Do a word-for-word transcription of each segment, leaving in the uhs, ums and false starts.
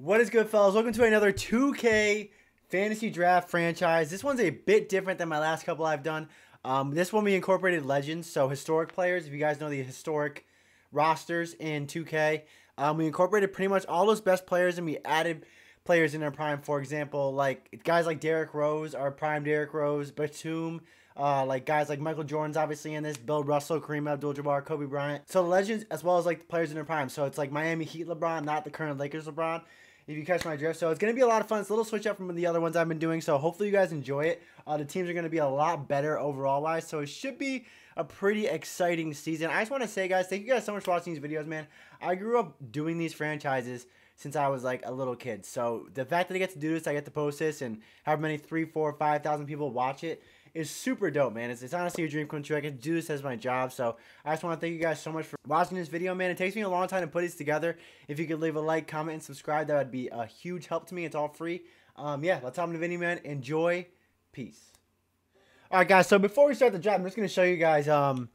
What is good, fellas? Welcome to another two K fantasy draft franchise. This one's a bit different than my last couple I've done. Um, this one we incorporated legends, so historic players. If you guys know the historic rosters in two K, um, we incorporated pretty much all those best players and we added players in their prime. For example, like guys like Derrick Rose, our prime Derrick Rose, Batum, uh, like guys like Michael Jordan's obviously in this, Bill Russell, Kareem Abdul-Jabbar, Kobe Bryant. So the legends as well as like the players in their prime. So it's like Miami Heat LeBron, not the current Lakers LeBron, if you catch my drift. So it's going to be a lot of fun. It's a little switch up from the other ones I've been doing, so hopefully you guys enjoy it. Uh, the teams are going to be a lot better overall-wise, so it should be a pretty exciting season. I just want to say, guys, thank you guys so much for watching these videos, man. I grew up doing these franchises since I was, like, a little kid. So the fact that I get to do this, I get to post this, and however many, three, four, five thousand people watch it, is super dope, man. It's, it's honestly a dream come true. I get to do this as my job, so I just want to thank you guys so much for watching this video, man. It takes me a long time to put these together. If you could leave a like, comment, and subscribe, that would be a huge help to me. It's all free. Um, yeah, let's hop into the video, man. Enjoy. Peace. All right, guys, so before we start the draft, I'm just going to show you guys um,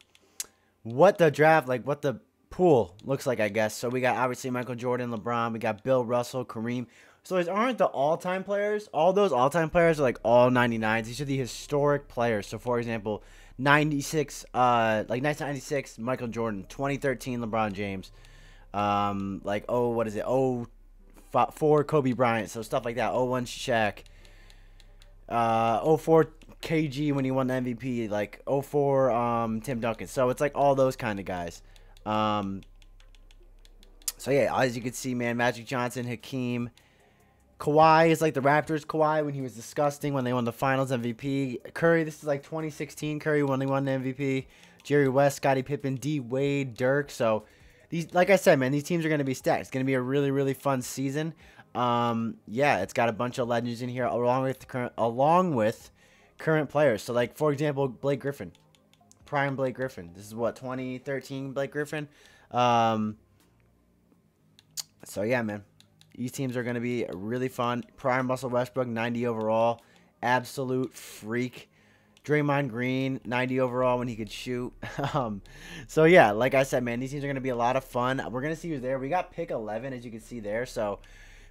what the draft, like, what the pool looks like, I guess. So we got obviously Michael Jordan, LeBron, we got Bill Russell, Kareem. So these aren't the all-time players. All those all-time players are like all ninety-nines. These are the historic players. So for example, ninety-six, uh, like nineteen ninety-six Michael Jordan, twenty thirteen LeBron James, um, like oh what is it oh four Kobe Bryant. So stuff like that. oh one Shaq, uh, oh four K G when he won the M V P, like oh four um, Tim Duncan. So it's like all those kind of guys. Um, so yeah, as you can see, man, Magic Johnson, Hakeem, Kawhi is like the Raptors Kawhi when he was disgusting when they won the finals M V P. Curry, this is like twenty sixteen Curry when they won the M V P. Jerry West, Scottie Pippen, D Wade, Dirk. So these, like I said, man, these teams are going to be stacked. It's going to be a really, really fun season. Um, yeah, it's got a bunch of legends in here along with the current, along with current players. So like, for example, Blake Griffin. Prime Blake Griffin. This is what, twenty thirteen Blake Griffin. Um, so yeah, man, these teams are going to be really fun. Prime Russell Westbrook, ninety overall, absolute freak. Draymond Green, ninety overall when he could shoot. um, so yeah, like I said, man, these teams are going to be a lot of fun. We're going to see who's there. We got pick eleven, as you can see there. So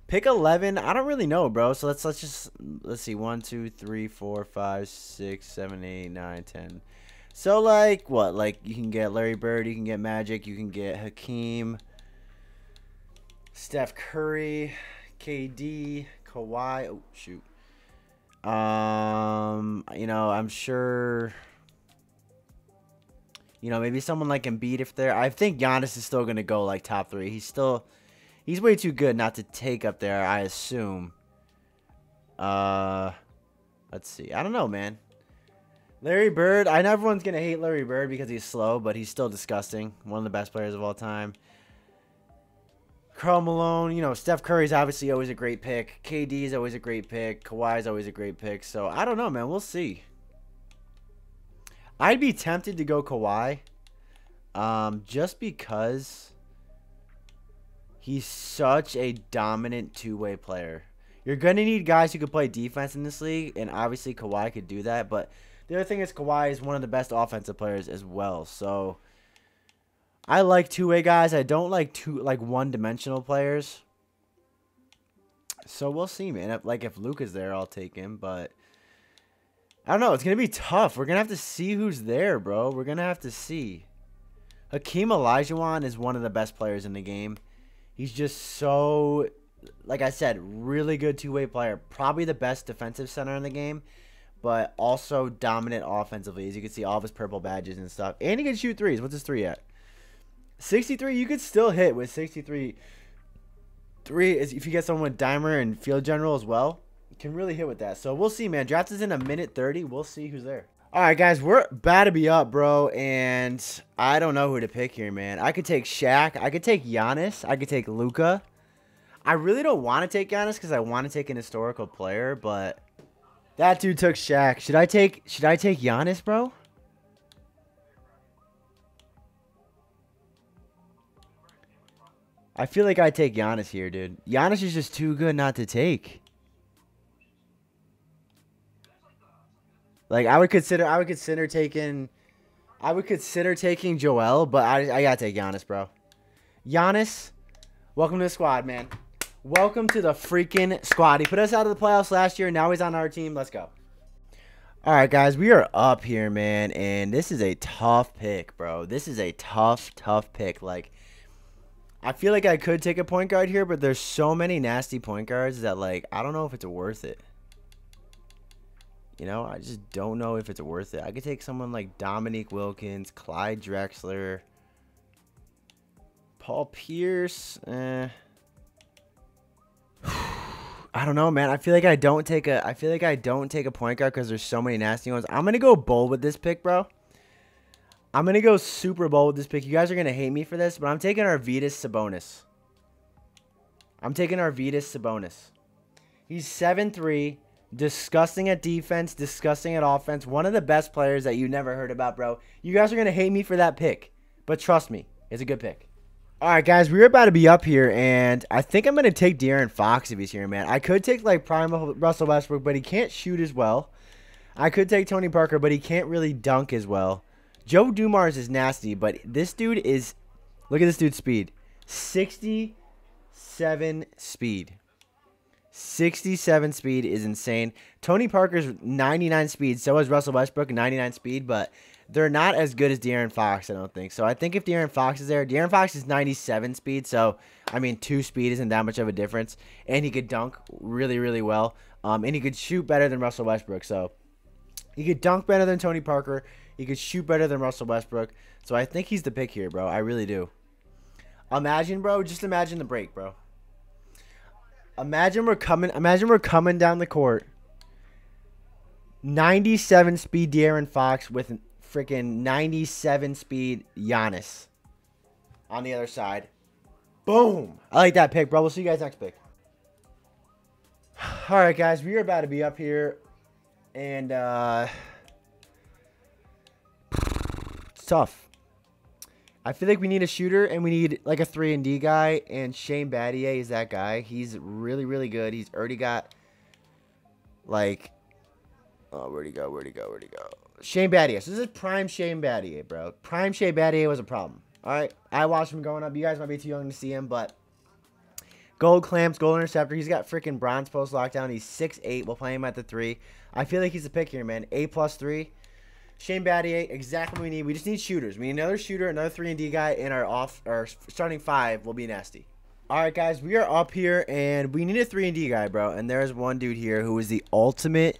pick eleven, I don't really know, bro. So let's let's just let's see one, two, three, four, five, six, seven, eight, nine, ten. So, like, what? Like, you can get Larry Bird, you can get Magic, you can get Hakeem, Steph Curry, K D, Kawhi. Oh, shoot. Um, you know, I'm sure, you know, maybe someone like Embiid if they're, I think Giannis is still going to go, like, top three. He's still, he's way too good not to take up there, I assume. Uh, let's see. I don't know, man. Larry Bird, I know everyone's going to hate Larry Bird because he's slow, but he's still disgusting. One of the best players of all time. Karl Malone, you know, Steph Curry's obviously always a great pick. K D is always a great pick. Kawhi's always a great pick. So, I don't know, man. We'll see. I'd be tempted to go Kawhi um, just because he's such a dominant two-way player. You're going to need guys who can play defense in this league, and obviously Kawhi could do that, but the other thing is Kawhi is one of the best offensive players as well. So I like two-way guys. I don't like two like one-dimensional players. So we'll see, man. If, like if Luke is there, I'll take him. But I don't know. It's gonna be tough. We're gonna have to see who's there, bro. We're gonna have to see. Hakeem Olajuwon is one of the best players in the game. He's just so, like I said, really good two-way player. Probably the best defensive center in the game, but also dominant offensively. As you can see, all of his purple badges and stuff. And he can shoot threes. What's his three at? sixty-three. You could still hit with sixty-three. Three is if you get someone with Dimer and Field General as well. You can really hit with that. So we'll see, man. Draft is in a minute thirty. We'll see who's there. All right, guys. We're about to be up, bro. And I don't know who to pick here, man. I could take Shaq. I could take Giannis. I could take Luka. I really don't want to take Giannis because I want to take an historical player, but that dude took Shaq. Should I take should I take Giannis, bro? I feel like I take Giannis here, dude. Giannis is just too good not to take. Like I would consider I would consider taking I would consider taking Joel, but I I gotta take Giannis, bro. Giannis, welcome to the squad, man. Welcome to the freaking squad. He put us out of the playoffs last year. Now he's on our team. Let's go. All right, guys. We are up here, man. And this is a tough pick, bro. This is a tough, tough pick. Like, I feel like I could take a point guard here, but there's so many nasty point guards that, like, I don't know if it's worth it. You know, I just don't know if it's worth it. I could take someone like Dominique Wilkins, Clyde Drexler, Paul Pierce. Eh. I don't know, man. I feel like I don't take a. I feel like I don't take a point guard because there's so many nasty ones. I'm gonna go bold with this pick, bro. I'm gonna go super bold with this pick. You guys are gonna hate me for this, but I'm taking Arvydas Sabonis. I'm taking Arvydas Sabonis. He's seven three, disgusting at defense, disgusting at offense. One of the best players that you never heard about, bro. You guys are gonna hate me for that pick, but trust me, it's a good pick. All right, guys, we're about to be up here, and I think I'm going to take De'Aaron Fox if he's here, man. I could take, like, Prime Russell Westbrook, but he can't shoot as well. I could take Tony Parker, but he can't really dunk as well. Joe Dumars is nasty, but this dude is – look at this dude's speed. sixty-seven speed. sixty-seven speed is insane. Tony Parker's ninety-nine speed, so is Russell Westbrook, ninety-nine speed, but – they're not as good as De'Aaron Fox, I don't think. So I think if De'Aaron Fox is there, De'Aaron Fox is ninety-seven speed. So, I mean, two speed isn't that much of a difference. And he could dunk really, really well. Um, and he could shoot better than Russell Westbrook. So he could dunk better than Tony Parker. He could shoot better than Russell Westbrook. So I think he's the pick here, bro. I really do. Imagine, bro. Just imagine the break, bro. Imagine we're coming, imagine we're coming down the court. ninety-seven speed De'Aaron Fox with an freaking ninety-seven speed Giannis on the other side. Boom. I like that pick, bro. We'll see you guys next pick. All right, guys. We are about to be up here. And uh, it's tough. I feel like we need a shooter and we need like a three and D guy. And Shane Battier is that guy. He's really, really good. He's already got like... Oh, where'd he go? Where'd he go? Where'd he go? Shane Battier. So this is prime Shane Battier, bro. Prime Shane Battier was a problem. All right. I watched him growing up. You guys might be too young to see him, but gold clamps, gold interceptor. He's got freaking bronze post lockdown. He's six eight. We'll play him at the three. I feel like he's the pick here, man. A plus three. Shane Battier, exactly what we need. We just need shooters. We need another shooter, another three and D guy, and our off, our starting five will be nasty. All right, guys. We are up here, and we need a three and D guy, bro. And there's one dude here who is the ultimate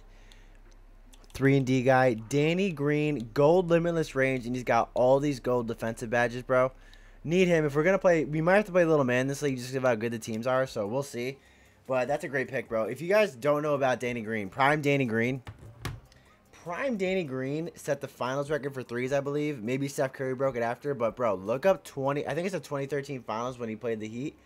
three and D guy, Danny Green, gold limitless range, and he's got all these gold defensive badges, bro. Need him. If we're going to play, we might have to play little man this league just because of how good the teams are, so we'll see. But that's a great pick, bro. If you guys don't know about Danny Green, prime Danny Green. Prime Danny Green set the finals record for threes, I believe. Maybe Steph Curry broke it after, but, bro, look up twenty. I think it's the twenty thirteen finals when he played the Heat.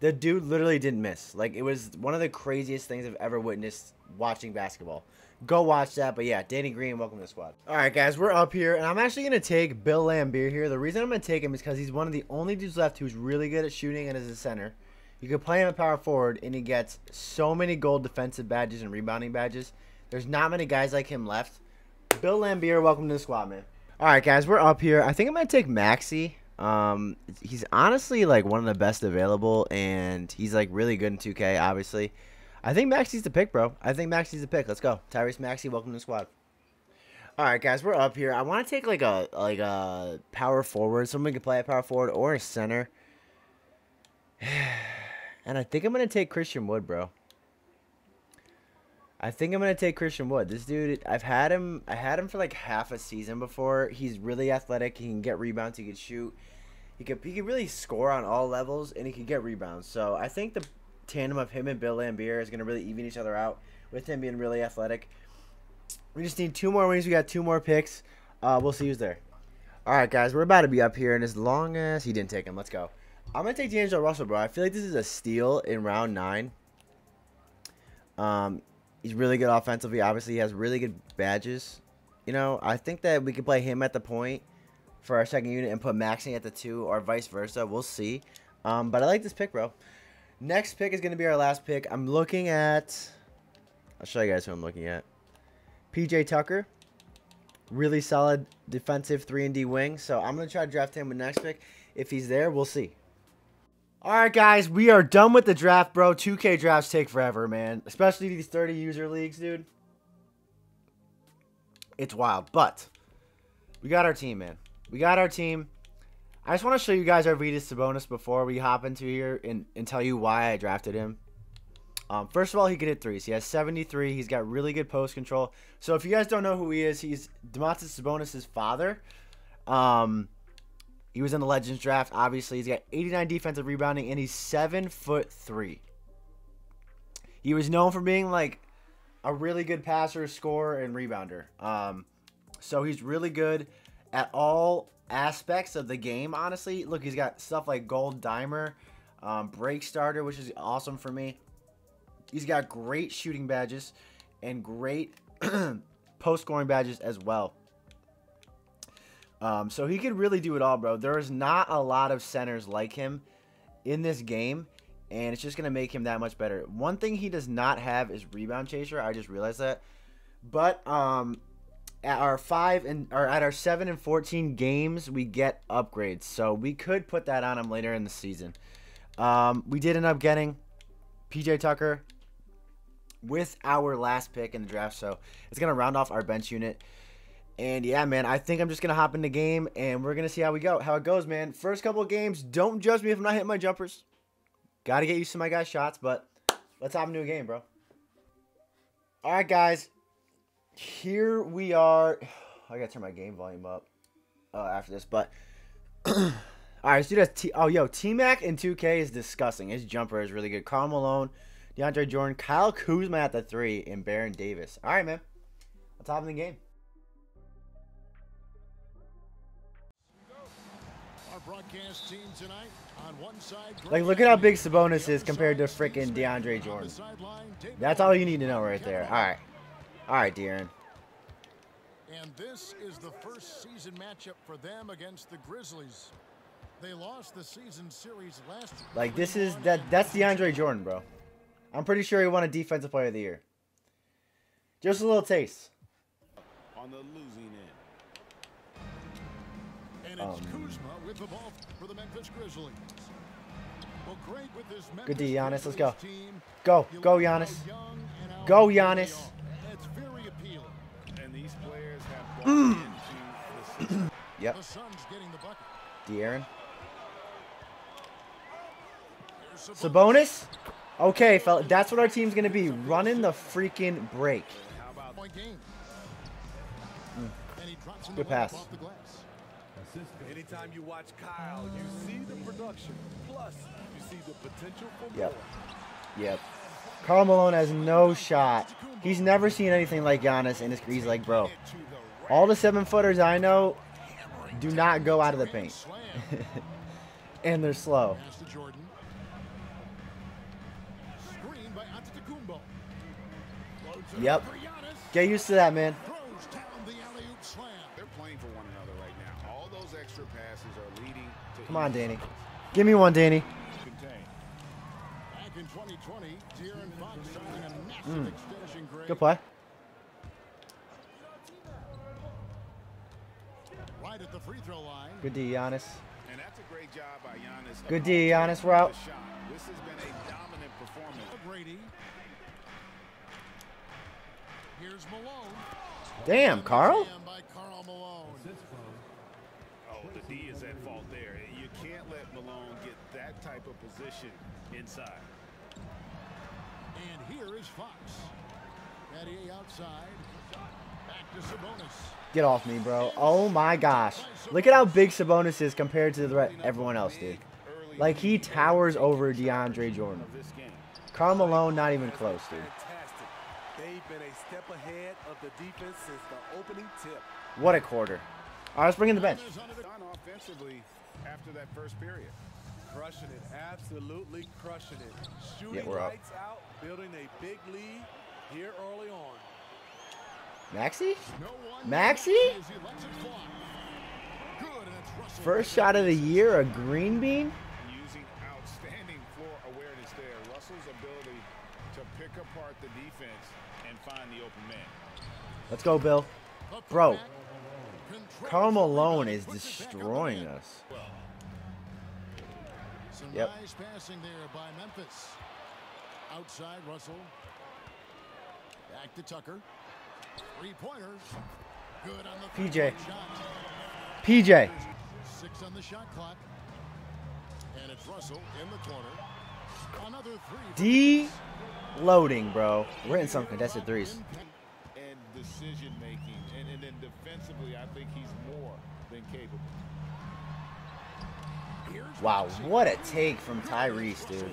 The dude literally didn't miss. Like, it was one of the craziest things I've ever witnessed watching basketball. Go watch that. But, yeah, Danny Green, welcome to the squad. All right, guys, we're up here, and I'm actually going to take Bill Laimbeer here. The reason I'm going to take him is because he's one of the only dudes left who's really good at shooting and is a center. You can play him at power forward, and he gets so many gold defensive badges and rebounding badges. There's not many guys like him left. Bill Laimbeer, welcome to the squad, man. All right, guys, we're up here. I think I'm going to take Maxey. Um, he's honestly, like, one of the best available, and he's, like, really good in two K, obviously. I think Maxey's the pick, bro. I think Maxey's the pick. Let's go. Tyrese Maxey, welcome to the squad. All right, guys, we're up here. I want to take, like, a like a power forward. Someone can play at power forward or a center. And I think I'm going to take Christian Wood, bro. I think I'm going to take Christian Wood. This dude, I've had him, I had him for like half a season before. He's really athletic. He can get rebounds. He can shoot. He could, he could really score on all levels, and he can get rebounds. So I think the tandem of him and Bill Laimbeer is going to really even each other out with him being really athletic. We just need two more wings. We got two more picks. Uh, we'll see who's there. All right, guys, we're about to be up here, and as long as he didn't take him, let's go. I'm going to take D'Angelo Russell, bro. I feel like this is a steal in round nine. Um... He's really good offensively. Obviously, he has really good badges. You know, I think that we could play him at the point for our second unit and put Maxey at the two or vice versa. We'll see. Um, but I like this pick, bro. Next pick is going to be our last pick. I'm looking at... I'll show you guys who I'm looking at. P J Tucker. Really solid defensive three and D wing. So I'm going to try to draft him with next pick. If he's there, we'll see. All right, guys, we are done with the draft, bro. two K drafts take forever, man. Especially these thirty user leagues, dude. It's wild, but we got our team, man. We got our team. I just want to show you guys our Arvydas Sabonis before we hop into here and, and tell you why I drafted him. Um, first of all, he can hit threes. He has seventy-three. He's got really good post control. So if you guys don't know who he is, he's Domantas Sabonis' father. Um, he was in the Legends draft. Obviously, he's got eighty-nine defensive rebounding, and he's seven foot three. He was known for being like a really good passer, scorer, and rebounder. Um, so he's really good at all aspects of the game. Honestly, look, he's got stuff like gold dimer, um, break starter, which is awesome for me. He's got great shooting badges and great post scoring badges as well. Um, so he could really do it all, bro. There is not a lot of centers like him in this game, and it's just going to make him that much better. One thing he does not have is rebound chaser. I just realized that. But um, at our five and or at our seven and fourteen games, we get upgrades. So we could put that on him later in the season. Um, we did end up getting P J Tucker with our last pick in the draft, so it's going to round off our bench unit. And yeah, man, I think I'm just going to hop in the game, and we're going to see how we go, how it goes, man. First couple of games, don't judge me if I'm not hitting my jumpers. Got to get used to my guys' shots, but let's hop into a game, bro. All right, guys. Here we are. I got to turn my game volume up uh, after this, but all right, let's do this. T oh, yo, T-Mac in two K is disgusting. His jumper is really good. Karl Malone, DeAndre Jordan, Kyle Kuzma at the three, and Baron Davis. All right, man. Let's hop in the game. Broadcast team tonight on one side. Like, look at how big Sabonis is compared to freaking DeAndre Jordan. That's all you need to know right there. All right. All right, De'Aaron. And this is the first season matchup for them against the Grizzlies. They lost the season series last year. Like, this is that that's DeAndre Jordan, bro. I'm pretty sure he won a defensive player of the year. Just a little taste. On the losing end. Um, Kuzma with the ball for the Memphis Grizzlies. Well, Greg with this Memphis good D, Giannis. Let's go. Go, go, Giannis. Go, Giannis. That's very appealing. And these players have mm. the yep. The Suns getting the bucket. De'Aaron. Sabonis. Okay, fella. That's what our team's gonna be. Running the freaking break. Mm. Good pass. Anytime you watch Kyle, you see the production. Plus, you see the potential for more. Yep. Yep. Karl Malone has no shot. He's never seen anything like Giannis, and he's like, bro, all the seven-footers I know do not go out of the paint. And they're slow. Yep. Get used to that, man. Come on, Danny. Give me one, Danny. Mm. Good play. Good D, Giannis. Good D, Giannis. We're out. This has been a dominant performance. Here's Malone. Damn, Karl. The D is at fault there. You can't let Malone get that type of position inside. And here is Fox. Eddie outside. Back to Sabonis. Get off me, bro. Oh my gosh. Look at how big Sabonis is compared to the everyone else, dude. Like, he towers over DeAndre Jordan. Karl Malone, not even close, dude. They've been a step ahead of the defense since the opening tip. What a quarter. All right, let's bring in the bench. Offensively after that first period. Crushing it, absolutely crushing it. Shooting yeah, we're up. Lights out, building a big lead here early on. Maxey? Maxey? First shot of the year, a green bean? Using outstanding floor awareness there. Russell's ability to pick apart the defense and find the open man. Let's go, Bill. Bro. Karl Malone is destroying us. Some yep. nice passing there by Memphis. Outside Russell. Back to Tucker. Three-pointer. Good on the P J. P J. Six on the shot clock. And it's Russell in the corner. Another three. D loading, bro. We're in some contested threes. And decision making. And, and then defensively, I think he's more than capable. Here's wow, what a take from Tyrese, dude.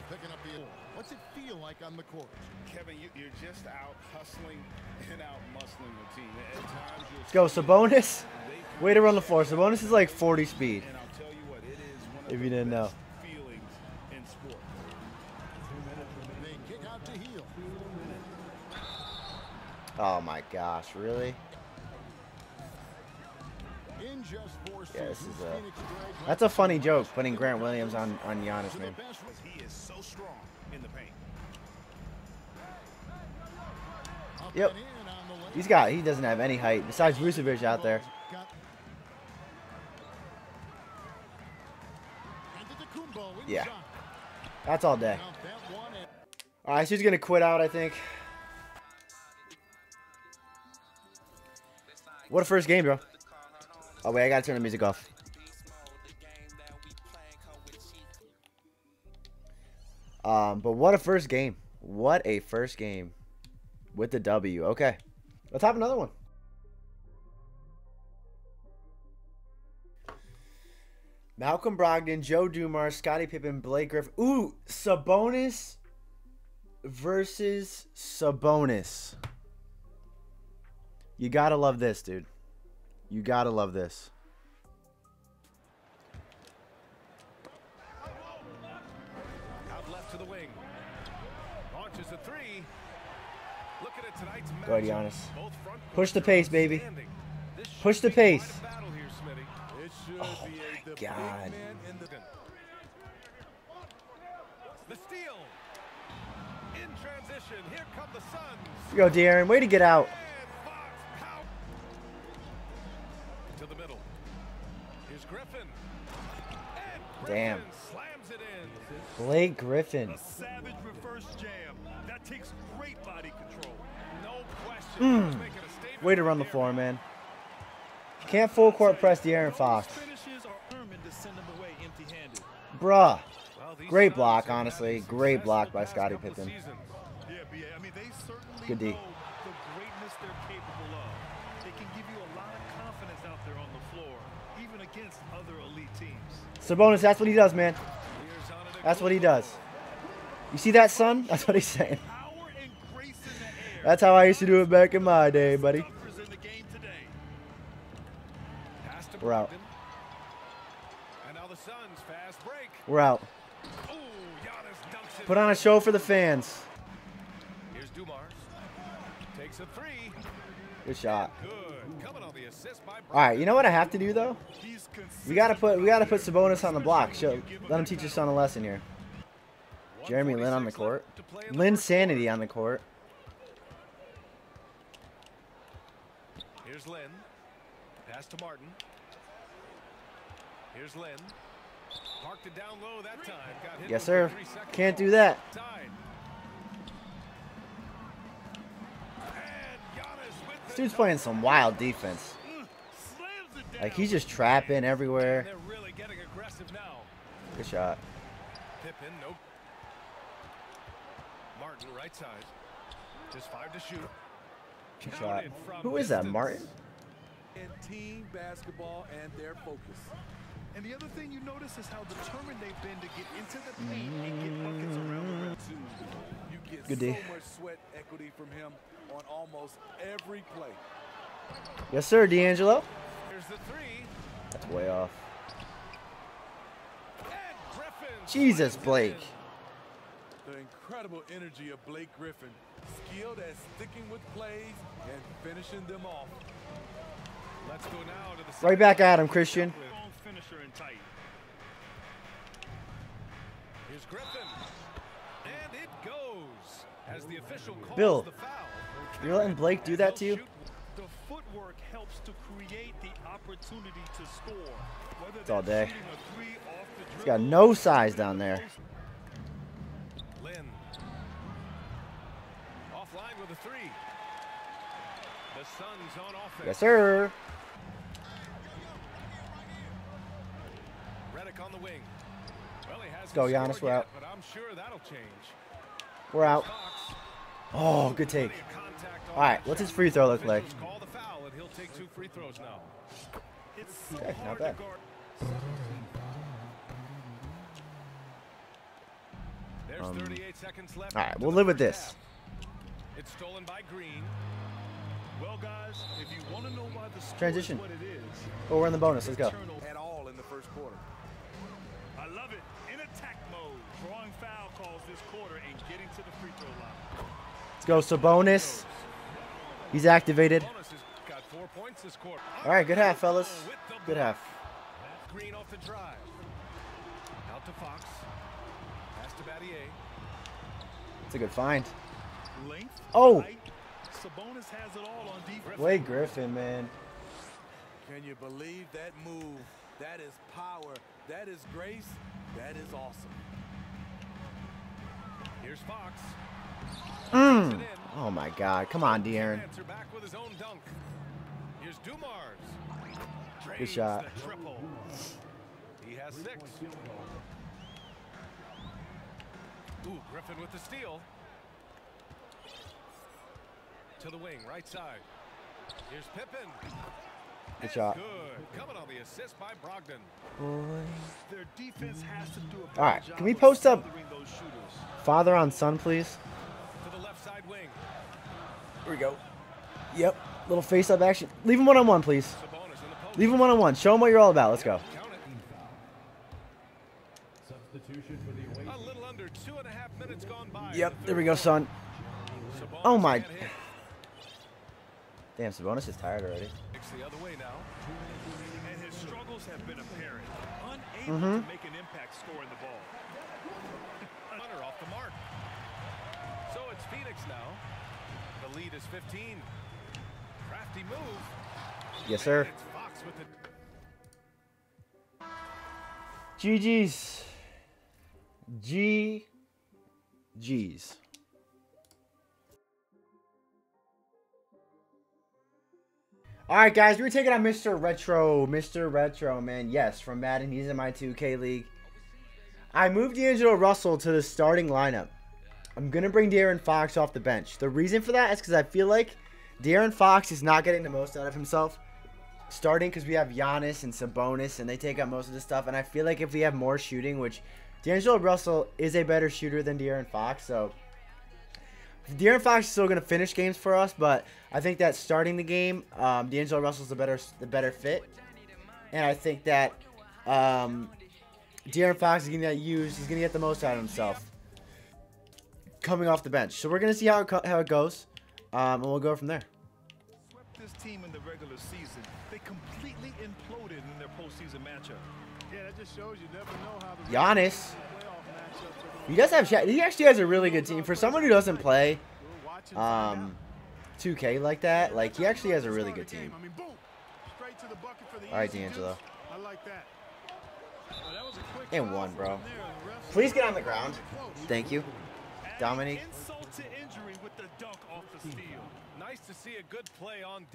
What's it feel like on the court? Kevin, you, you're just out hustling and out muscling the team. At times let's go, Sabonis. Way to run the floor. Sabonis is like forty speed. And I'll tell you what, it is one of if you didn't know. Feelings in sport. They kick out to heel. Oh my gosh, really? Yeah, this is a, that's a funny joke, putting Grant Williams on, on Giannis, man. He is so strong in the paint. Yep. He's got, he doesn't have any height, besides Vucevic out there. Yeah. That's all day. Alright, so he's going to quit out, I think. What a first game, bro. Oh wait, I gotta turn the music off. Um, but what a first game. What a first game with the W. Okay, let's have another one. Malcolm Brogdon, Joe Dumars, Scottie Pippen, Blake Griffin. Ooh, Sabonis versus Sabonis. You gotta love this, dude. You gotta love this. Out left to the wing. Launches a three. Look at it tonight's match. Go ahead, Giannis. Push the pace, baby. Push the pace. Oh my God. The steal. In transition. Here come the Suns. Yo, De'Aaron, way to get out. To the middle. Here's Griffin. And Griffin damn. Slams it in. Blake Griffin. A savage reverse jam. That takes great body control. No question. Mm. Making a statement. Way to run the floor, man. Can't full court press De'Aaron Fox. Bruh. Great block, honestly. Great block by Scottie Pippen. Good D. Against other elite teams. Sabonis, that's what he does, man. That's what he does. You see that, son? That's what he's saying. That's how I used to do it back in my day, buddy. We're out. We're out. Put on a show for the fans. Here's Dumars. Takes a three. Good shot. Alright, you know what I have to do though? We gotta put we gotta put Sabonis on the block. Show, let him teach his son a lesson here. Jeremy Lin on the court. Lin Sanity on the court. Here's Lin. Pass to Martin. Here's Lin. Parked it down low that time. Got hit yes, sir. Can't do that. This dude's playing some wild defense. Like, he's just trapping everywhere. Good shot. Pippen, nope. Martin, right side. Just five to shoot. Good shot. Who is that, Martin? And team basketball and their focus. And the other thing you notice is how determined they've been to get into the paint and get buckets around the rim too. You get good day. So much sweat equity from him on almost every play. Yes, sir, D'Angelo. Here's the three. That's way off. Jesus, Blake. The incredible energy of Blake Griffin, skilled at sticking with plays and finishing them off. Let's go now to the right back at him, Christian. Finisher in tight. Here's Griffin. And it goes as the official calls Bill, the foul. You're letting Blake do that to you? The footwork helps to create the opportunity to score. Whether it's all day. Shooting a three off the He's got no size down there. Lynn. Offline with a three. The Suns on offense. Yes, sir. Reddick on the wing. Well, he hasn't scored yet, we're out. But I'm sure that'll change. We're out. Oh, good take. All right, what's his free throw look like? Okay, not bad. Um, all right, we'll live with this. It's stolen by Green. Well, guys, if you want to know why the transition. Oh, we're in the bonus. Let's go. At all in the first quarter. I love it. In attack mode, drawing foul calls this quarter and getting to the free throw line. Let's go, Sabonis. He's activated. All right, good half, fellas. Good half. Green off the drive. Out to Fox. Pass to Battier. It's a good find. Oh. Sabonis has it all on defense. Blake Griffin, man. Can you believe that move? That is power. That is grace. That is awesome. Here's Fox. Mm. Oh my God! Come on, De'Aaron. Here's Dumars. Good shot. He has six. Ooh, Griffin with the steal. To the wing, right side. Here's Pippen. Good shot. Good. Coming on the assist by Brogdon. Their defense has to do a All right, can we post up father on son, please? To the left side wing. Here we go. Yep. Little face-up action. Leave him one-on-one, please. Leave him one-on-one. Show him what you're all about. Let's go. A little under two and a half minutes gone by. Yep. There we go, son. Oh, my. Damn, Sabonis is tired already. The other way now. And his struggles have been apparent. Unable mm-hmm. to make an impact scoring the ball. Hunter off the mark. So it's Phoenix now. The lead is fifteen. Crafty move. Yes, sir. Fox with the G G's. G G's. All right, guys, we're taking on Mister Retro. Mister Retro, man. Yes, from Madden. He's in my two K league. I moved D'Angelo Russell to the starting lineup. I'm going to bring De'Aaron Fox off the bench. The reason for that is because I feel like De'Aaron Fox is not getting the most out of himself starting, because we have Giannis and Sabonis, and they take up most of the stuff. And I feel like if we have more shooting, which D'Angelo Russell is a better shooter than De'Aaron Fox, so De'Aaron Fox is still going to finish games for us, but I think that starting the game, um, D'Angelo Russell's the better, the better fit. And I think that um, De'Aaron Fox is going to get used. He's going to get the most out of himself coming off the bench. So we're going to see how it, how it goes, um, and we'll go from there. This team in the regular season, they completely imploded in their postseason matchup. Yeah, that just shows you never know how the Giannis. He does have. He actually has a really good team for someone who doesn't play um, two K like that. Like, he actually has a really good team. All right, D'Angelo. And one, bro. Please get on the ground. Thank you, Dominique.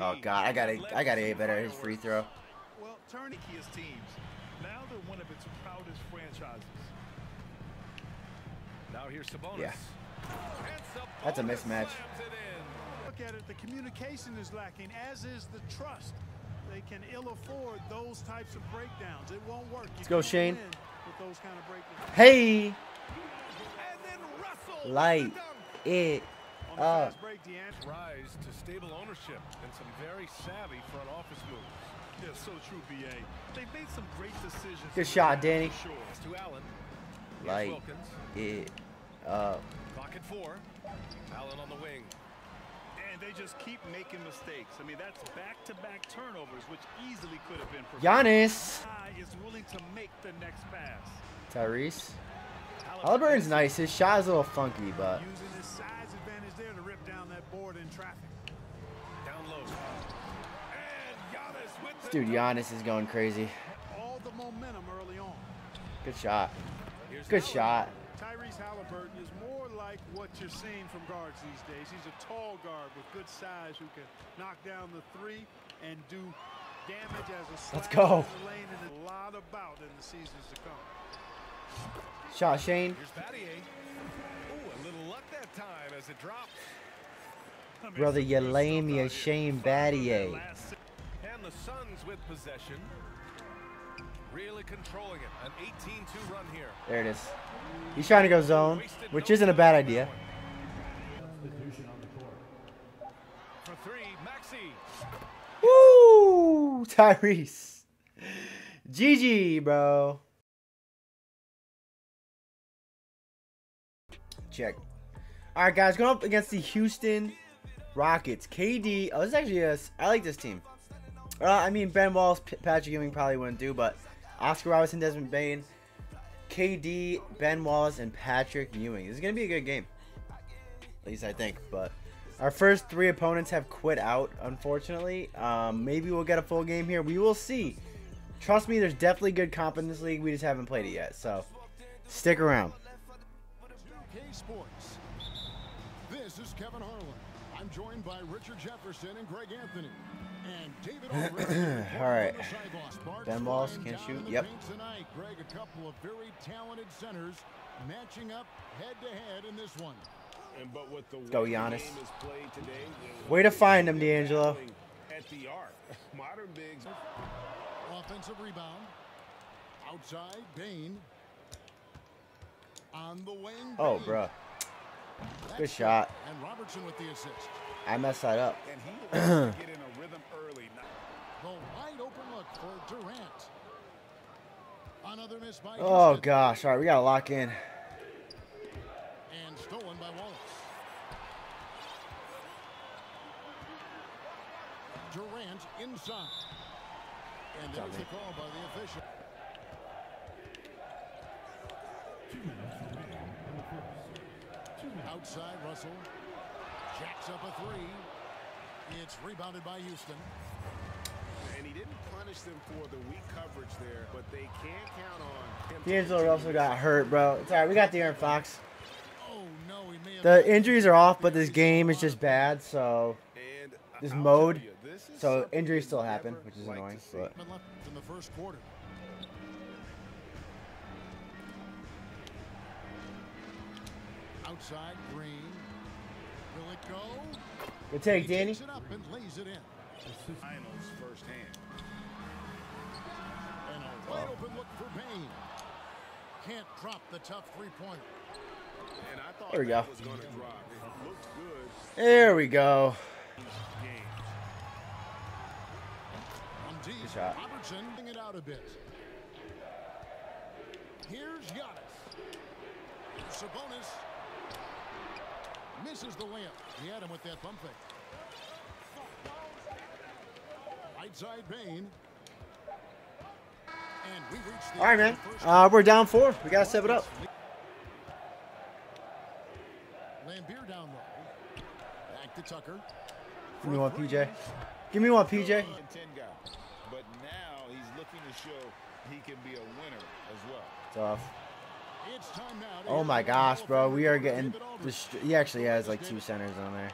Oh God, I gotta, I gotta get better at his free throw. Well, Turnikia's teams. Now they're one of its proudest franchises. Now here's Sabonis. Yeah. That's a mismatch. Look at it. The communication is lacking, as is the trust. They can ill afford those types of breakdowns. It won't work. Let's go, Shane. With those kind of breakdowns. Hey. And then Russell. Light it up. Rise to stable ownership and some very savvy front office moves. They're so true, B A. They've made some great decisions. Good shot, Danny. To Allen. Light it up. Pocket four. Allen on the wing. And they just keep making mistakes. I mean, that's back-to-back turnovers, which easily could have been prevented. Giannis is willing to make the next pass. Tyrese. Halliburton's nice. His shot is a little funky, but using his size advantage there to rip down that board in traffic. Down low. And Giannis with the dude, Giannis is going crazy. All the momentum early on. Good shot. Good shot. Tyrese Halliburton is more like what you're seeing from guards these days. He's a tall guard with good size who can knock down the three and do damage as a Let's go. Lane and a lot about in the seasons to come. Shot, Shane. Here's Battier. Ooh, a little luck that time as it drops. Brother, you lame, you shame, Battier. And the Suns with possession. Really controlling it. An eighteen two run here. There it is. He's trying to go zone, which isn't a bad idea. For three, Maxey. Woo! Tyrese. G G, bro. Check. All right, guys, going up against the Houston Rockets. K D. Oh, this is actually a, I like this team. Uh, I mean, Ben Wallace, P Patrick Ewing probably wouldn't do, but Oscar Robertson, Desmond Bane, K D, Ben Wallace, and Patrick Ewing. This is gonna be a good game, at least I think. But our first three opponents have quit out, unfortunately. Um, maybe we'll get a full game here. We will see. Trust me, there's definitely good comp in this league. We just haven't played it yet, so stick around. Sports. This is Kevin Harlan. I'm joined by Richard Jefferson and Greg Anthony. And David All right. Ben Wallace can shoot. Yep. Tonight, Greg, a couple of very talented centers matching up head to head in this one. And but with the Let's go Giannis. Today, way to find him, D'Angelo. At the arc. Modern bigs. Offensive rebound. Outside Bane. On the wing. Oh, bro. Good shot. And Robertson with the assist. I messed that up. And he get in a rhythm early. The wide open look for Durant. Another miss by Oh Houston. Gosh. All right, we got to lock in. And stolen by Wallace. Durant inside. And there's the call by the official. Outside Russell jacks up a three. It's rebounded by Houston. And he didn't punish them for the weak coverage there, but they can't count on him. D'Angelo Russell got hurt, bro. It's all right. We got De'Aaron Fox. Oh no, he may have the injuries are off, but this game is just bad. So and this mode, you, this so injuries still happen, which is like annoying. But in the first quarter. Outside Green. Will it go? Good take, he Danny. It up and lays it in. Finals firsthand. And a wide open look for Bane. Can't drop the tough three-pointer. And I thought there we go. Was gonna drop. It looked good. There we go. Good shot. Robertson it out a bit. Here's Giannis. Sabonis. Misses the layup. He had him with that bump fake. Right side Bane. And we reached the All right, man. Uh, we're down four. We got to step it up. Lambeer down low. Back to Tucker. Give me one, P J. Give me one, P J. But now he's looking to show he can be a winner as well. Tough. Oh my gosh, bro, we are getting destroyed. He actually has like two centers on there.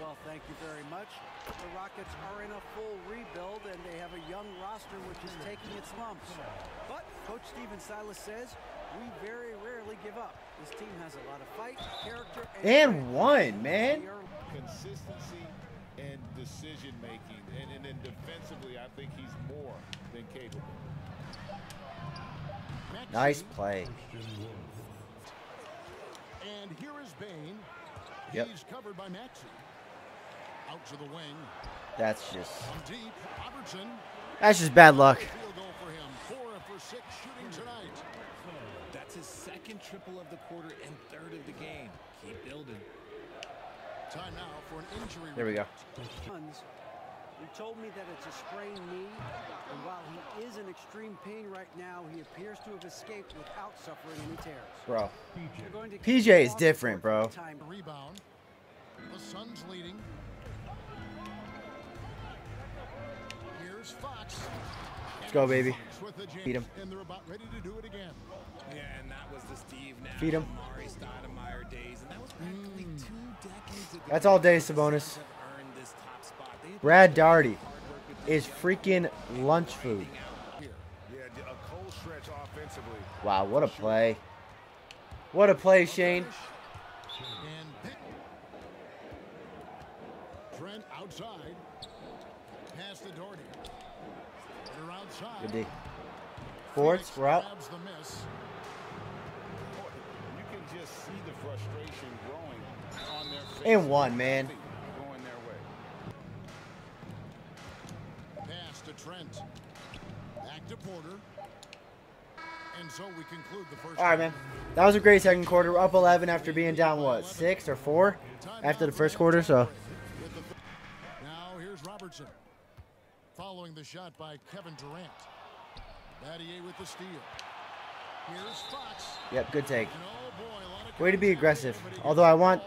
Well, thank you very much. The Rockets are in a full rebuild and they have a young roster which is taking its lumps. But Coach Steven Silas says we very rarely give up. This team has a lot of fight, character, and, and one, man. Consistency and decision making. And, and then defensively, I think he's more than capable. Nice play. And here is Bane. Yep. He's covered by Maxey. Out to the wing. That's just. Deep, Robertson. That's just bad luck. Field goal for him. Four for six shooting tonight. That's his second triple of the quarter and third of the game. Keep building. Time now for an injury. There we go. He told me that it's a sprained knee, and while he is in extreme pain right now, he appears to have escaped without suffering any tears. Bro, P J is different, bro. Time rebound. The Suns leading. Here's Fox. Let's go, baby. Feed him. Feed him. That's all day, Sabonis. Brad Daugherty is freaking lunch food. Wow, what a play. What a play, Shane. Trent outside. Pass to Daugherty. They're outside. Good D. Fords, we're out. And one, man. Pass to Trent. Back to Porter. And so we conclude the first. All right, man. That was a great second quarter. We're up eleven after being down, what, six or four after the first quarter, so. Now here's Robertson. Following the shot by Kevin Durant. Battier with the steal. Here's Fox. Yep, good take. Way to be aggressive. Although I want,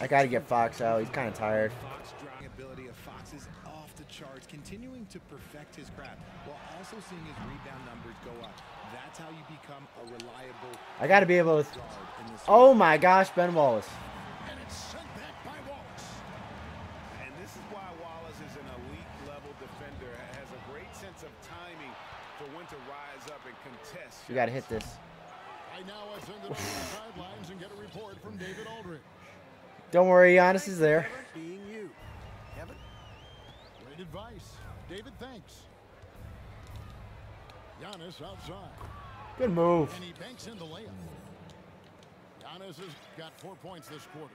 I got to get Fox out. He's kind of tired. Fox's drawing ability of Fox is off the charts, continuing to perfect his craft while also seeing his rebound numbers go up. That's how you become a reliable. I got to be able to. Oh my gosh, Ben Wallace. And it's sent back by Wallace. And this is why Wallace is an elite level defender, has a great sense of timing for when to rise up and contest. You got to hit this. I now ascend to the sidelines and get a report from David Aldridge. Don't worry, Giannis is there. Being you. Kevin. Great advice. David, thanks. Giannis outside. Good move. And he banks in the layup. Giannis has got four points this quarter.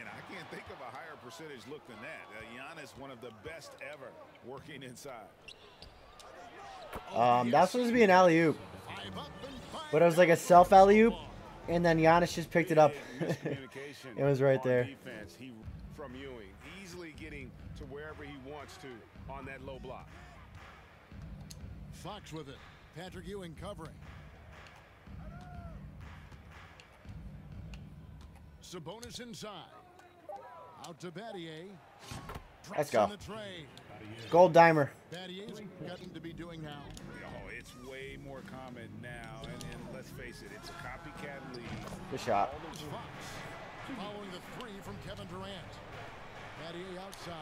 And I can't think of a higher percentage look than that. Uh, Giannis, one of the best ever working inside. Um, that's supposed to be an alley-oop. But it was like a self alley-oop, and then Giannis just picked it up. It was right there. From Ewing, easily getting to wherever he wants to on that low block. Fox with it. Patrick Ewing covering. Sabonis inside. Out to Battier. Let's go. Gold dimer. Battier's gotten to be doing now. Oh, it's way more common now, and, and let's face it, it's a copycat league. Good shot. Following the three from Kevin Durant. Battier outside.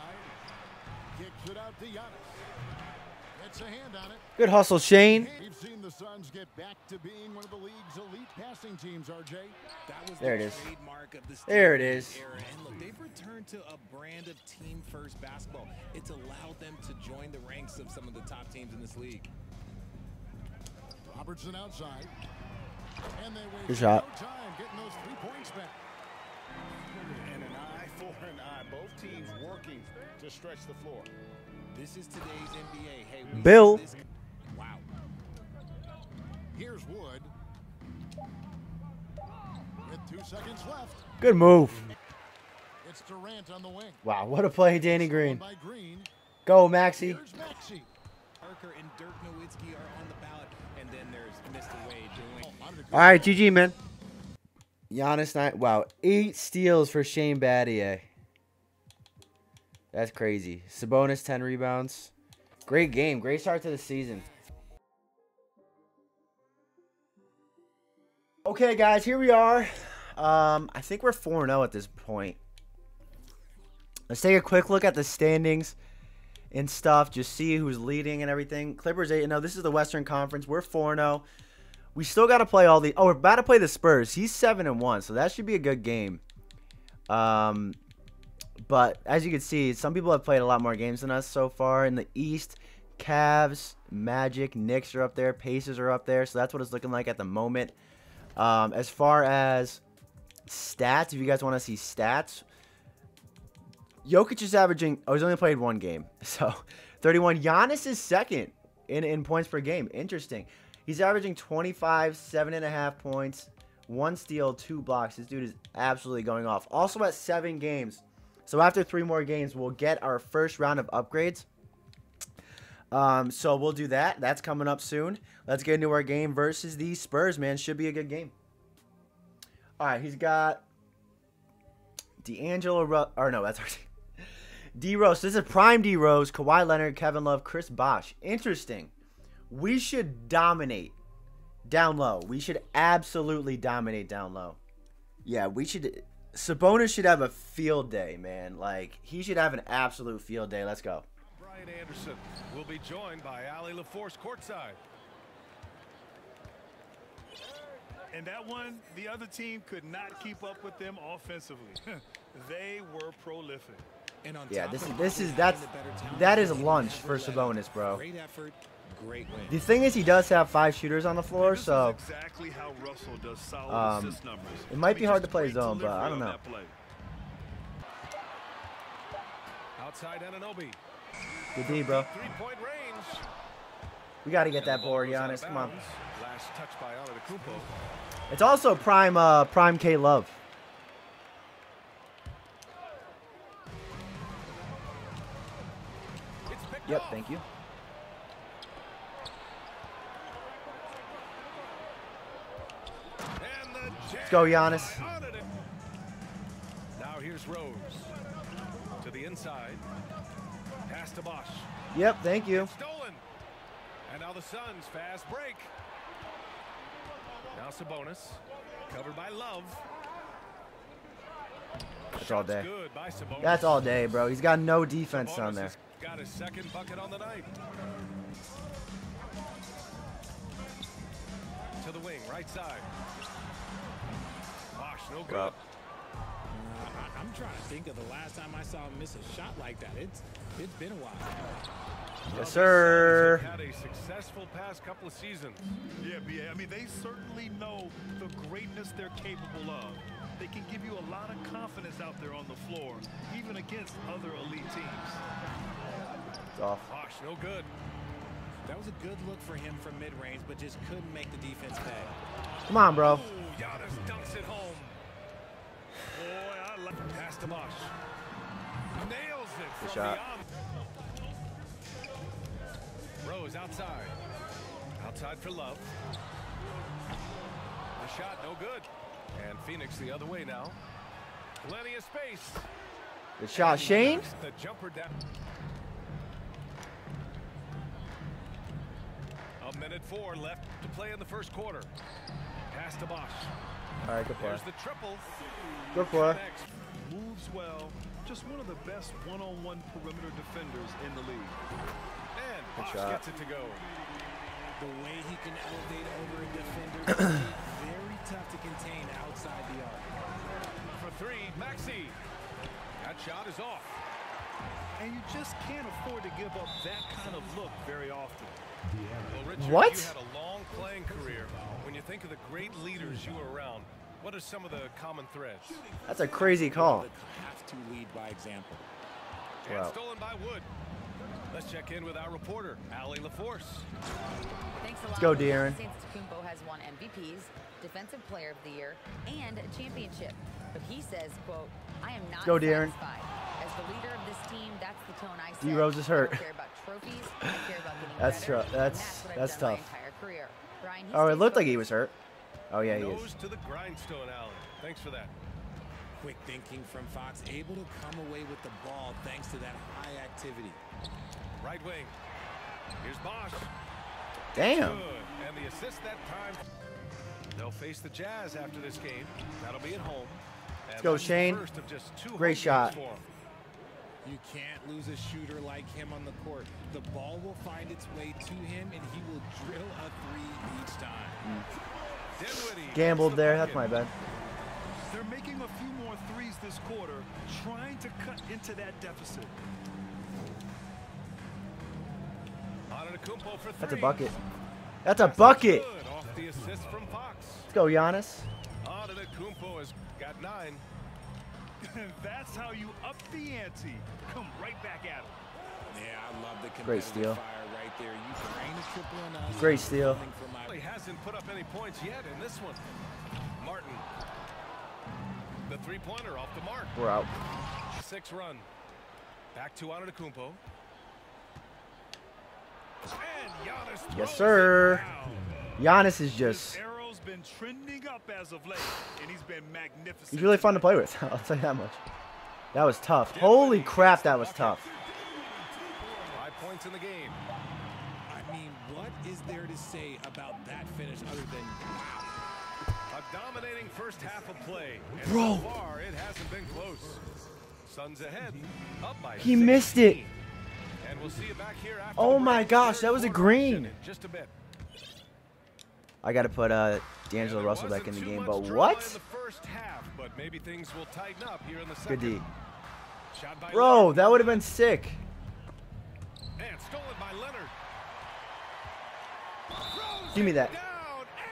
Kicks it out to Giannis. Gets a hand on it. Good hustle, Shane. We've seen the Suns get back to being one of the league's elite passing teams, R J. That was there it is. There it is. They've returned to a brand of team first basketball. It's allowed them to join the ranks of some of the top teams in this league. Robertson outside. And they wait. Good shot. No time getting those three points back. And an eye for an eye. Both teams working to stretch the floor. This is today's N B A. Hey, we Bill. Wow. Here's Wood. With two seconds left. Good move. It's Durant on the wing. Wow, what a play, Danny Green. Green. Go, Maxey. Maxey. Parker and Dirk Nowitzki are on the ballot, and then there's Mister Wade doing. All right, G G, man. Giannis, nine, wow, eight steals for Shane Battier. That's crazy. Sabonis, ten rebounds. Great game. Great start to the season. Okay, guys, here we are. Um, I think we're four and oh at this point. Let's take a quick look at the standings and stuff. Just see who's leading and everything. Clippers eight and oh. This is the Western Conference. We're four and oh. We still got to play all the... Oh, we're about to play the Spurs. He's seven and one, so that should be a good game. Um, but as you can see, some people have played a lot more games than us so far. In the East, Cavs, Magic, Knicks are up there. Pacers are up there. So that's what it's looking like at the moment. Um, as far as stats, if you guys want to see stats... Jokic is averaging, oh, he's only played one game, so thirty-one. Giannis is second in, in points per game. Interesting. He's averaging twenty-five, seven and a half points, one steal, two blocks. This dude is absolutely going off. Also at seven games. So after three more games, we'll get our first round of upgrades. Um, so we'll do that. That's coming up soon. Let's get into our game versus the Spurs, man. Should be a good game. All right, he's got D'Angelo, or no, that's our team. D-Rose. This is prime D-Rose, Kawhi Leonard, Kevin Love, Chris Bosh. Interesting. We should dominate down low. We should absolutely dominate down low. Yeah, we should. Sabonis should have a field day, man. Like, he should have an absolute field day. Let's go. Brian Anderson will be joined by Ali LaForce courtside. And that one, the other team could not keep up with them offensively. They were prolific. And on yeah, this is this is that's that is lunch for Sabonis, bro. Great effort, great win. The thing is, he does have five shooters on the floor, yeah, so exactly how Russell does solid um, assist numbers. It might be hard to play zone, but I don't know. Outside Anunoby. Good D, bro. Three-point range. We got to get that board, Giannis. Come on. Last touch by Antetokounmpo. It's also prime, uh, prime K Love. Yep, thank you. Let's go, Giannis. Now here's Rose to the inside. Pass to Bosh. Yep, thank you. Stolen. And now the Suns fast break. Now Sabonis covered by Love. That's all day. That's all day, bro. He's got no defense down there. Got his second bucket on the night. To the wing, right side. Bosh, no good. Uh, I'm trying to think of the last time I saw him miss a shot like that. It's it's been a while. Yes, sir. Had a successful past couple of seasons. Yeah, I mean, they certainly know the greatness they're capable of. They can give you a lot of confidence out there on the floor, even against other elite teams. Off. Bosh, no good. That was a good look for him from mid-range, but just couldn't make the defense pay. Come on, bro. Ooh, Giannis dunks it home. Boy, I love it. Pass to Bosh. Nails it. Good shot. Rose outside. Outside for Love. The shot, no good. And Phoenix the other way now. Plenty of space. Good shot, Shane. The jumper down. A minute four left to play in the first quarter. Pass to Bosh. All right, good play. There's the triple. Good play. Moves well. Just one of the best one-on-one perimeter defenders in the league. And Bosh gets it to go. The way he can elevate over a defender is very tough to contain outside the arc. For three, Maxey. That shot is off. And you just can't afford to give up that kind of look very often. Well, Richard, what? You had a long playing career. When you think of the great leaders you were around, what are some of the common threads? That's a crazy call. Have to lead by example. And wow. Stolen by Wood. Let's check in with our reporter, Ali LaForce. Thanks a lot. Let's go, De'Aaron. Antetokounmpo has won M V Ps, Defensive Player of the Year, and a championship. But he says, quote, I am not go, De'Aaron. Satisfied. As the leader of this team, that's the tone I set. D-Rose is hurt. I don't care about trophies. I care about getting that's better. That's, that's, that's, that's tough. Brian, oh, it looked like he was hurt. Oh, yeah, he is. To the grindstone, Allen. Thanks for that. Quick thinking from Fox, able to come away with the ball thanks to that high activity. Right wing. Here's Bosh. Damn. Good. And the assist that time. They'll face the Jazz after this game. That'll be at home. And let's go, Shane. Great shot. You can't lose a shooter like him on the court. The ball will find its way to him, and he will drill a three each time. Mm. Gambled there. That's my bad. They're making a few more threes this quarter, trying to cut into that deficit. That's a bucket. That's a bucket. Off the assist from Fox. Let's go, Giannis. Antetokounmpo has got nine. That's how you up the ante. Come right back at him. Yeah, I love the great steal. Fire right there. You the great steal. He hasn't put up any points yet in this one. Martin. The three-pointer off the mark. We're out. Six run. Back to Antetokounmpo. Yes, sir. Giannis is just. Been trending up as of late, and he's been magnificent. He's really fun to play with. I'll tell you that much. That was tough. Holy crap, that was tough. Five points in the game. I mean, what is there to say about that finish other than wow? A dominating first half of play. And bro, so far, it hasn't been close. Suns ahead, up by he sixteen. Missed it. And we'll see you back here after oh my gosh, that was a green. Just a bit. I got to put uh, D'Angelo Russell back in the game, but what? Half, but maybe things will tighten up here in the second. Good D. Bro, that would have been sick. And stolen by Leonard. Give me that. Down,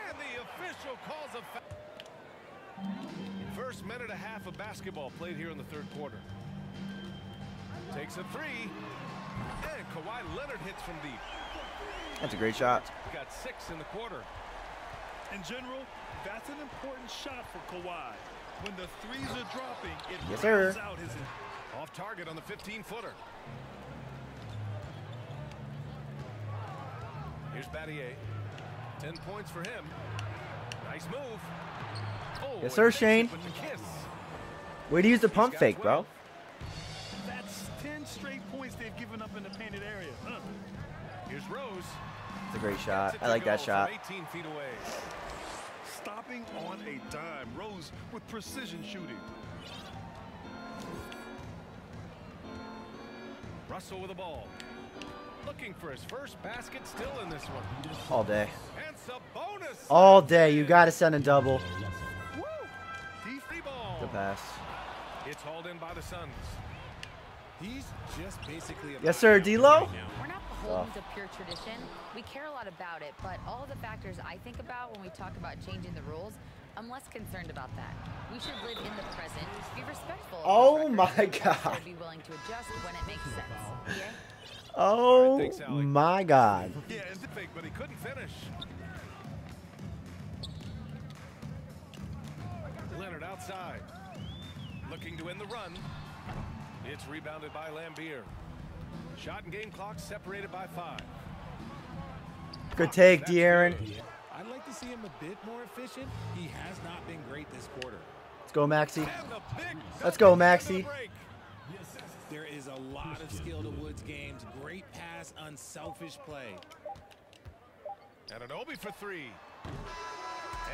and the official calls a foul. First minute and a half of basketball played here in the third quarter. Takes a three. And Kawhi Leonard hits from deep. That's a great shot. Got six in the quarter. In general, that's an important shot for Kawhi. When the threes are dropping, it yes, sir. Out his off target on the fifteen footer. Here's Battier. Ten points for him. Nice move. Oh, yes, sir, Shane. Way to use the pump fake, bro. That's ten straight points they've given up in the painted area. Huh. Here's Rose. It's a great shot. I like that shot. eighteen feet away. Stopping on a dime. Rose with precision shooting. Russell with the ball. Looking for his first basket still in this one. All day. All day. You got to send a double. Woo. The pass. It's hauled in by the Suns. He's just basically a yes, sir, D-Lo. We're not beholden to pure tradition. We care a lot about it, but all of the factors I think about when we talk about changing the rules, I'm less concerned about that. We should live in the present, be respectful. Oh my God. Be willing to adjust when it makes sense. Yeah? Oh right, thanks, my God. Yeah, it's a fake, but he couldn't finish. Leonard outside, looking to end the run. It's rebounded by Lambeer. Shot and game clock separated by five. Good take, De'Aaron. I'd like to see him a bit more efficient. He has not been great this quarter. Let's go, Maxey. Let's go, Maxey. There is a lot of skill to Wood's games. Great pass, unselfish play. And Anunoby for three.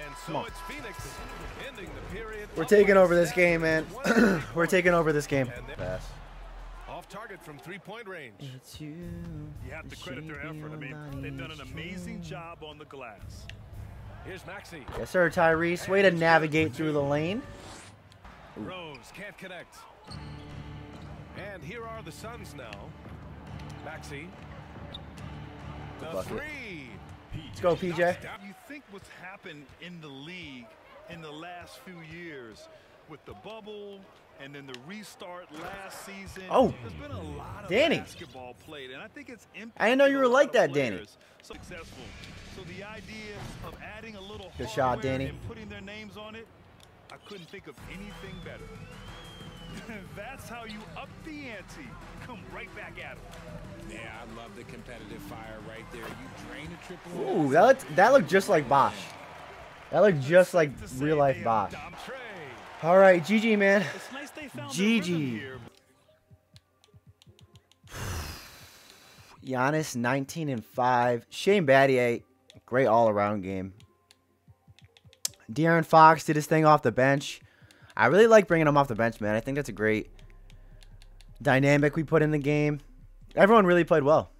And so it's Phoenix ending the period. We're taking over this game, man. We're taking over this game. Pass. Off target from three-point range. It's you. You have to credit their effort. I mean, they've done an amazing job on the glass. Here's Maxey. Yes, sir, Tyrese. Way to navigate through the lane. Ooh. Rose can't connect. And here are the Suns now. Maxey. The three. Let's go, P J. You think what's happened in the league in the last few years with the bubble and then the restart last season. Oh, there's been a lot of Danny. Basketball played, and I think it's I didn't know you were like that, Danny. So successful. So the idea of adding a little good shot, Danny. And putting their names on it, I couldn't think of anything better. That's how you up the ante. Come right back at them. Yeah, I love the competitive fire right there. You drain a triple. Ooh, that looked, that looked just like Bosch. That looked just like real life Bosch. All right, G G, man. Nice G G. Giannis nineteen and five. Shane Battier, great all around game. De'Aaron Fox did his thing off the bench. I really like bringing him off the bench, man. I think that's a great dynamic we put in the game. Everyone really played well.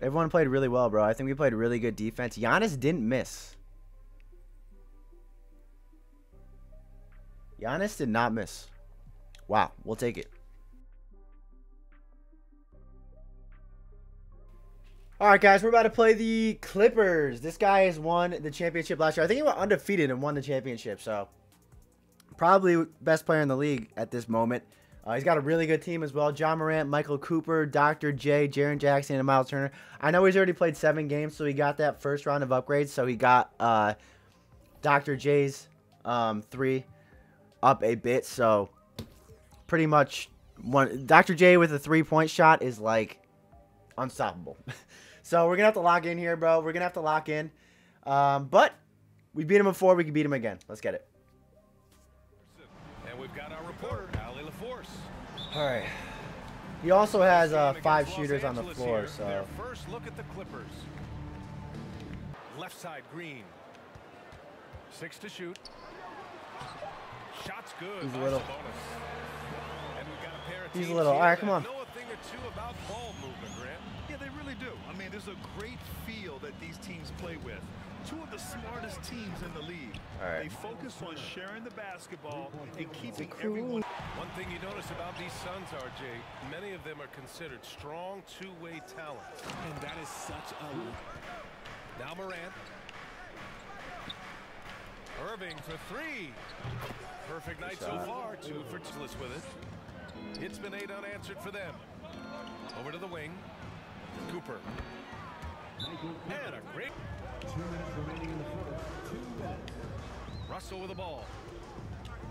Everyone played really well, bro. I think we played really good defense. Giannis didn't miss. Giannis did not miss. Wow, we'll take it. All right, guys, we're about to play the Clippers. This guy has won the championship last year. I think he went undefeated and won the championship, so probably best player in the league at this moment. Uh, he's got a really good team as well. John Morant, Michael Cooper, Doctor J, Jaren Jackson, and Miles Turner. I know he's already played seven games, so he got that first round of upgrades. So he got uh, Doctor J's um, three up a bit. So pretty much one Doctor J with a three-point shot is like unstoppable. So we're going to have to lock in here, bro. We're going to have to lock in. Um, but we beat him before. We can beat him again. Let's get it. And we've got our reporter, Ali LaForce. All right. He also has uh, five shooters on the floor, so. First look at the Clippers. Left side Green. Six to shoot. Shots good. He's a little. He's a little. All right, come on. Two about ball movement, Grant. Yeah, they really do. I mean, there's a great feel that these teams play with. Two of the smartest teams in the league. All right. They focus on sharing the basketball and keeping everyone. One thing you notice about these Suns, R J, many of them are considered strong two-way talent. And that is such a... Now Morant. Irving for three. Perfect night so far. Two for two with it. It's been eight unanswered for them. Over to the wing. Cooper. And a great... Two minutes remaining in the quarter. Two minutes. Russell with the ball.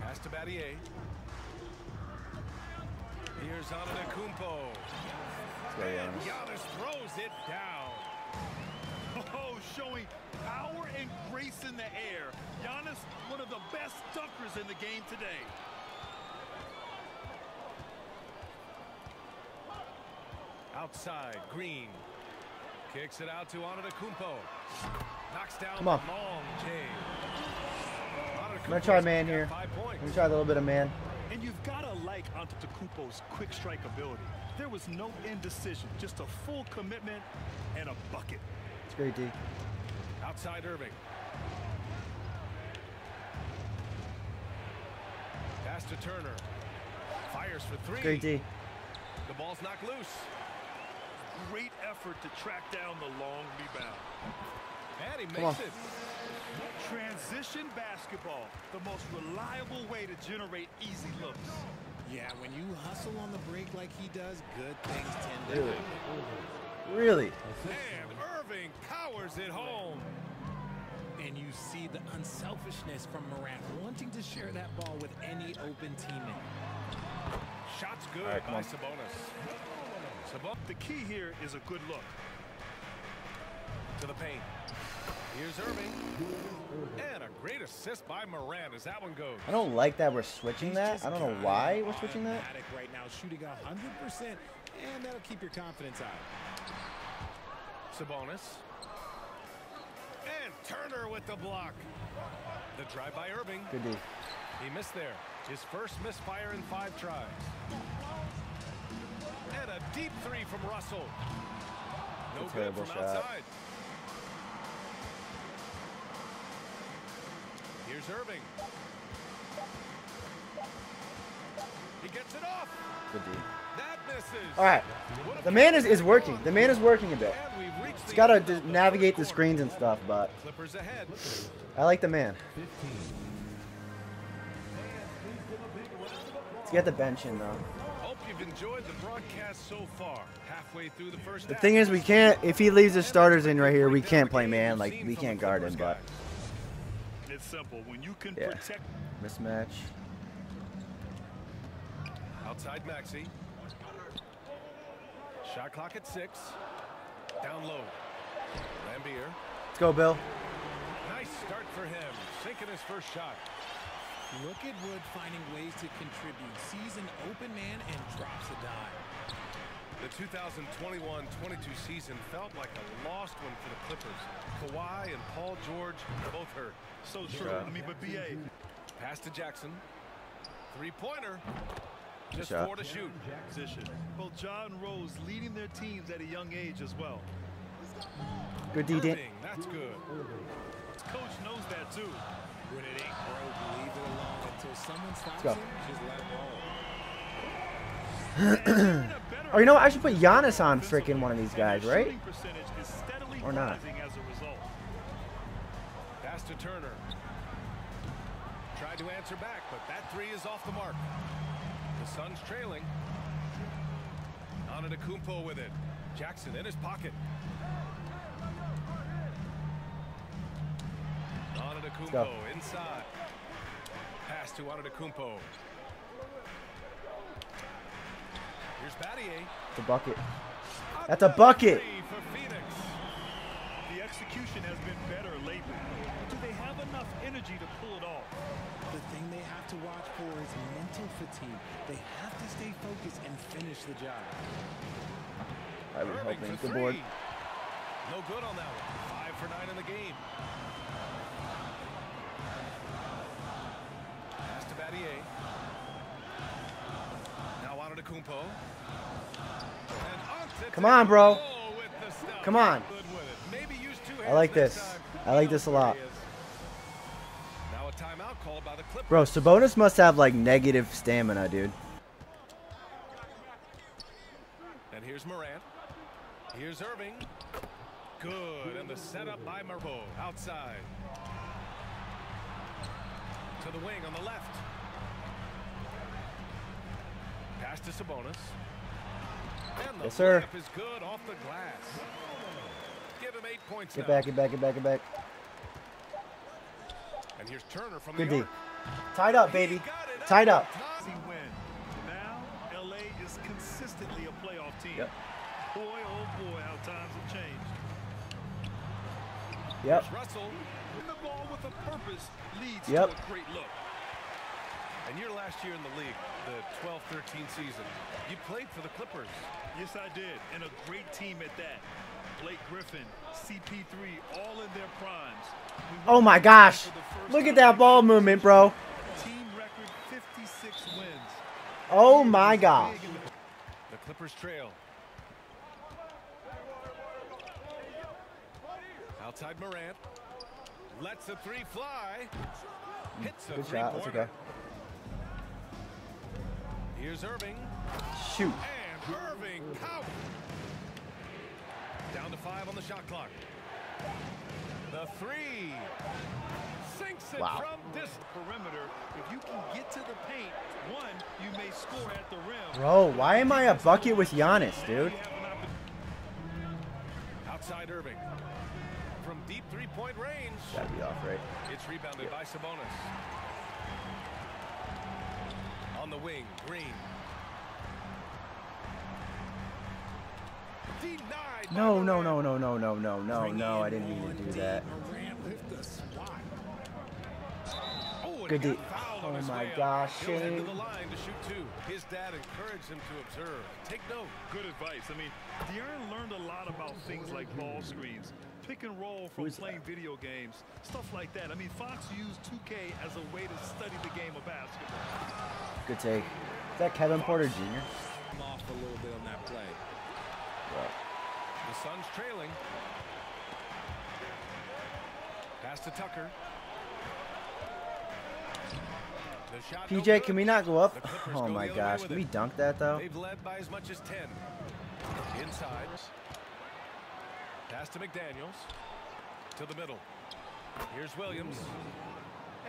Pass to Battier. Here's Antetokounmpo. And Giannis throws it down. Oh, showing power and grace in the air. Giannis, one of the best dunkers in the game today. Outside, Green. Kicks it out to Antetokounmpo. Knocks down Come on. Long James. I'm going to try man here. I'm going to try a little bit of man. And you've got to like Antetokounmpo's quick strike ability. There was no indecision. Just a full commitment and a bucket. It's great, D. Outside, Irving. Pass to Turner. Fires for three. It's great, D. The ball's knocked loose. Great effort to track down the long rebound. And he makes it. Transition basketball, the most reliable way to generate easy looks. Yeah, when you hustle on the break like he does, good things tend to happen. Really? And Irving powers it home. And you see the unselfishness from Morant, wanting to share that ball with any open teammate. Shots good right, by Sabonis. The key here is a good look. To the paint. Here's Irving. And a great assist by Morant as that one goes. I don't like that we're switching that. I don't know why we're switching that. Right now, shooting one hundred percent, and that'll keep your confidence high. Sabonis. And Turner with the block. The drive by Irving. Good D. He missed there. His first misfire in five tries. And a deep three from Russell. No good terrible from shot. Outside. Here's Irving. He gets it off. Good deal. That misses. All right. The man is, is working. The man is working a bit. He's got to navigate the screens and stuff, but I like the man. Let's get the bench in, though. Enjoyed the broadcast so far. Halfway through the first. The thing is, we can't. If he leaves his starters in right here, we can't play man. Like we can't guard him. But it's simple when you can protect. Mismatch. Outside Maxey. Shot clock at six. Down low. Lambeer. Let's go, Bill. Nice start for him. Sinking his first shot. Look at Wood finding ways to contribute. Sees an open man and drops a dime. The two thousand twenty-one twenty-two season felt like a lost one for the Clippers. Kawhi and Paul George both hurt. So true. I mean, but B A. Pass to Jackson. Three-pointer. Just four to shoot. Position. Well, John Rose leading their teams at a young age as well. Good D. That's good. Coach knows that too. When it ain't broke, leave it alone until someone stops it. Just let it roll. Or you know what? I should put Giannis on freaking one of these guys, right? Or not. Pass to Turner. Tried to answer back, but that three is off the mark. The Suns trailing. Antetokounmpo with it. Jackson in his pocket. Antetokounmpo inside. Pass to Antetokounmpo. Here's Battier. It's a bucket. That's a bucket. For Phoenix. The execution has been better lately. Do they have enough enough energy to pull it off. The thing they have to watch for is mental fatigue. They have to stay focused and finish the job. I would help make the board. No good on that one. Five for nine in the game. Pass to Battier. Now out of the Kumpo. Come on, bro. Come on. I like this. I like this a lot. Bro, Sabonis must have like negative stamina, dude. And here's Morant. Here's Irving. Good. And the setup by Marbeau outside. To the wing on the left. Pass to Sabonis. Yes, sir. Is good off the glass. Give him eight points. Get back, get back, get back, get back. And here's Turner from good the D. Tied up, baby. Tied up. Now L A is consistently a playoff team. Yep. Boy, oh boy, how times have changed. Yep. Here's Russell with the ball with a purpose leads yep. to a great look. And your last year in the league, the twelve thirteen season, you played for the Clippers. Yes, I did, and a great team at that. Blake Griffin, C P three, all in their primes. We oh my gosh! Look at that ball movement, bro. Team record fifty-six wins. Oh my gosh! The Clippers trail. Outside Morant, lets the three fly. Hits a good shot. That's okay. Here's Irving. Shoot. And Irving out. Down to five on the shot clock. The three. Sinks it wow. from this perimeter. If you can get to the paint, one, you may score at the rim. Bro, why am I a bucket with Giannis, dude? Outside Irving. From deep three-point range. That'd be off, right? It's rebounded yeah. by Sabonis. On the wing, Green. Denied no, no, no, no, no, no, no, no, no! I didn't mean to do that. Oh, good deep. Oh my way. gosh! Shane. He'll head to the line to shoot two. His dad encouraged him to observe. Take note. Good advice. I mean, De'Aaron learned a lot about things like ball screens, pick and roll from playing that? video games, stuff like that. I mean, Fox used two K as a way to study the game of basketball. Good take. Is that Kevin Porter Junior? I'm off a little bit on that play. What? The Suns trailing. Pass to Tucker. The shot P J, no can we not go up? Oh my gosh, can we dunk that though? They've led by as much as ten. Inside. Pass to McDaniels. To the middle. Here's Williams.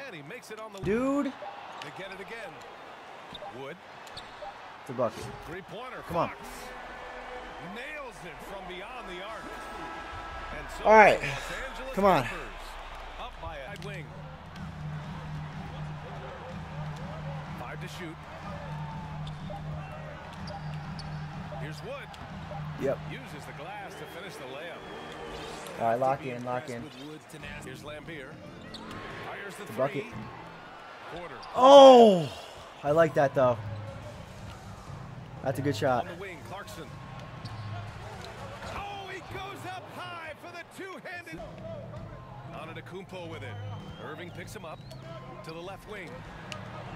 And he makes it on the dude. They get it again. Wood. It's a bucket. Three-pointer. Come on. Nails it from beyond the arc. And so all right. Come on. Up by a wing. Five to shoot. Here's Wood. Yep. Uses the glass to finish the layup. All right, lock in, lock in. Here's Lambeer. Fires the three. Bucket. Porter. Oh. I like that though. That's a good shot. On the wing, Clarkson. Oh, he goes up high for the two-handed. Antetokounmpo with it. Irving picks him up to the left wing.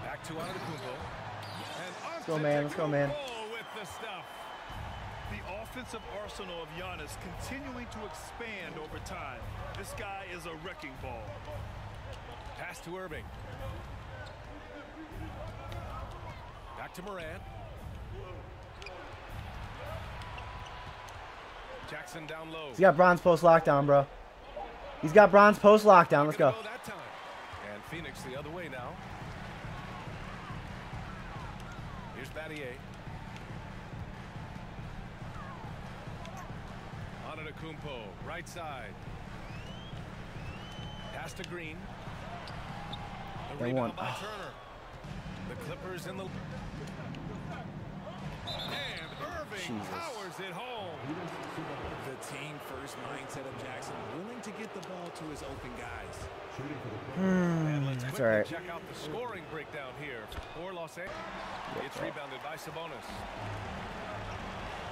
Back to Antetokounmpo. Let's go, man. Let's go, man. With the stuff. The offensive arsenal of Giannis continuing to expand over time. This guy is a wrecking ball. Pass to Irving. Back to Morant. Jackson down low. He's got bronze post lockdown, bro. He's got bronze post lockdown. Let's go. And Phoenix the other way now. Here's Battier. Antetokounmpo, right side. Pass to Green. The rebound by Turner. The Clippers in the and Jesus. Powers it home. The team first mindset of Jackson, willing to get the ball to his open guys. And let's quickly right. check out the scoring breakdown here for Los Angeles. It's rebounded by Sabonis.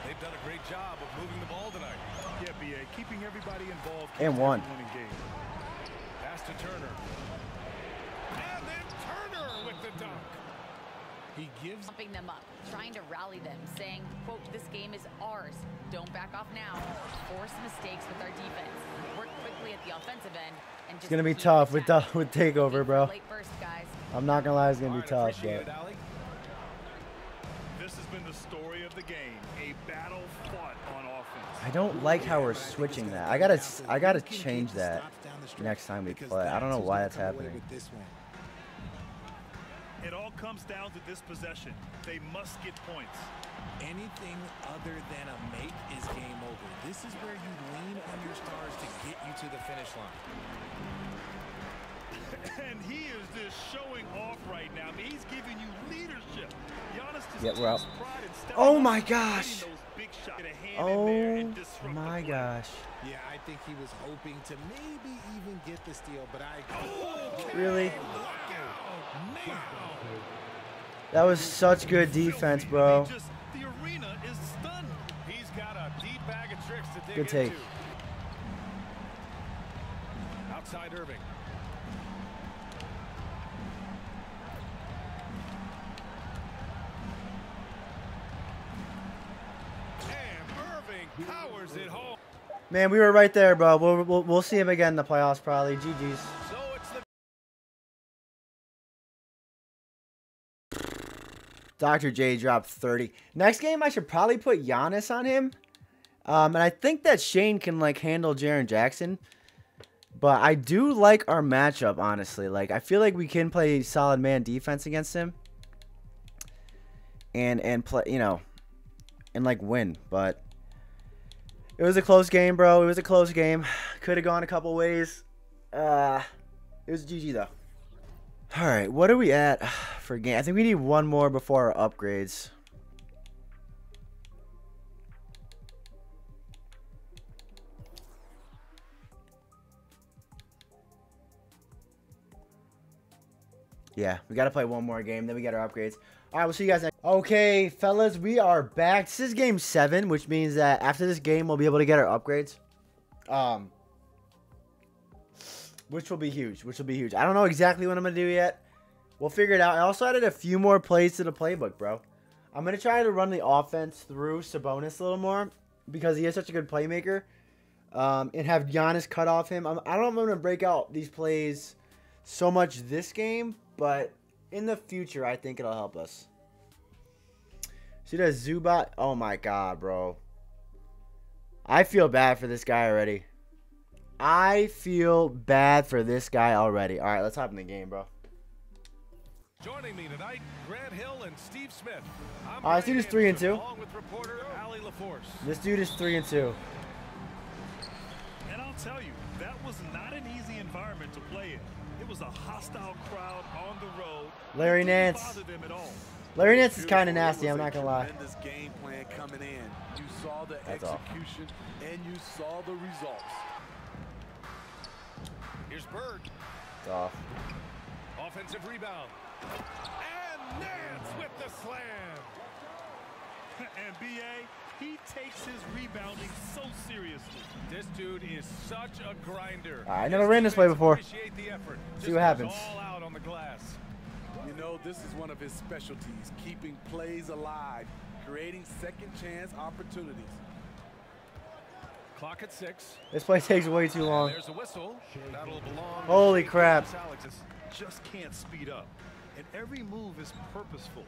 They've done a great job of moving the ball tonight. Yeah, B A, keeping everybody involved. And one. Pass to Turner. And then Turner with the dunk. He gives pumping them up, trying to rally them, saying, quote, this game is ours. Don't back off now. Force mistakes with our defense. Work quickly at the offensive end. And just it's going to be tough with, the, with takeover, bro. First, I'm not going to lie, it's going to be tough, bro. This has been the story of the game, a battle fought on offense. I don't like how we're switching that. I got to I got to change that next time we play. I don't know why that's happening. It all comes down to this possession. They must get points. Anything other than a make is game over. This is where you lean on your stars to get you to the finish line. And he is just showing off right now. He's giving you leadership. Giannis is out. Oh my gosh. Oh my gosh. Yeah, I think he was hoping to maybe even get the steal, but I oh, really. That was such good defense, bro. Good take. Outside Irving. And Irving powers it home. Man, we were right there, bro. We'll we'll, we'll see him again in the playoffs, probably. G G's. Doctor J dropped thirty. Next game, I should probably put Giannis on him. Um, and I think that Shane can, like, handle Jaren Jackson. But I do like our matchup, honestly. Like, I feel like we can play solid man defense against him. And, and play, you know, and, like, win. But it was a close game, bro. It was a close game. Could have gone a couple ways. Uh, it was G G, though. All right, what are we at for game? I think we need one more before our upgrades. Yeah, we got to play one more game, then we got our upgrades. All right, we'll see you guys next. Okay, fellas, we are back. This is game seven, which means that after this game, we'll be able to get our upgrades. Um... Which will be huge, which will be huge. I don't know exactly what I'm going to do yet. We'll figure it out. I also added a few more plays to the playbook, bro. I'm going to try to run the offense through Sabonis a little more because he is such a good playmaker. Um, and have Giannis cut off him. I'm, I don't know if I'm going to break out these plays so much this game, but in the future, I think it'll help us. See that Zubat? Oh my God, bro. I feel bad for this guy already. I feel bad for this guy already. All right, let's hop in the game, bro. Joining me tonight, Grant Hill and Steve Smith. I'm All right, this dude is three and two. This dude is three and two. And I'll tell you, that was not an easy environment to play in. It was a hostile crowd on the road. Larry Nance. Larry Nance is kind of nasty, I'm not going to lie. Game plan coming in. You saw the That's execution awful. And you saw the results. Here's Bird. It's off. Offensive rebound. And Nance with the slam. And B A, he takes his rebounding so seriously. This dude is such a grinder. I never ran this way before. See what happens. All out on the glass. You know, this is one of his specialties, keeping plays alive, creating second chance opportunities. Clock at six. This play takes way too long. There's a whistle. That'll belong. Holy crap. Just can't speed up. And every move is purposeful.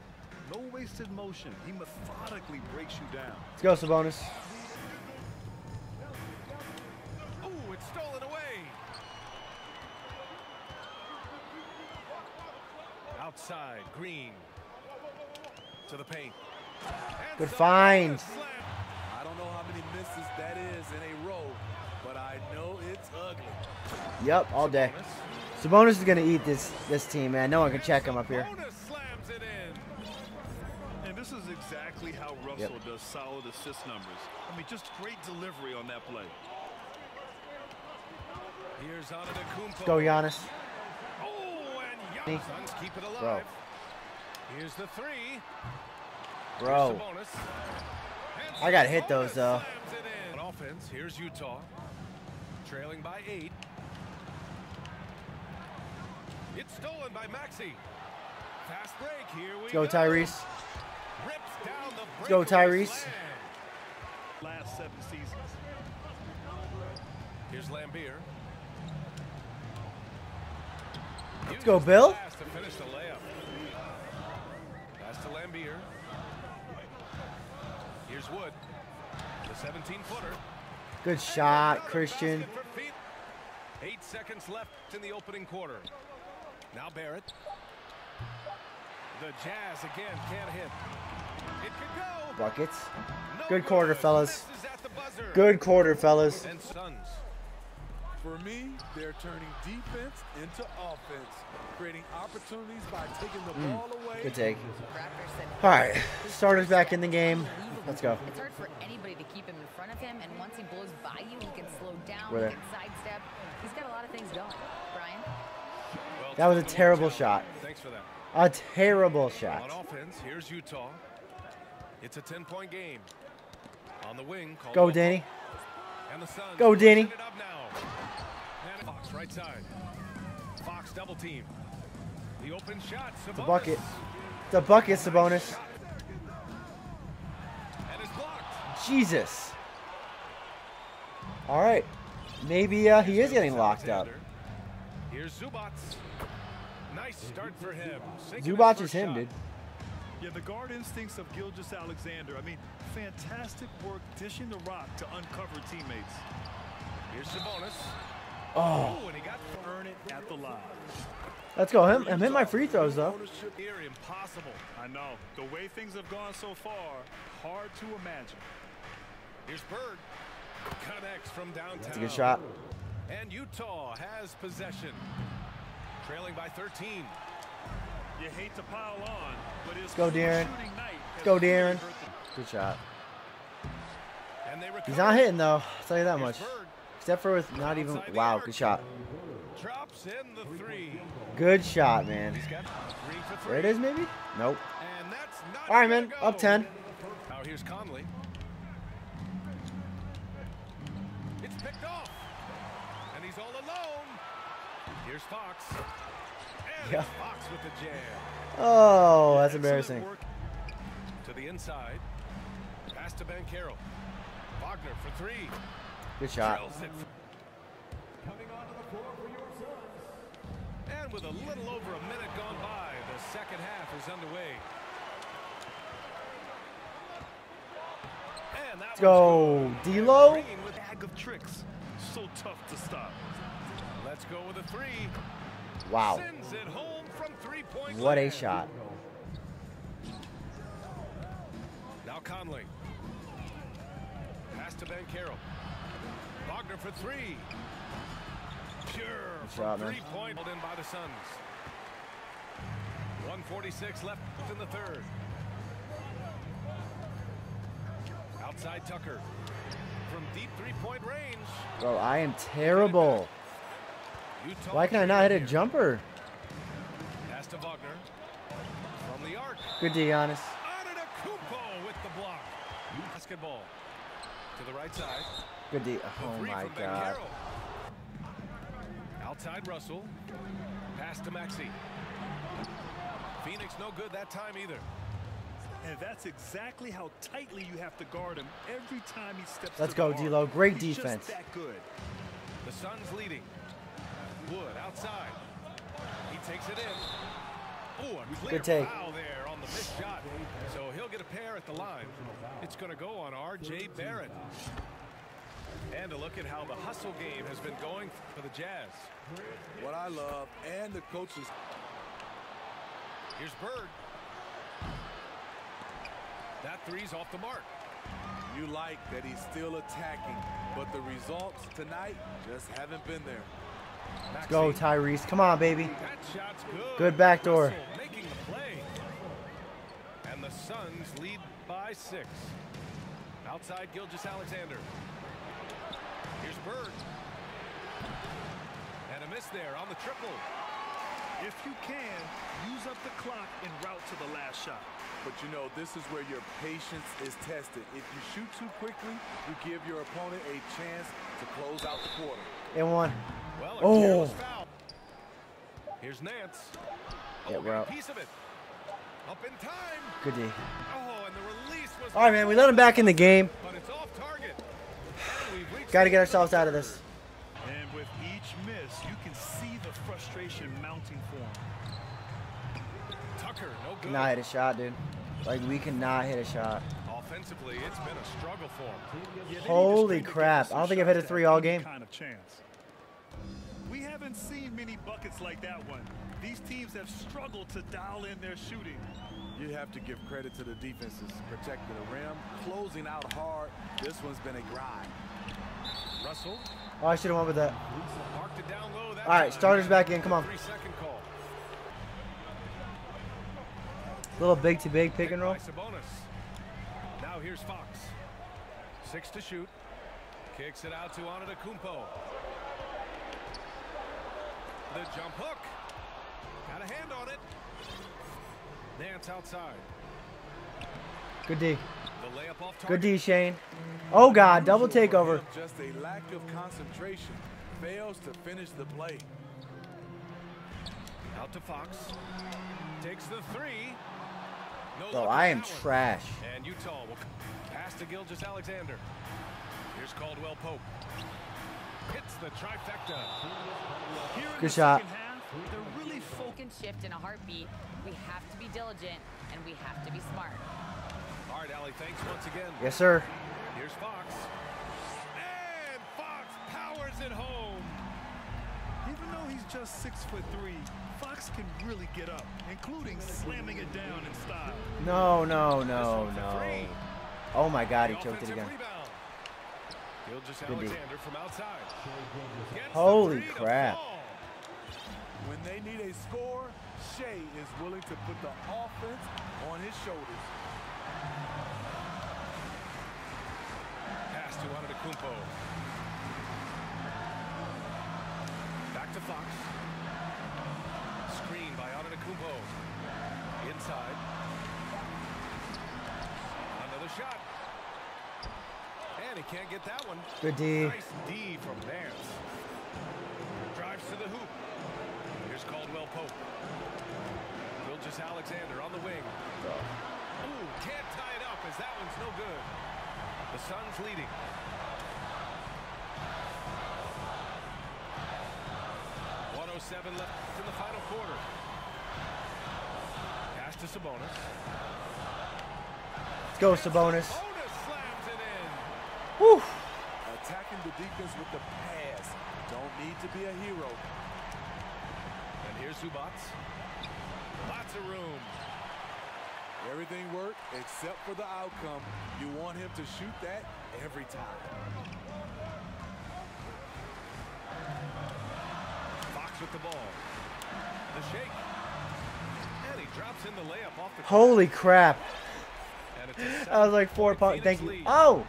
No wasted motion. He methodically breaks you down. Let's go, Sabonis. Oh, it's stolen away. Outside, Green. To the paint. Good find. That is in a row, but I know it's ugly. Yep, all day. Sabonis is gonna eat this this team, man. No one can check him up here. And this is exactly how Russell yep. does solid assist numbers. I mean, just great delivery on that play. Here's Antetokounmpo. Let's go, Giannis. Oh, and Giannis keep it alive. Bro. Here's the three. Bro. I gotta hit those though. On offense, here's Utah. Trailing by eight. It's stolen by Maxey. Fast break. Here we go. Go, Tyrese. Rips down the Let's go, Tyrese. Last seven seasons. Here's Lambeer. Let's go, Bill. To finish the layup. Pass to Lambeer. Here's Wood. The seventeen footer. Good shot, Christian. Eight seconds left in the opening quarter. Now Barrett. The Jazz again can't hit. It could go. Buckets. Good quarter, fellas. Good quarter, fellas. And Suns. For me, they're turning defense into offense, creating opportunities by taking the mm. ball away. Good take. All right, starters back in the game. Let's go. It's hard for anybody to keep him in front of him, and once he blows by you, he can slow down, he can sidestep. He's got a lot of things going. Brian? That was a terrible shot. Thanks for that. A terrible shot. On offense, here's Utah. It's a ten-point game. On the wing, go, Danny. And the Suns go, Danny. Fox right side. Fox double team. The open shot. Sabonis. The bucket. The bucket. Sabonis. And it's blocked. Jesus. All right. Maybe uh, he is getting locked up. Here's Zubac. Nice start for him. Zubac is him, dude. Yeah, the guard instincts of Gilgeous Alexander. I mean, fantastic work dishing the rock to uncover teammates. Here's Sabonis. Oh, and he got to earn it at the line. Let's go. Him, him hit my free throws, though. Impossible. I know. The way things have gone so far, hard to imagine. Here's Bird. Connects from downtown. That's a good shot. And Utah has possession. Trailing by thirteen. You hate to pile on, but it's go, Deron. Let's go, Deron. Good shot. And they He's not hitting, though. I'll tell you that much. Except for with not even. Wow, good shot. Drops in the three. Good shot, man. There it is, maybe? Nope. And that's not all right, man. Go. Up ten. Now here's Conley. It's picked off. And he's all alone. Here's Fox. And yeah. Fox with the jam. Oh, that's embarrassing. To the inside. Pass to Banchero. Wagner for three. Good shot. Coming onto the floor for your Suns. And with a little over a minute gone by, the second half is underway. And that Let's go, D-Lo. With a bag of tricks, so tough to stop. Let's go with a three. Wow. Sends it home from three-point What land. A shot. Now Conley. Pass to Banchero. Wagner for three. Pure three-point in by the Suns. one forty-six left in the third. Outside Tucker. From deep three-point range. Bro, I am terrible. Why can I not hit a jumper? Pass to Wagner. From the arc. Good D, Giannis. Antetokounmpo with the block. Basketball. To the right side. Good D. Oh my God. Outside Russell. Pass to Maxey. Phoenix no good that time either. And that's exactly how tightly you have to guard him every time he steps. Let's go, D-Lo. Great He's defense. Just that good. The Suns leading. Wood outside. He takes it in. Ooh, a clear good take. Foul there on the missed shot. So he'll get a pair at the line. It's going to go on R J Barrett. And a look at how the hustle game has been going for the Jazz. What I love, and the coaches. Here's Bird. That three's off the mark. You like that he's still attacking, but the results tonight just haven't been there. Let's go, Tyrese. Come on, baby. That shot's good. Good backdoor. Russell making the play. And the Suns lead. by six. Outside Gilgeous-Alexander. Here's Bird. And a miss there on the triple. If you can, use up the clock and route to the last shot. But you know, this is where your patience is tested. If you shoot too quickly, you give your opponent a chance to close out the quarter. And one. Well, oh. Foul. Here's Nance. Yeah, we're out. Piece of it. Up in time. Good day. Oh, and the release was all right, man. We let him back in the game. But it's off target. Got to get ourselves out of this. And with each miss, you can see the frustration mounting for him. Tucker, no good. Cannot hit a shot, dude. Like, we cannot hit a shot. Offensively, it's been a struggle for him. Yeah, holy crap. I don't think I've hit a three all game. Kind of chance. We haven't seen many buckets like that one. These teams have struggled to dial in their shooting. You have to give credit to the defenses protecting the rim, closing out hard. This one's been a grind. Russell. Oh, I should have went with that. Marked it down low. That all right, starters back in. Come on. Three-second call. Little big to big pick and roll. Now here's Fox. Six to shoot. Kicks it out to Antetokounmpo. The jump hook. Got a hand on it. Nance outside. Good D. The layup off target. Good D, Shane. Oh God, double takeover. Just a lack of concentration. Fails to finish the play. Out to Fox. Takes the three. No, bro, I am trash. And Utah will pass to Gilgeous-Alexander. Here's Caldwell Pope. Hits the trifecta. Here in good shot. They're really focused. Shift in a heartbeat. We have to be diligent and we have to be smart. All right, Allie, thanks once again. Yes, sir. Here's Fox. And Fox powers it home. Even though he's just six foot three, Fox can really get up, including slamming it down in style. No, no, no, no. Oh my God, he choked it again. Gilgeous-Alexander from outside. Holy crap. When they need a score, Shea is willing to put the offense on his shoulders. Pass to Antetokounmpo. Back to Fox. Screen by Antetokounmpo. Inside. Another shot. And he can't get that one. Good D. Nice D from Nance. Drives to the hoop. Here's Caldwell Pope. Gilgeous-Alexander on the wing. Ooh, can't tie it up as that one's no good. The Suns leading. one oh seven left in the final quarter. Pass to Sabonis. Let's go, Sabonis. Sabonis slams it in. Woo! Attacking the defense with the pass. Don't need to be a hero. Here's Zubats. Lots of room. Everything worked except for the outcome. You want him to shoot that every time. Fox with the ball. The shake. And he drops in the layup off the. Holy crap. I was like four points. Thank you. Oh.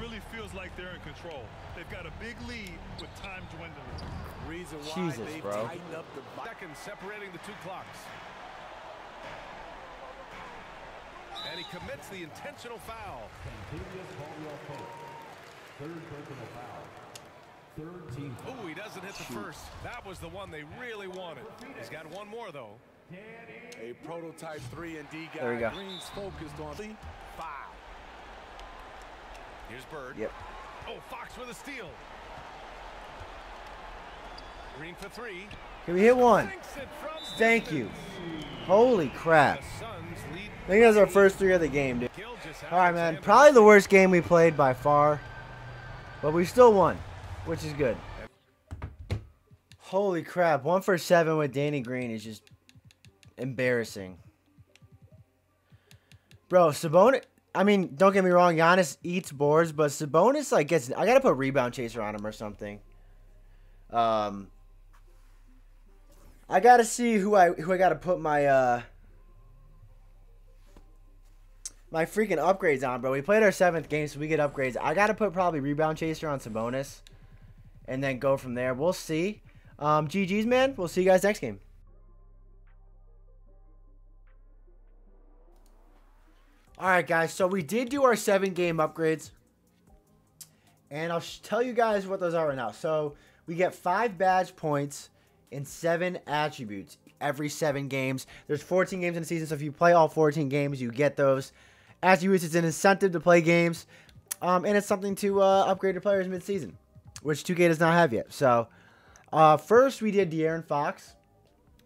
Really feels like they're in control. They've got a big lead with time dwindling. Reason why Jesus, they bro. Tighten up the second, separating the two clocks. And he commits the intentional foul. Third personal foul. Third team. Oh, he doesn't hit the shoot. First. That was the one they really wanted. He's got one more though. A prototype three and D guy. There we go. Green's focused on the five. Here's Bird. Yep. Oh, Fox with a steal. Green for three. Can we hit one? Thank you. Holy crap. I think that's our first three of the game, dude. All right, man. Probably the worst game we played by far. But we still won, which is good. Holy crap. One for seven with Danny Green is just embarrassing. Bro, Sabonis. I mean, don't get me wrong, Giannis eats boards, but Sabonis, like, gets... I gotta put Rebound Chaser on him or something. Um, I gotta see who I who I gotta put my, uh... my freaking upgrades on, bro. We played our seventh game, so we get upgrades. I got to put probably Rebound Chaser on Sabonis and then go from there. We'll see. Um, G G's, man. We'll see you guys next game. All right, guys. So we did do our seven-game upgrades. And I'll tell you guys what those are right now. So we get five badge points and seven attributes every seven games. There's fourteen games in the season, so if you play all fourteen games, you get those attributes. It's an incentive to play games, um, and it's something to uh, upgrade your players mid-season, which two K does not have yet. So uh, first we did De'Aaron Fox,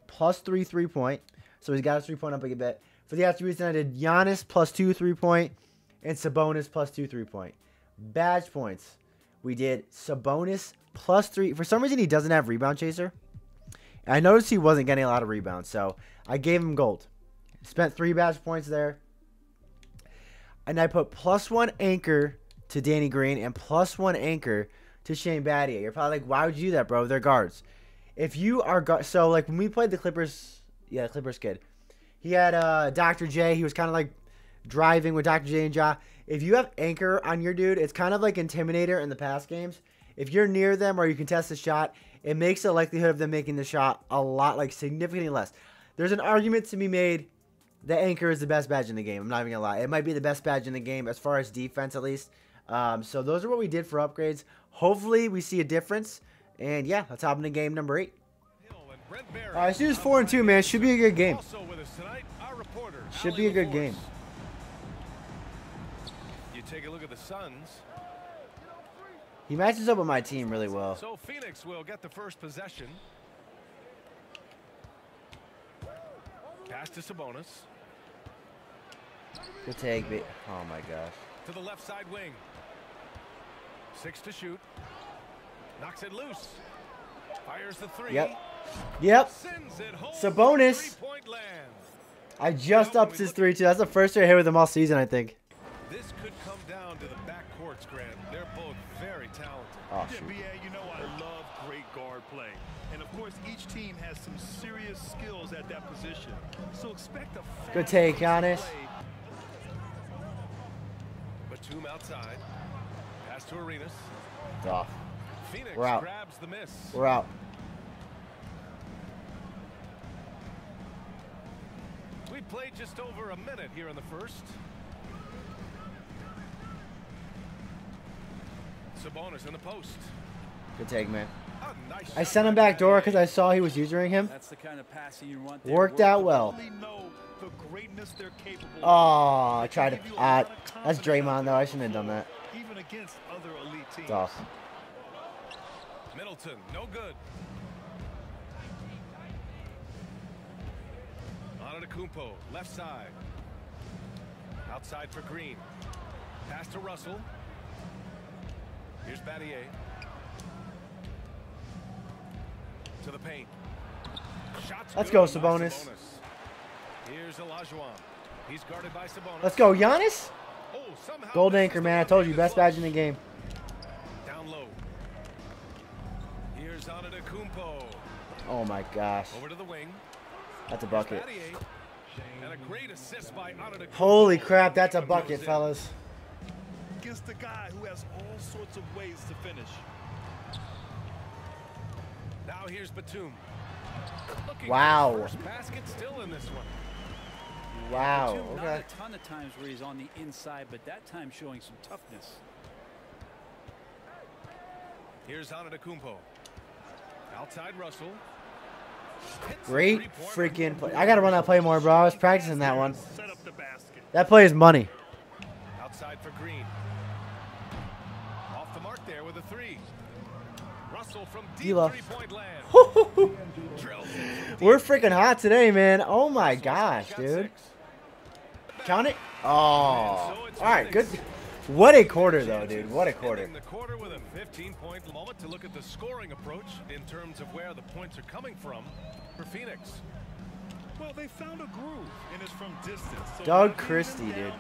plus three three-point. So he's got his three-point up a bit. For the attributes, then I did Giannis, plus two three-point, and Sabonis, plus two three-point. Badge points, we did Sabonis plus three. For some reason, he doesn't have Rebound Chaser. I noticed he wasn't getting a lot of rebounds, so I gave him gold. Spent three badge points there. And I put plus one anchor to Danny Green and plus one anchor to Shane Battier. You're probably like, why would you do that, bro? They're guards. If you are guard, so like when we played the Clippers, yeah, the Clippers kid, he had uh, Doctor J. He was kind of like driving with Doctor J and Ja. If you have anchor on your dude, it's kind of like Intimidator in the past games. If you're near them or you can test the shot, it makes the likelihood of them making the shot a lot, like, significantly less. There's an argument to be made that anchor is the best badge in the game. I'm not even gonna lie. It might be the best badge in the game as far as defense, at least. Um, so those are what we did for upgrades. Hopefully we see a difference. And, yeah, let's hop into game number eight. All right, so it's four and two, man. Should be a good game. Should be a good game. You take a look at the Suns. He matches up with my team really well. So Phoenix will get the first possession. Pass to Sabonis. Good take, but oh my gosh. To the left side wing. Six to shoot. Knocks it loose. Fires the three. Yep. Yep. Sabonis. I just upped his three too. That's the first I hit with him all season, I think. This could come down to the backcourts, Grant. They're both very talented. Oh, N B A, you know I love great guard play. And of course, each team has some serious skills at that position. So expect a fast good take, Giannis. Batum outside. Pass to Arenas. It's off. Phoenix We're out. grabs the miss. We're out. We played just over a minute here in the first. Sabonis in the post. Good take, man. Nice I sent him back door because I saw he was using him. That's the kind of passing you want. Worked out well. Oh, I tried to. Uh, that's Draymond, though. I shouldn't have done that. Even against other elite teams. It's awesome. Middleton, no good. Antetokounmpo, left side. Outside for Green. Pass to Russell. Here's Battier. To the paint. Shots Let's go, Sabonis. Sabonis. Here's Olajuwon. He's guarded by Sabonis. Let's go, Giannis. Oh, gold anchor, man. I told you, best badge in the game. Down low. Here's Antetokounmpo. Oh my gosh. Over to the wing. That's a bucket. And a great assist by Antetokounmpo. Holy crap, that's a bucket, fellas. Against the guy who has all sorts of ways to finish. Now here's Batum. Looking wow. First basket still in this one. Wow. Batum, okay. Not a ton of times where he's on the inside, but that time showing some toughness. Here's Antetokounmpo. Outside Russell. Great freaking play. I gotta run that play more, bro. I was practicing that one. Set up the basket. That play is money. Outside for Green. Off the mark there with a three. Russell from deep three-point land. We're freaking hot today, man. Oh my gosh, dude. Count it. Oh. All right, good. What a quarter though, dude. What a quarter. The quarter with a fifteen-point moment to look at the scoring approach in terms of where the points are coming from for Phoenix. Well, they found a groove, and it's from distance. So Doug Christie, dude.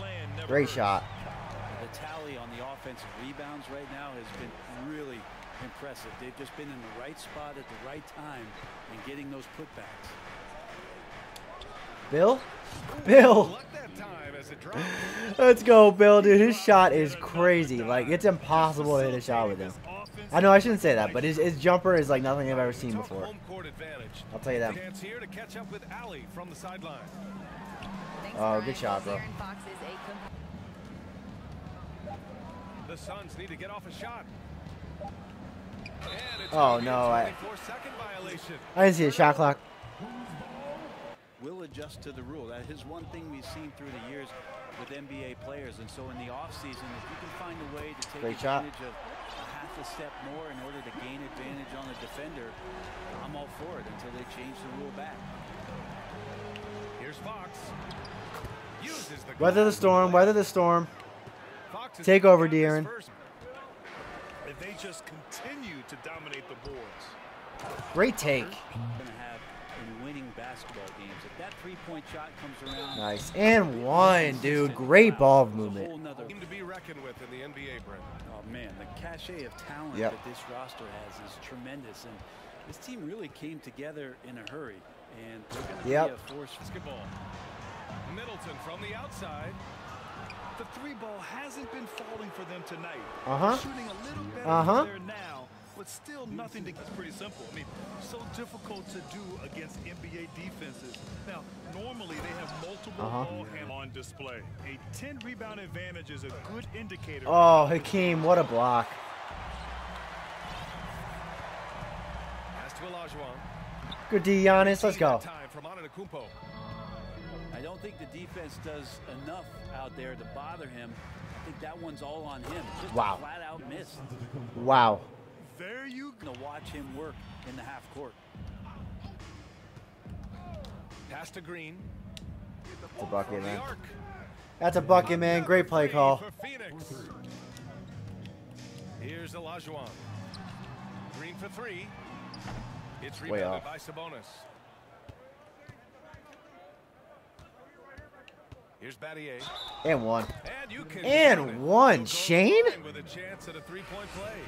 Land, Great shot. The tally on the offensive rebounds right now has been really impressive. They've just been in the right spot at the right time and getting those putbacks. Bill? Bill! Let's go, Bill, dude. His shot is crazy. Like, it's impossible to hit a shot with him. I know I shouldn't say that, but his, his jumper is like nothing I've ever seen before. I'll tell you that. Oh, good shot, bro. The Suns need to get off a shot. Oh, no. I, I didn't see a shot clock. Will adjust to the rule. That is one thing we've seen through the years with N B A players, and so in the offseason, if you can find a way to take Great advantage shot. of a half a step more in order to gain advantage on the defender, I'm all for it until they change the rule back. Here's Fox. Uses the weather the storm, weather the storm. Fox take over, De'Aaron. If they just continue to dominate the boards. Great take. In winning basketball games, if that three-point shot comes around, nice and one, dude. Great ball movement. Team to be reckoned with in the N B A, Brent. Oh man, the cachet of talent yep. that this roster has is tremendous, and this team really came together in a hurry. And they're going to yep. be a force. Basketball. Middleton from the outside. The three ball hasn't been falling for them tonight. Uh huh. Shooting a little better uh -huh. there now. But still nothing to, it's pretty simple. I mean, so difficult to do against N B A defenses. Now, normally they have multiple uh-huh. ball handles on display. A ten rebound advantage is a good indicator. Oh, Hakeem, what a block. Good D, Giannis, let's go. I don't think the defense does enough out there to bother him. I think that one's all on him. Just wow. flat out missed. Wow. There you go. Watch him work in the half court. Pass to Green. That's a bucket, man. That's a bucket, man. Great play call. Here's Olajuwon. Green for three. It's rebounded by Sabonis. Here's Battier. And one. And, and one, Shane? With a chance at a three-point play.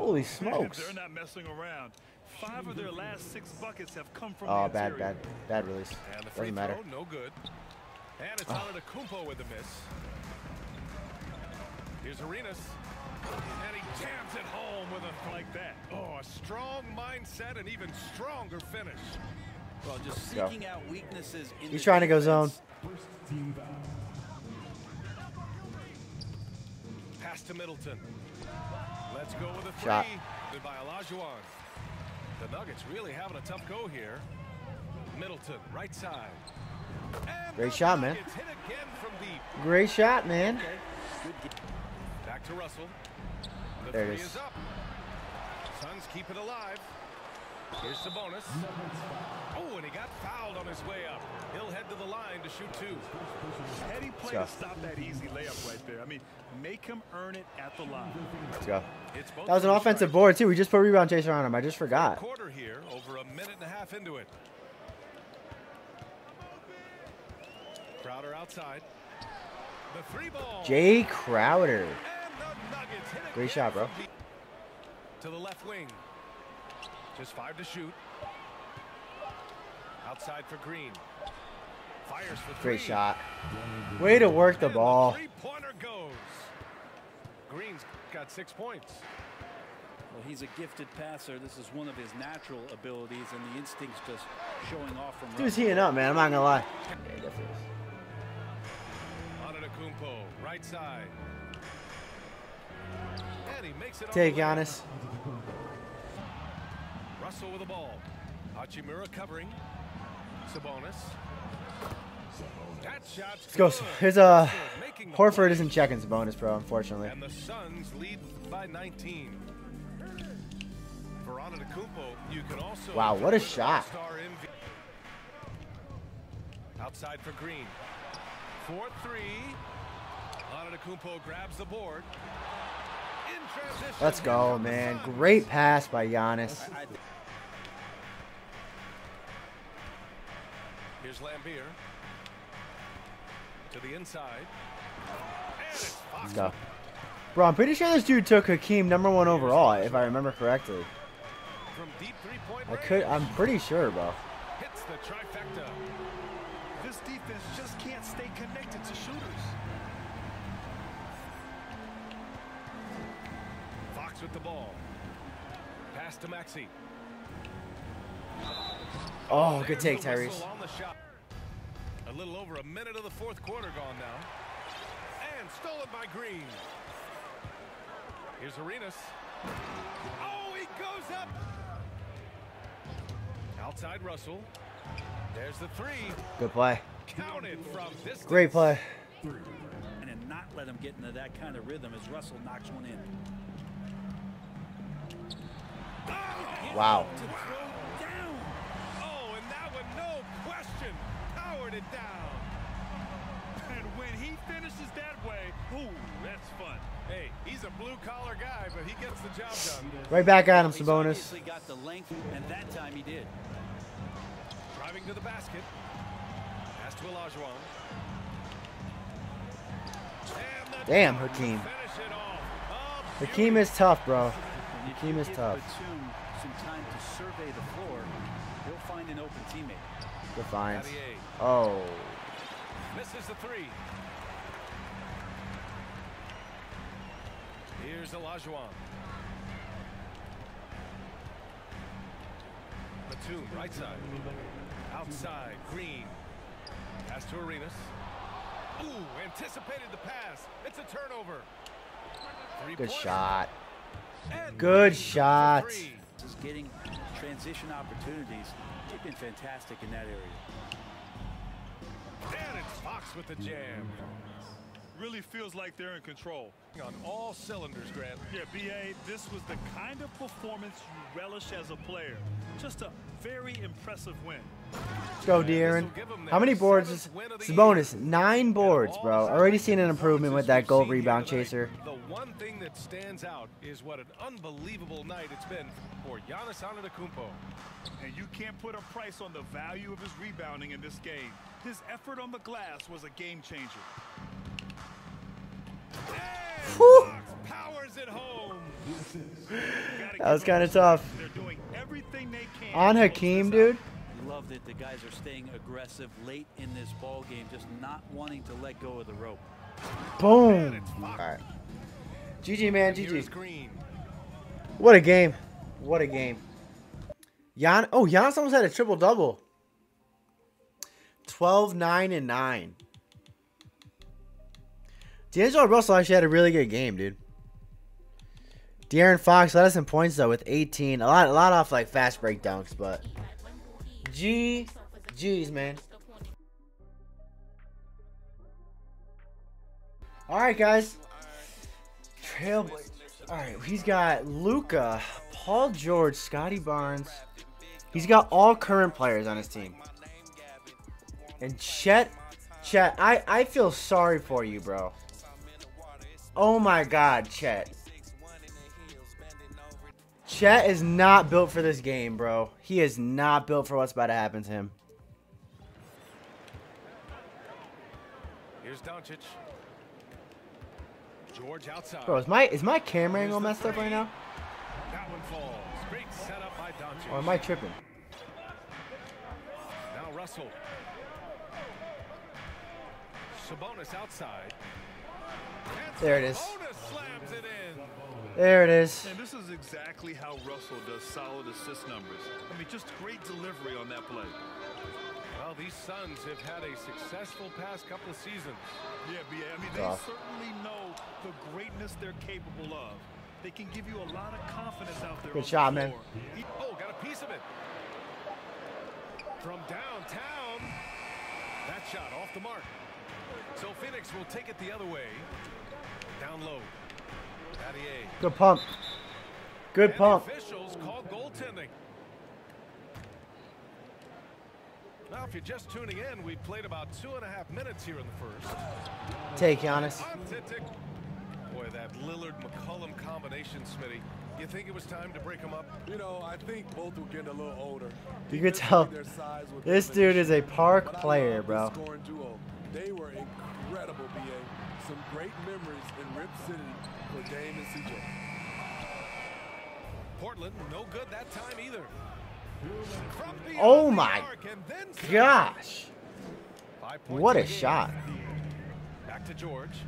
Holy smokes. They're not messing around. Five of their last six buckets have come from oh, the bad, interior. bad, bad release. And the free Doesn't matter. Throw, no good. And it's oh. Antetokounmpo with a miss. Here's Arenas. And he jams it home with a like that. Oh, a strong mindset and even stronger finish. Well, just seeking out weaknesses in He's trying to go zone. Pass to Middleton. Let's go with a three. Shot. By Olajuwon. The Nuggets really having a tough go here. Middleton, right side. And Great shot, man. Hit again from deep. Great shot, man. Okay. Back to Russell. The there three it is. is up. Suns keep it alive. Here's Sabonis. Oh, and he got fouled on his way up. He'll head to the line to shoot two. How do you play to stop that easy layup right there? I mean, make him earn it at the line. Let's go. That was an offensive board, too. We just put rebound chaser on him. I just forgot. Quarter here, over a minute and a half into it. Crowder outside. The three ball. Jay Crowder. Great shot, bro. To the left wing. Just five to shoot. Outside for Green. Fires for three. Great shot. Way to work the ball. The three-pointer goes. Green's got six points. Well, he's a gifted passer. This is one of his natural abilities, and the instinct's just showing off from. Dude's heating up, man. I'm not gonna lie. Antetokounmpo, right side. And he makes it. Take Giannis. Russell with the ball. Hachimura covering. Sabonis. That shot's Let's go. Here's a uh, Horford isn't checking Sabonis, bro, unfortunately. And the Suns lead by nineteen. For Antetokounmpo, you can also Wow, what a shot. Outside for Green. four three. Antetokounmpo grabs the board. In transition. Let's go, man. Great pass by Giannis. I, I, Here's Lambeer to the inside. Let's go. Bro, I'm pretty sure this dude took Hakeem number one overall, if I remember correctly. From deep three-point range. I could, I'm pretty sure, bro. Hits the trifecta. This defense just can't stay connected to shooters. Fox with the ball. Pass to Maxey. Oh, good take, Tyrese. A little over a minute of the fourth quarter gone now. And stolen by Green. Here's Arenas. Oh, he goes up. Outside Russell. There's the three. Good play. Counted from this. Great play. And then not let him get into that kind of rhythm as Russell knocks one in. Oh, wow. Down. Oh, and that one, no question, powered it down. And when he finishes that way, ooh, that's fun. Hey, he's a blue-collar guy, but he gets the job done. Right back at him, Sabonis. He got the length, and that time he did. Driving to the basket. Pass to Olajuwon. Damn, Hakeem. Hakeem is tough, bro. Hakeem is tough. Some time to survey the floor. He'll find an open teammate. Good finds. Oh. Misses the three. Here's Olajuwon. Batum, right side. Outside, Green. Pass to Arenas. Ooh, anticipated the pass. It's a turnover. Three Good points. shot. And Good shot. Is getting transition opportunities. They've been fantastic in that area. And it's Fox with the jam. Really feels like they're in control. On all cylinders, Grant. Yeah, B A, this was the kind of performance you relish as a player. Just a very impressive win. Let's go, De'Aaron. How many boards is Sabonis? Nine boards, bro. Already seen an improvement with that goal rebound chaser. The one thing that stands out is what an unbelievable night it's been for Giannis Antetokounmpo. And you can't put a price on the value of his rebounding in this game. His effort on the glass was a game changer. Powers at home. That was kind of tough. They're doing everything they can. On Hakeem, dude. Love that the guys are staying aggressive late in this ball game, just not wanting to let go of the rope. Boom. All right. G G, man. G G. What a game. What a game. Gian oh, Giannis almost had a triple double. twelve, nine, and nine. D'Angelo Russell actually had a really good game, dude. De'Aaron Fox led us in points though with eighteen. A lot, a lot off like fast break dunks, but G, G's man. All right, guys. Trail. All right, he's got Luka, Paul George, Scottie Barnes. He's got all current players on his team. And Chet, Chet, I, I feel sorry for you, bro. Oh my God, Chet. Chet is not built for this game, bro. He is not built for what's about to happen to him. Here's Doncic. George outside. Bro, is my is my camera angle messed up right now? That one falls. Great setup by Doncic. Or am I tripping? Now Russell. Sabonis outside. There it is. Slams it in. There it is. And this is exactly how Russell does solid assist numbers. I mean, just great delivery on that play. Well, these Suns have had a successful past couple of seasons. Yeah, B A, I mean, they oh. certainly know the greatness they're capable of. They can give you a lot of confidence out there. Good shot, the man. Oh, got a piece of it. From downtown. That shot off the mark. So Phoenix will take it the other way. Down low. Good pump. Good and pump. Officials call goaltending. Now, if you're just tuning in, we played about two and a half minutes here in the first. Take, Giannis. Boy, that Lillard-McCollum combination, Smitty. You think it was time to break them up? You know, I think both were getting a little older. You could tell this dude is a park player, bro. They were incredible, B A. Some great memories in Rip City for Dame and C J. Portland, no good that time either. Oh my gosh. What a shot. Back to George.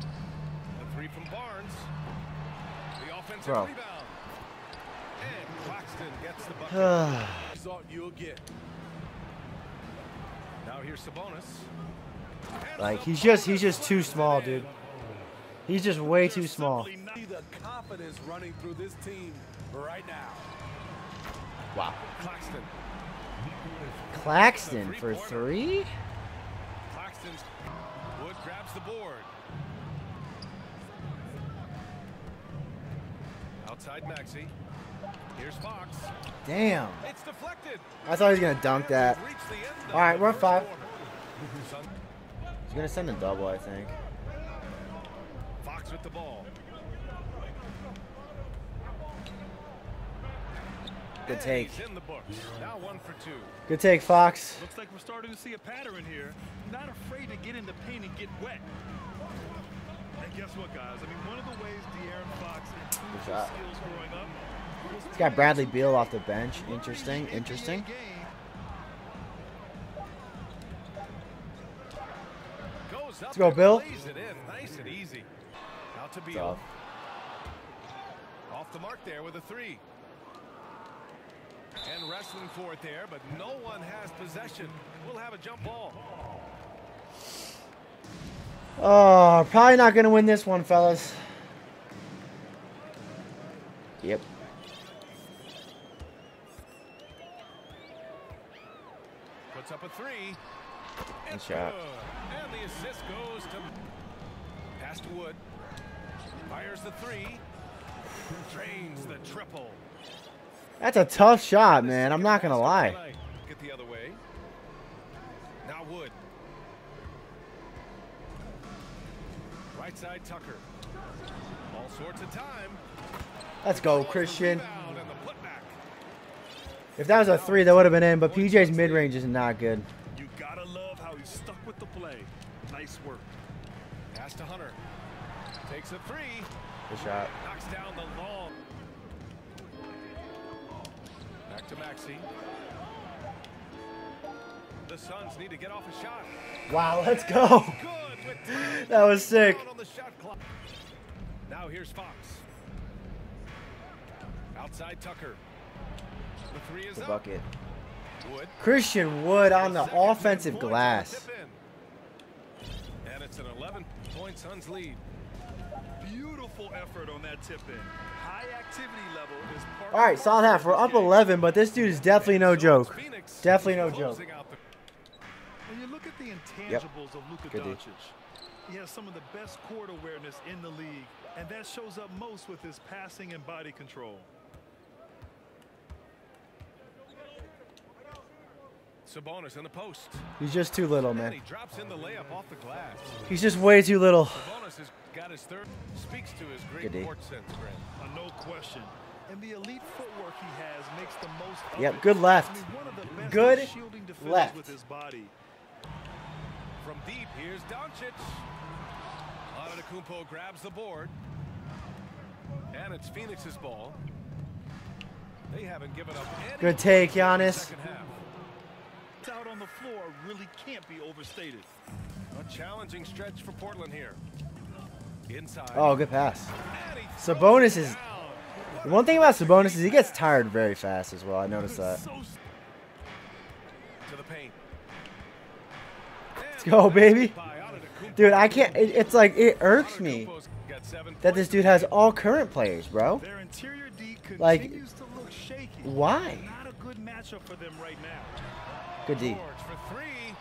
The three from Barnes. The offensive rebound. And Claxton gets the bucket. Result you'll get. Now here's Sabonis. Like he's just he's just too small, dude. He's just way too small. The confidence running through this team right now. Wow. Claxton. Claxton for three? Claxton Wood grabs the board. Outside Maxey. Here's Fox. Damn. It's deflected. I thought he was gonna dunk that. All right, we're five. He's gonna send a double, I think. Fox with the ball. Good take. Now one for two. Good take, Fox. Looks like we're starting to see a pattern here. Not afraid to get in the paint and get wet. And guess what, guys? I mean, one of the ways De'Aaron Fox improved his skills growing up. He's got Bradley Beal off the bench. Interesting, interesting. Let's go, Bill. Nice and easy. Out to Beal. Off the mark there with a three. And wrestling for it there, but no one has possession. We'll have a jump ball. Oh, probably not going to win this one, fellas. Yep. Puts up a three. Good shot. And the assist goes to past Wood. Fires the three. Drains the triple. That's a tough shot, man. I'm not gonna lie. Get the other way. Now Wood. Right side Tucker. All sorts of time. Let's go, Christian. If that was a three, that would have been in, but P J's mid-range is not good. You gotta love how he stuck with the play. Nice work. Pass to Hunter. Takes a three. Good shot. Knocks down the long. To Maxey. The Suns need to get off a shot. Wow, let's go. That was sick. Now here's Fox. Outside Tucker. The three is the bucket. Wood. Christian Wood on the offensive glass. And it's an eleven point Suns lead. Beautiful effort on that tip in. High activity level is part. All right, solid half. We're up eleven, but this dude is definitely no joke. Definitely no joke. When you look at the intangibles of Luka Doncic, he has some of the best court awareness in the league, and that shows up most with his passing and body control. Sabonis in the post. He's just too little, man. He drops in the layup off the glass. He's just way too little. Sabonis has got his third. Speaks to his great court sense, Brent. No question. And the elite footwork he has makes the most. Yep, good left. I mean, one of the best good shielding left with his body. From deep, here's Doncic. Antetokounmpo grabs the board. And it's Phoenix's ball. They haven't given up any. Good take, Giannis. Out on the floor really can't be overstated. A challenging stretch for Portland here. Inside. Oh, good pass. Sabonis is the one thing about Sabonis is he gets tired very fast as well. I noticed that. To the paint. Let's go, baby. Dude, I can't. It, it's like it irks me that this dude has all current players, bro. Like, why? Not a good matchup for them right now. Good D. For three.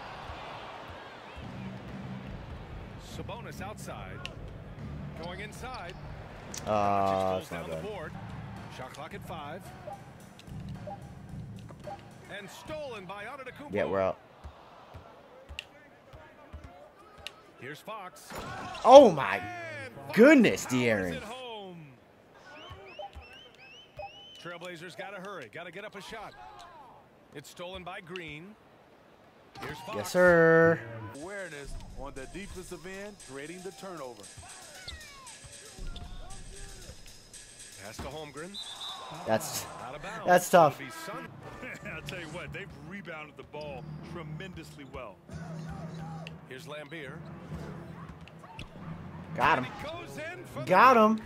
Sabonis outside. Going inside. Uh, that's not bad. Shot clock at five. And stolen by Antetokounmpo. Yeah, we're out. Here's Fox. Oh my goodness, De'Aaron. Trailblazers gotta hurry. Gotta get up a shot. It's stolen by Green. Here's Fox. Yes, sir. Awareness on the defensive end, creating the turnover. Pass to Holmgren. That's that's tough. tell you what, they've rebounded the ball tremendously well. Here's Lambeer. Got him. Got him.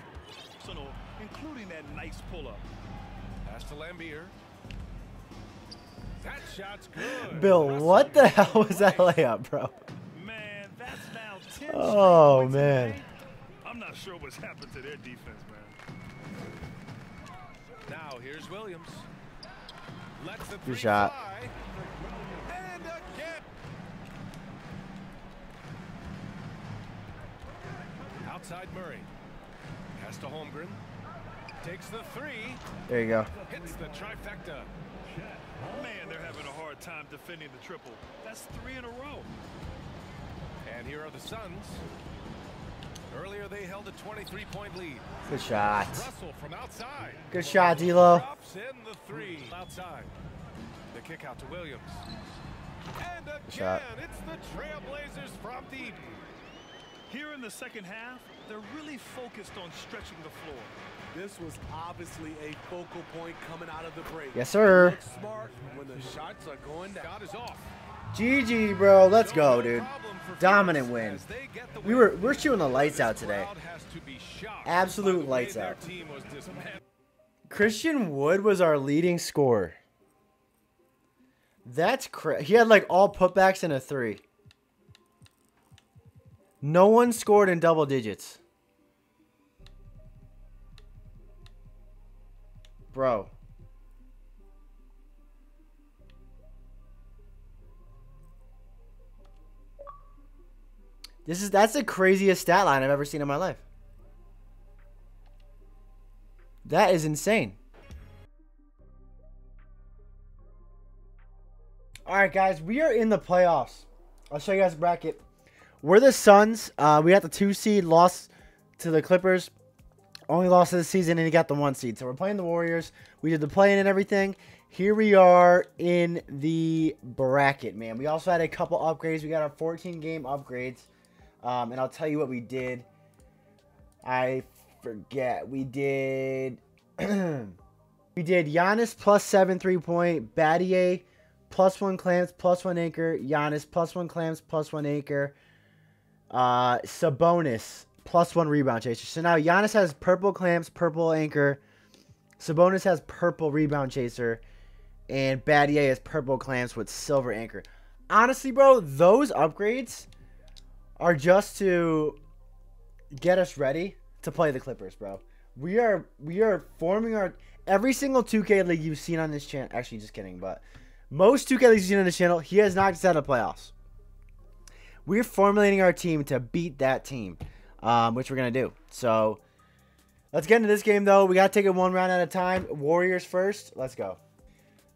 Including that nice pull-up. Pass to Lambeer. That shot's good. Bill, what the hell was that layup, bro? Man, that's now ten. Oh, man. I'm not sure what's happened to their defense, man. Now, here's Williams. Let's the free shot. Fly. And again. Outside Murray. Pass to Holmgren. Takes the three. There you go. Hits the trifecta. Man, they're having a hard time defending the triple. That's three in a row. And here are the Suns. Earlier they held a twenty-three point lead. Good shot. Russell from outside. Good shot, D-Lo. Drops in the three outside. The kick out to Williams. And again, it's the Trailblazers from deep. Here in the second half, they're really focused on stretching the floor. This was obviously a focal point coming out of the break. Yes, sir. Smart when the shots are going down. Shot is off. G G, bro. Let's go, dude. Dominant win. We were we're shooting the lights out today. Absolute lights out. Christian Wood was our leading scorer. That's crazy. He had like all putbacks and a three. No one scored in double digits. Bro. This is that's the craziest stat line I've ever seen in my life. That is insane. All right, guys, we are in the playoffs. I'll show you guys the bracket. We're the Suns. Uh, we got the two seed, lost to the Clippers. Only lost of the season, and he got the one seed. So we're playing the Warriors. We did the play-in and everything. Here we are in the bracket, man. We also had a couple upgrades. We got our fourteen game upgrades. Um, and I'll tell you what we did. I forget. We did... we did Giannis plus seven three-point. Battier plus one clamps, plus one anchor. Giannis plus one clamps, plus one anchor. Uh, Sabonis. Plus one rebound chaser. So now Giannis has purple clamps, purple anchor. Sabonis has purple rebound chaser. And Battier has purple clamps with silver anchor. Honestly, bro, those upgrades are just to get us ready to play the Clippers, bro. We are we are forming our... Every single two K league you've seen on this channel... Actually, just kidding, but... Most two K leagues you've seen on this channel, he has knocked us out of the playoffs. We're formulating our team to beat that team. Um, which we're going to do. So, let's get into this game, though. We got to take it one round at a time. Warriors first. Let's go.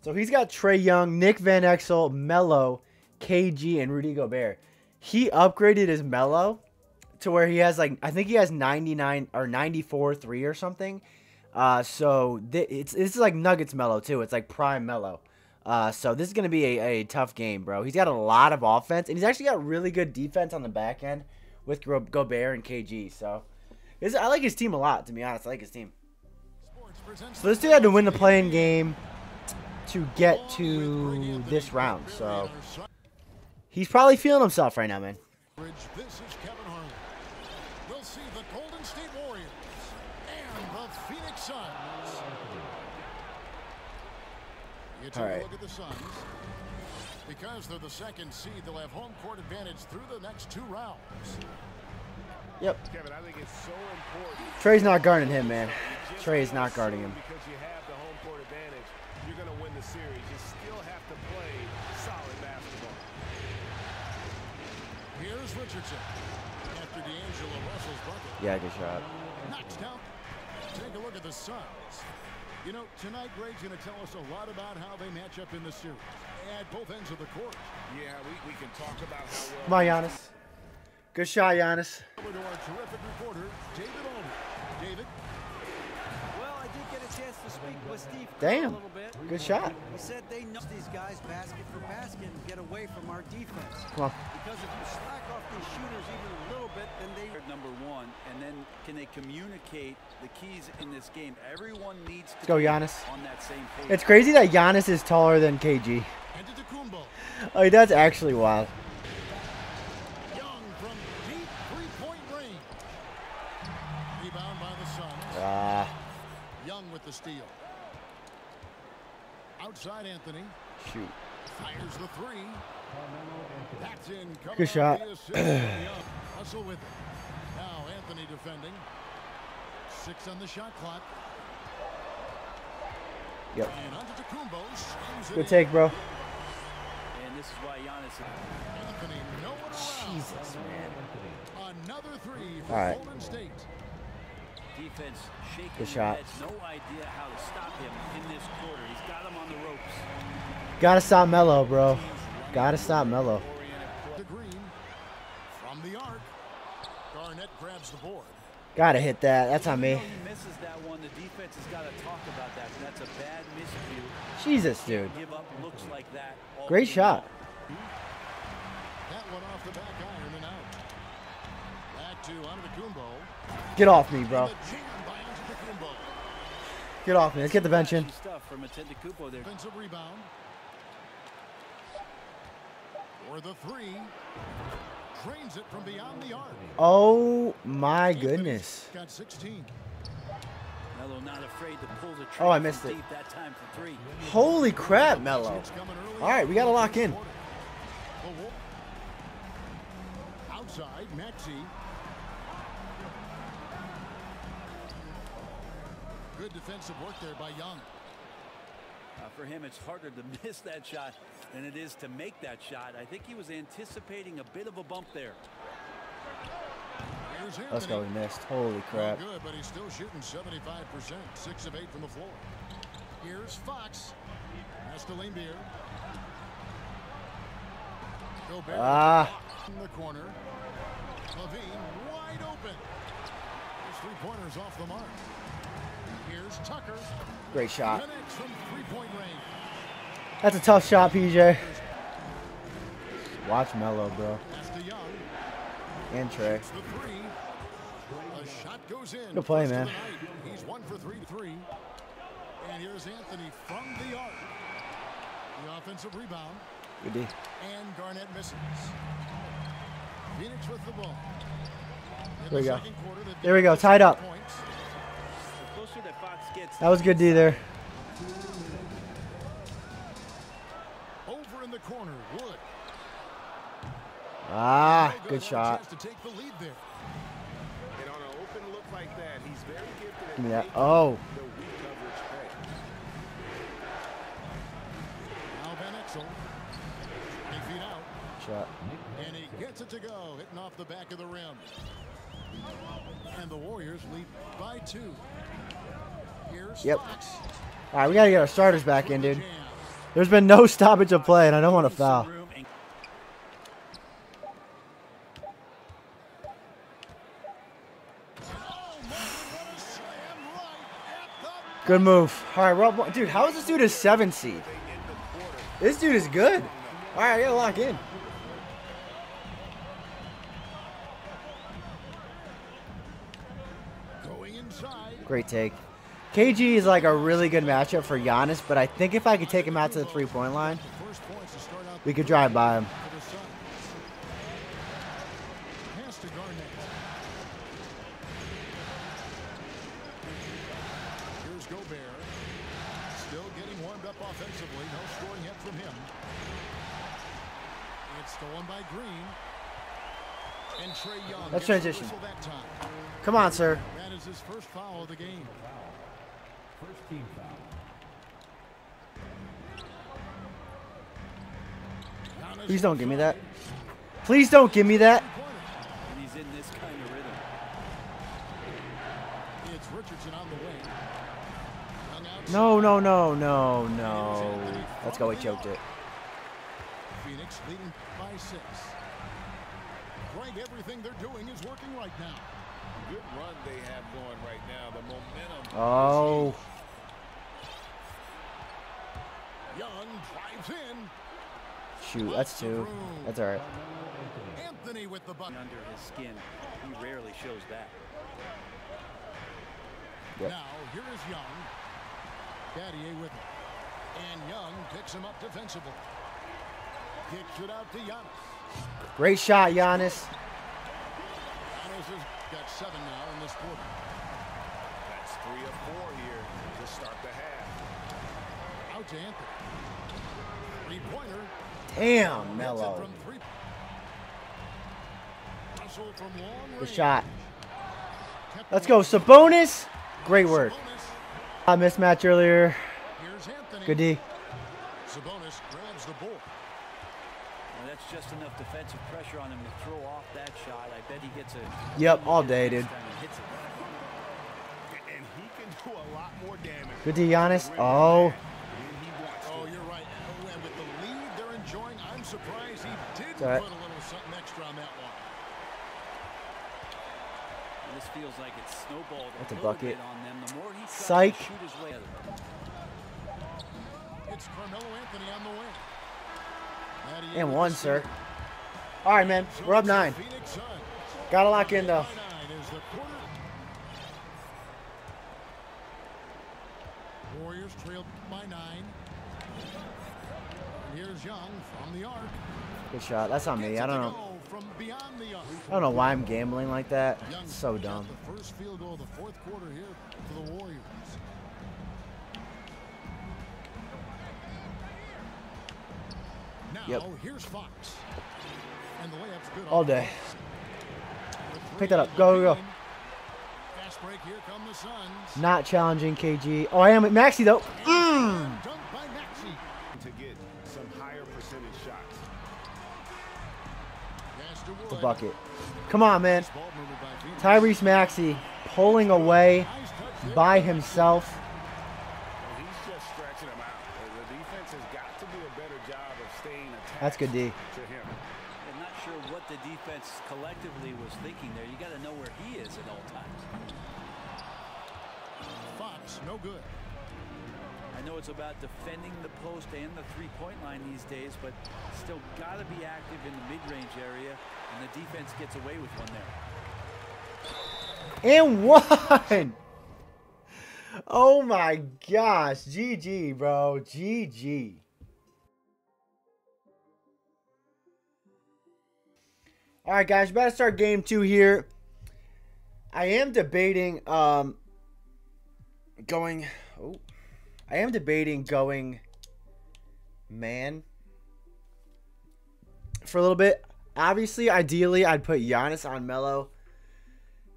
So, he's got Trae Young, Nick Van Exel, Melo, K G, and Rudy Gobert. He upgraded his Melo to where he has, like, I think he has ninety-nine or ninety-four three or something. Uh, so, th it's this is like Nuggets Melo, too. It's like prime Melo. Uh, so, this is going to be a, a tough game, bro. He's got a lot of offense, and he's actually got really good defense on the back end. With Gobert and K G, so this, I like his team a lot. To be honest, I like his team. So this dude had to win the play-in game to get to this round. So he's probably feeling himself right now, man. This is Kevin Harlan. We'll see the Golden State Warriors and the Phoenix Suns. You take a look at the Suns. Because they're the second seed, they'll have home court advantage through the next two rounds. Yep. Kevin, I think it's so important. Trae's not guarding him, man. Trae's not guarding him. Because you have the home court advantage, you're going to win the series. You still have to play solid basketball. Here's Richardson. After D'Angelo Russell's bucket. Yeah, good shot. Knocks down. Take a look at the Suns. You know, tonight Gray's going to tell us a lot about how they match up in the series. At both ends of the court. Yeah, we, we can talk about how well... Come on, Giannis. Good shot, Giannis. Over to our terrific reporter, David Olden. David? Well, I did get a chance to speak with Steve Damn. A little bit. Good shot. He said they know these guys basket for basket and get away from our defense. Come on. Because if you slack off these shooters even a little bit, then they are number one. And then can they communicate the keys in this game? Everyone needs to Let's go, Giannis. On that same page. It's crazy that Giannis is taller than K G. Like, that's actually wild. Uh, Young with the steal. Outside Anthony. Shoot. Fires the three. That's in. Good shot. Hustle with it. Now Anthony defending. Six on the shot clock. Yep. Good take, bro. And this is why Giannis. Anthony, no one around. Jesus, man. Another three for right. Golden State. Defense shaking. Good shot. No idea how to stop him in this quarter. He's got him on the ropes. Gotta stop Melo, bro. Gotta stop Melo. The green from the arc. Garnett grabs the board. Gotta hit that. That's on me. Misses that one. The defense has got to talk about that. That's a bad miscue. Jesus, dude. Give up looks like that. Great shot. That one off the back iron and out. Get off me, bro. Get off me. Let's get the bench in. Oh my goodness. Oh, I missed it. Holy crap, Melo. All right, we got to lock in. Outside, Maxey. Good defensive work there by Young. Uh, for him, it's harder to miss that shot than it is to make that shot. I think he was anticipating a bit of a bump there. Let's go. He missed. Holy crap. Good, but he's still shooting seventy-five percent. Six of eight from the floor. Here's Fox. That's the Laimbeer. Ah. In the corner. Levine wide open. His three pointers off the mark. Here's Tucker. Great shot. From three-point range. That's a tough shot, P J. Watch Melo, bro. And Trey. Good play, man. He's one for three to three. And here's Anthony from the arc. The offensive rebound. Good D. And Garnett misses. Phoenix with the ball. There we go. There we go. Tied up. That was good D there. Over in the corner, Wood. Ah, good shot. Give me that. Oh. Shot. And he gets it to go, hitting off the back of the rim. And the Warriors lead by two. Yep. All right, we got to get our starters back in, dude. There's been no stoppage of play, and I don't want to foul. Good move. All right, we're up. Dude, how is this dude a seven seed? This dude is good. All right, I got to lock in. Great take. K G is like a really good matchup for Giannis, but I think if I could take him out to the three-point line, we could drive by him. Here's Gobert. Still getting warmed up offensively. No scoring yet from him. It's stolen by Green. And Trae Young. Let's transition. Come on, sir. That is his first foul of the game. First team foul. Please don't give me that. Please don't give me that. And he's in this kind of rhythm. It's Richardson on the way. No, no, no, no, no. Let's go. He choked it. Phoenix leading by six. Right, everything they're doing is working right now. Good run they have going right now. The momentum. Oh. Young drives in. Shoot, that's two. That's all right. Anthony with the button under his skin. He rarely shows that. Yep. Now here is Young. Battier with him. And Young picks him up defensively. Kicks it out to Giannis. Great shot, Giannis. Giannis has got seven now in this quarter. That's three of four here to start the half. Out to Anthony. Three-pointer. Damn, Melo. Russell from long range. Good shot. Let's go, Sabonis. Great work. I mismatch earlier. Good D. Sabonis grabs the ball. Well, that's just enough defensive pressure on him to throw off that shot. I bet he gets a. Yep, all day, dude. And he can do a lot more damage. Good D, Giannis. Oh. Oh, you're right. And with the lead they're enjoying, I'm surprised he didn't put a little something extra on that one. This feels like it's snowballed. That's a bucket. Psych. It's Carmelo Anthony on the wing. And one, sir. All right, man. We're up nine. Got to lock in, though. Warriors trailed by nine. And here's Young from the arc. Good shot. That's on me. I don't know. I don't know why I'm gambling like that. It's so dumb. The first field goal of the fourth quarter here for the Warriors. Yep. Oh, here's Fox. And the layup's good all day. Pick that up. Go, go, go. Fast break. Here come the Suns. Not challenging K G. Oh, I am at Maxey, though. Mm. Dunked by Maxey. To get some higher percentage shots. The bucket. Come on, man. Tyrese Maxey pulling away by himself. That's good D. I'm not sure what the defense collectively was thinking there. You got to know where he is at all times. Fox, no good. I know it's about defending the post and the three-point line these days, but still got to be active in the mid-range area, and the defense gets away with one there. And one! Oh, my gosh. G G, bro. G G. All right, guys, about to start game two here. I am debating um, going. Oh, I am debating going man for a little bit. Obviously, ideally, I'd put Giannis on Melo,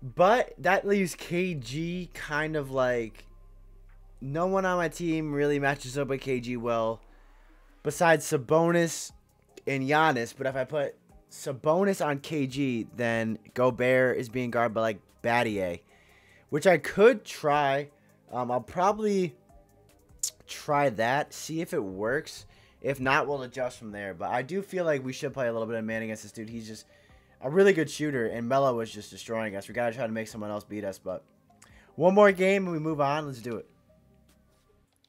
but that leaves K G kind of like no one on my team really matches up with K G well, besides Sabonis and Giannis. But if I put Sabonis on K G, then Gobert is being guarded by like Battier, which I could try. Um, I'll probably try that, see if it works. If not, we'll adjust from there. But I do feel like we should play a little bit of man against this dude. He's just a really good shooter, and Melo was just destroying us. We gotta try to make someone else beat us. But one more game and we move on. Let's do it.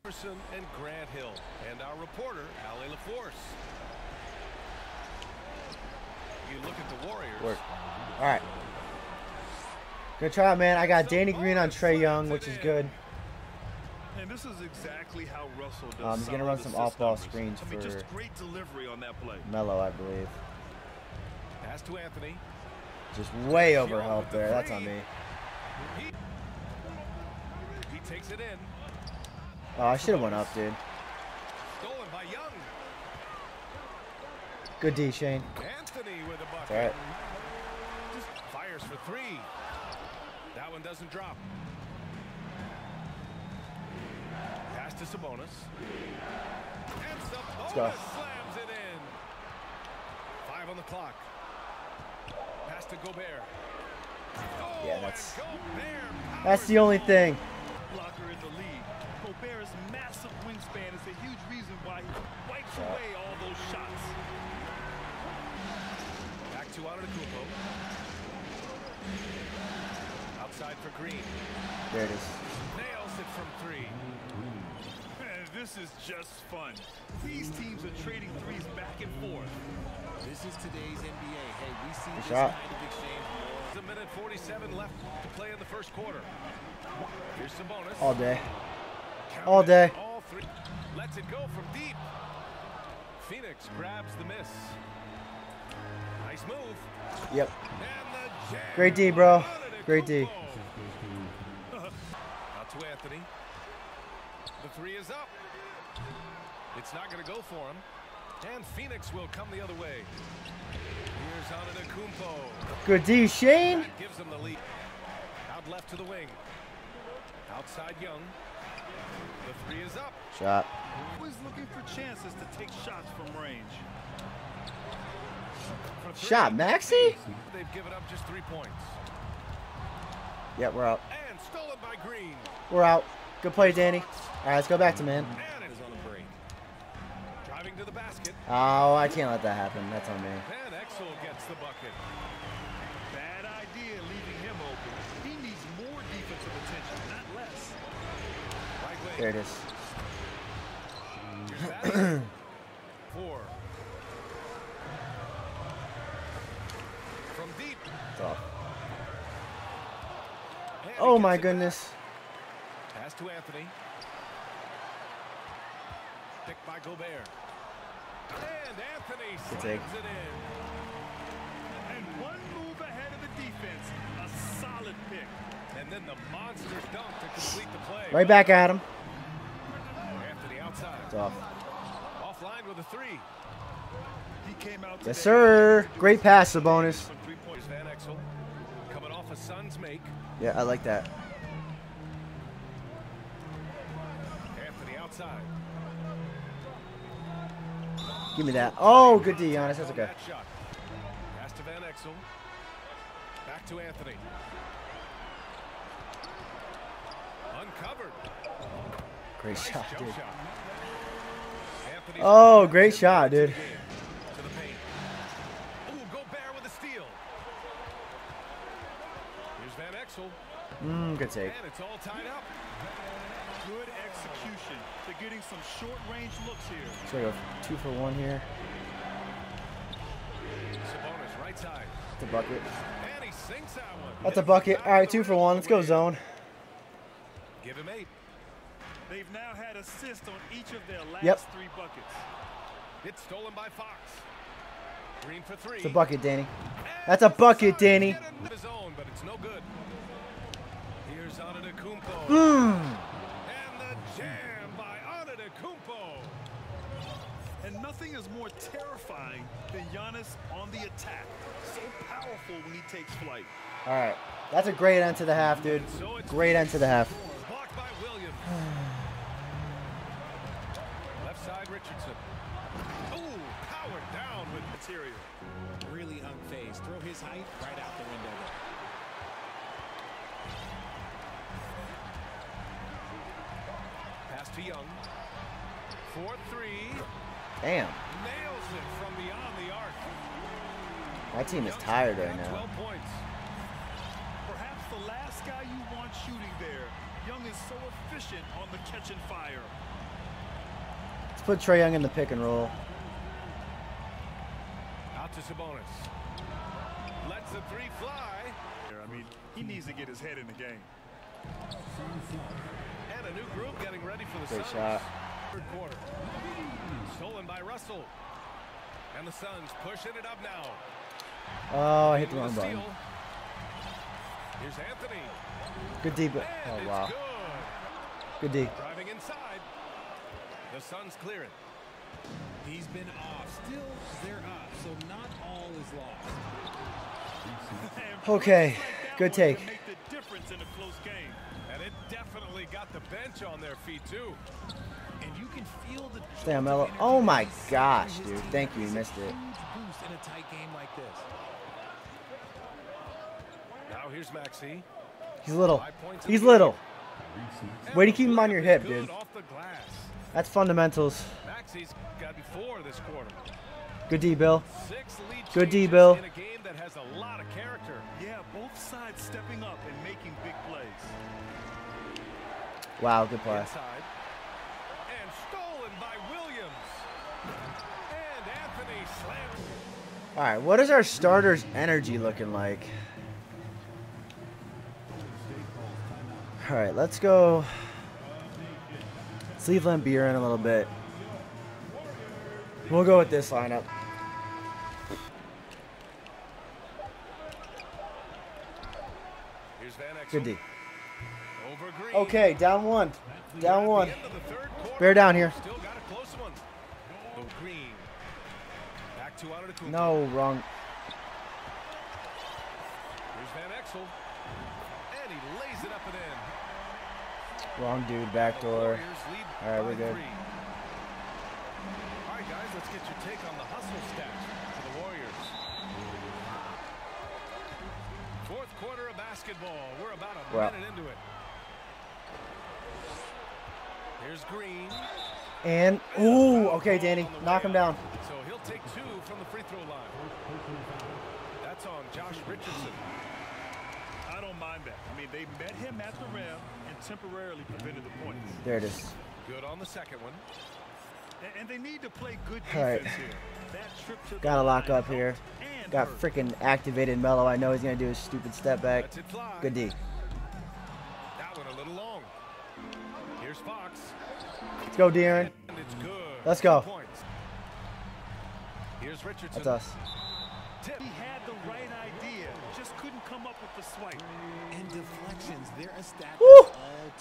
Anderson and Grant Hill, and our reporter Allie LaForce. You look at the Warriors. Work. All right. Good try, man. I got Danny Green on Trae Young, which is good. And this is exactly how Russell does. Um, he's going to run some off-ball screens for Melo, I believe. Pass to Anthony. Just way overhelped there. That's on me. He takes it in. Oh, I should have went up, dude. Stolen by Young. Good D, Shane. Anthony with a bucket. All right. Just fires for three. That one doesn't drop. Pass to Sabonis. And Sabonis Let's go. slams it in. Five on the clock. Pass to Gobert. Oh, yeah, that's Gobert that's the only thing. Blocker in the lead. Gobert's massive wingspan is a huge reason why he wipes yeah. away all those shots. Outside for Green. There it is. Nails it from three. This is just fun. These teams are trading threes back and forth. This is today's N B A. Hey, we see this kind of exchange. It's a minute forty-seven left to play in the first quarter. Here's Sabonis. All day. All day. All three. Let's it go from deep. Phoenix grabs the miss. Nice move. Yep. Great D, bro. Great D. Out to Anthony. The three is up. It's not going to go for him. And Phoenix will come the other way. Here's Antetokounmpo. Good D, Shane. That gives him the lead. Out left to the wing. Outside Young. The three is up. Shot. Always looking for chances to take shots from range. Shot, Maxey? They've given up just three points. Yeah, we're out. And stolen by Green. We're out. Good play, Danny. All right, let's go back to man. And is on a break. Driving to the basket. Oh, I can't let that happen. That's on me. And Exel gets the bucket. Bad idea leaving him open. He needs more defensive attention, not less. Right there it is. Four. From deep. It's off. Oh my goodness. Pass to Anthony. Picked by Gobert. And Anthony slams it in. And one move ahead of the defense. A solid pick. And then the monster dunk to complete the play. Right back at him. Anthony outside. It's off. Offline with a three. He came out. Yes, sir. Great pass, Sabonis. Three points. Van Exel coming off a Suns make. Yeah, I like that. Give me that. Oh, good D, Giannis. That's okay. Pass to Van Exel. Back to Anthony. Uncovered. Great shot, dude. Oh, great shot, dude. To the paint. Ooh, Gobert with a steal. Here's Van Exel. Mmm, good take. And it's all tied up. Good execution. They're getting some short-range looks here. So I go two for one here. Sabonis right side. That's a bucket. And he sinks that one. That's a bucket. All right, two for one. Let's go zone. Give him eight. They've now had assists on each of their last yep. three buckets. It's stolen by Fox. Green for three. It's a bucket, Danny. That's a bucket, Danny. His own, but it's no good. Here's Antetokounmpo. Mm. Jam by Antetokounmpo. And nothing is more terrifying than Giannis on the attack. So powerful when he takes flight. All right. That's a great end to the half, dude. So great end to the half. Blocked by Williams. Left side Richardson. Ooh, powered down with material. Really unfazed. Throw his height right out the window. To Young. Four three. Damn. Nails it from beyond the arc. My team is tired right now. twelve points. Perhaps the last guy you want shooting there. Young is so efficient on the catch and fire. Let's put Trae Young in the pick and roll. Out to Sabonis. Let's the three fly. I mean, he needs to get his head in the game. A new group getting ready for the Great Suns. Shot. Third quarter. Stolen by Russell. And the Suns pushing it up now. Oh, I hit the wrong button. Steal. Here's Anthony. Good D, but oh wow. Good. good D. Driving inside. The Suns clear it. He's been off. Still they're up, so not all is lost. Okay. Good take. Difference in a close game, and it definitely got the bench on their feet too, and you can feel the damn mellow. Oh my gosh, dude, thank you. You missed it. Boost in a tight game like this. Now here's Maxey. He's little. He's little. Way to keep him on your hip, dude. That's fundamentals. Maxey's gotten four this quarter. Good D, Bill. Good D, Bill. In a game that has a lot of character. Yeah, both sides stepping up and making big plays. Wow, good play. Inside. And by Williams. And Anthony slammed. All right, what is our starters' energy looking like? All right, let's go. Let's leave Lambeer in a little bit. We'll go with this lineup. Good D. Okay, down one. Down one. Bear down here. No, wrong. Wrong dude, backdoor. All right, we're good. All right, guys, let's get your take on the hustle stats for the Warriors. Fourth quarter of basketball. We're about a well. minute into it. Here's Green. And, ooh, okay, Danny, knock him down. So he'll take two from the free throw line. That's on Josh Richardson. I don't mind that. I mean, they met him at the rim and temporarily prevented the points. There it is. Good on the second one. And, and they need to play good defense right. here. That trip to Gotta lock up here. Got freaking activated Melo. I know he's going to do his stupid step back. Good D. That one a little long. Here's Fox. Let's go, De'Aaron. Let's go. Here's Richardson. That's us. He had the right idea, just couldn't come up with the swipe. And deflections, they're a stack. Woo!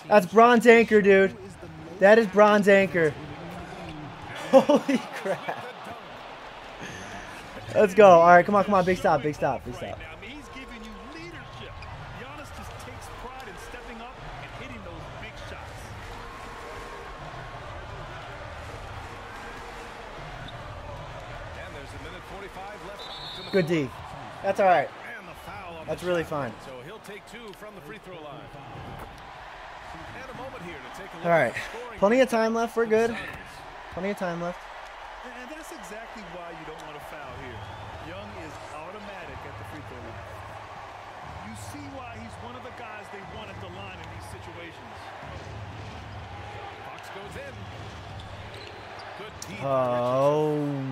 That's Bronze Anchor, dude. That is Bronze Anchor. Holy crap. Let's go. All right, come on, come on. Big stop, big stop, big stop. Good D. That's all right. That's really fine. So he'll take two from the free throw line. And a moment here to take a look. All right. Plenty of time left. We're good. Plenty of time left. And that's exactly why you don't want to foul here. Young is automatic at the free throw line. You see why he's one of the guys they want at the line in these situations. Fox goes in. Good D. Oh.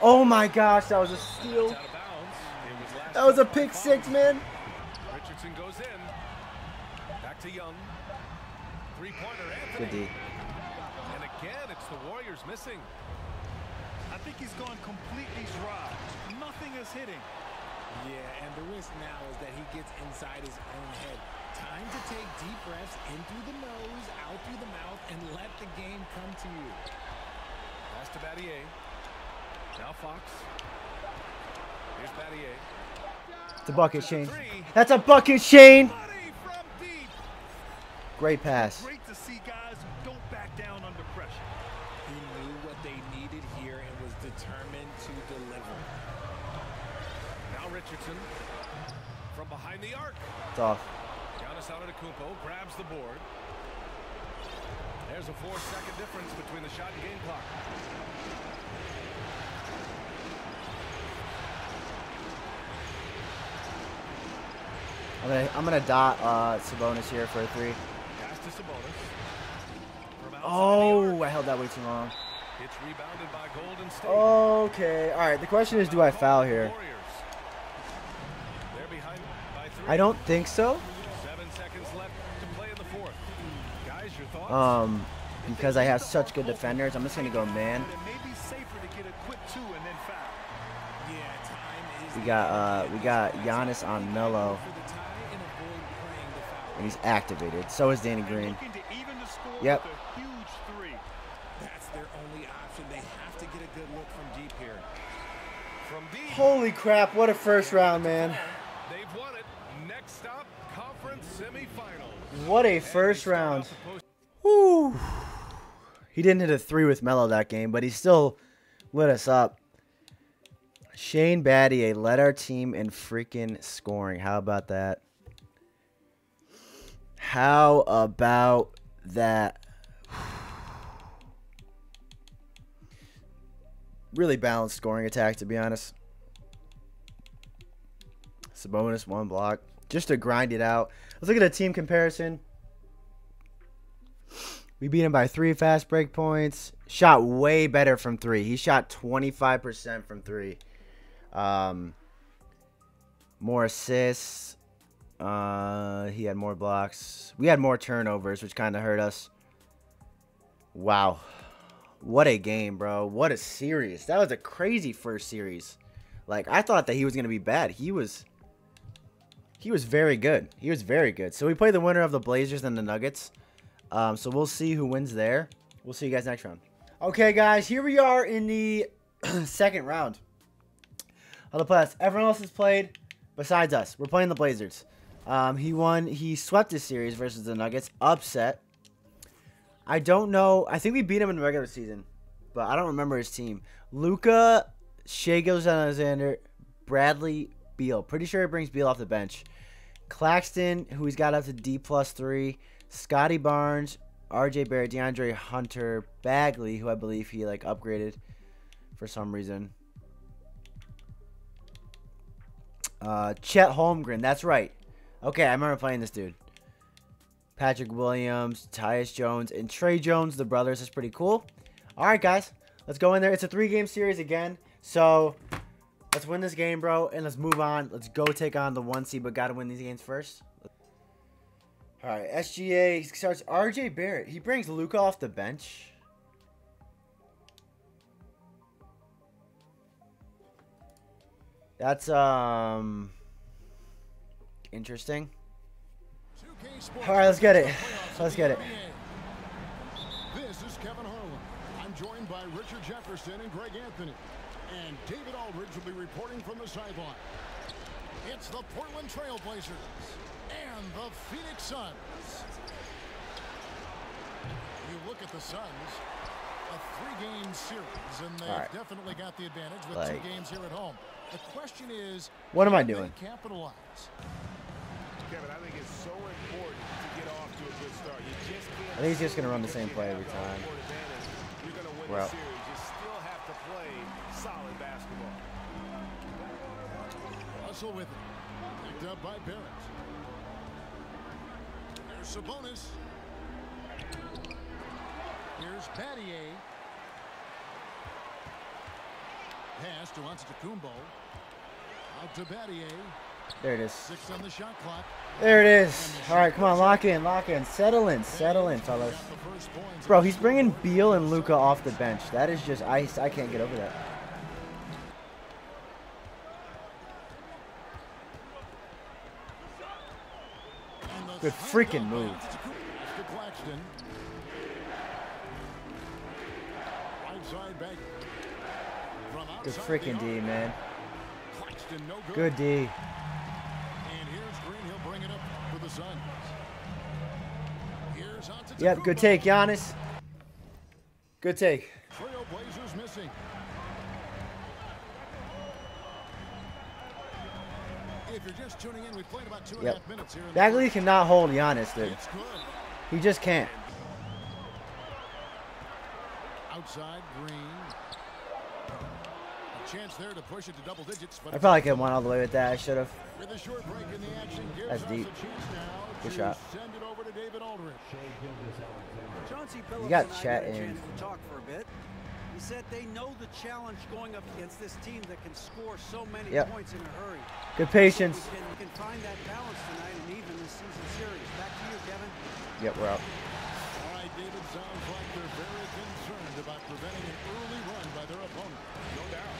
Oh my gosh, that was a steal. That was a pick six, man. Richardson goes in. Back to Young. Three pointer Anthony. And again, it's the Warriors missing. I think he's gone completely dry. Nothing is hitting. Yeah, and the risk now is that he gets inside his own head. Time to take deep breaths in through the nose, out through the mouth, and let the game come to you. Pass to Battier. Now Fox. Here's Battier. It's a bucket, Shane. That's a bucket, Shane. Great pass. Great to see guys who don't back down under pressure. He knew what they needed here and was determined to deliver. Now Richardson from behind the arc. It's off. Giannis Antetokounmpo grabs the board. There's a four-second difference between the shot and game clock. I'm gonna, I'm gonna dot uh, Sabonis here for a three. Pass to Sabonis. Oh, I held that way too long. It's rebounded by Golden State. Okay, all right. The question is, do I foul here? I don't think so. Um, because I have such good defenders, I'm just gonna go man. We got uh, we got Giannis on Melo, and he's activated. So is Danny Green. Yep. Holy crap! What a first round, man. What a first round. Woo. He didn't hit a three with Melo that game, but he still lit us up. Shane Battier led our team in freaking scoring. How about that? How about that? Really balanced scoring attack, to be honest. Sabonis, one block, just to grind it out. Let's look at a team comparison. We beat him by three fast break points. Shot way better from three. He shot twenty-five percent from three. Um, more assists. Uh, he had more blocks. We had more turnovers, which kind of hurt us. Wow. What a game, bro. What a series. That was a crazy first series. Like, I thought that he was going to be bad. He was... He was very good. He was very good. So we play the winner of the Blazers and the Nuggets. Um, so we'll see who wins there. We'll see you guys next round. Okay, guys. Here we are in the second round of the playoffs. Everyone else has played besides us. We're playing the Blazers. Um, he won. He swept this series versus the Nuggets. Upset. I don't know. I think we beat him in the regular season, but I don't remember his team. Luka, Shai Gilgeous-Alexander, Bradley, Beal. Pretty sure it brings Beal off the bench. Claxton, who he's got up to D plus three. Scotty Barnes, R J Barrett, DeAndre Hunter, Bagley, who I believe he like upgraded for some reason. Uh, Chet Holmgren, that's right. Okay, I remember playing this dude. Patrick Williams, Tyus Jones, and Trey Jones, the brothers. That's pretty cool. All right, guys. Let's go in there. It's a three-game series again. So, let's win this game, bro, and let's move on. Let's go take on the one seed, but got to win these games first. All right, S G A starts R J Barrett. He brings Luka off the bench. That's, um, interesting. All right, let's get it. Let's get it. This is Kevin Harlan. I'm joined by Richard Jefferson and Greg Anthony. And David Aldridge will be reporting from the sideline. It's the Portland Trail Blazers and the Phoenix Suns. You look at the Suns, a three-game series, and they've right. definitely got the advantage with like, two games here at home. The question is, what am I doing? Capitalize. Kevin, I think it's so important to get off to a good start. You just can't I think he's just going to run the same play every time. You're going to win the series. You still have to play solid basketball. Russell with it. Picked up by Barrett. There's Sabonis. Here's Battier. Pass to Antetokounmpo. Out to Battier. There it is. Six on the shot clock. There it is. All right, come on, lock in, lock in. Settle in, settle in, fellas. Bro, he's bringing Beal and Luka off the bench. That is just ice. I can't get over that. Good freaking move. Good freaking D, man. Good D. And here's Green. He'll bring it up for the Suns. Here's Antetokounmpo. Yep, good take, Giannis. Good take. Trail Blazers missing. If you're just tuning in, we played about two yep. and a half minutes here. Bagley cannot hold Giannis, dude. He just can't. Outside Green. Chance there to push it to double digits, but I probably could have won all the way with that. I should have. That's deep. Good shot. You got Chet in. Talk for a bit. He said they know the challenge going up against this team that can score so many yep. points in a hurray. Good patience. So we, can, we can find that balance tonight and even this season series. Back to you, Kevin. Yep, we're out. All right, David, sounds like they're very concerned about preventing an early run by their opponent. No doubt.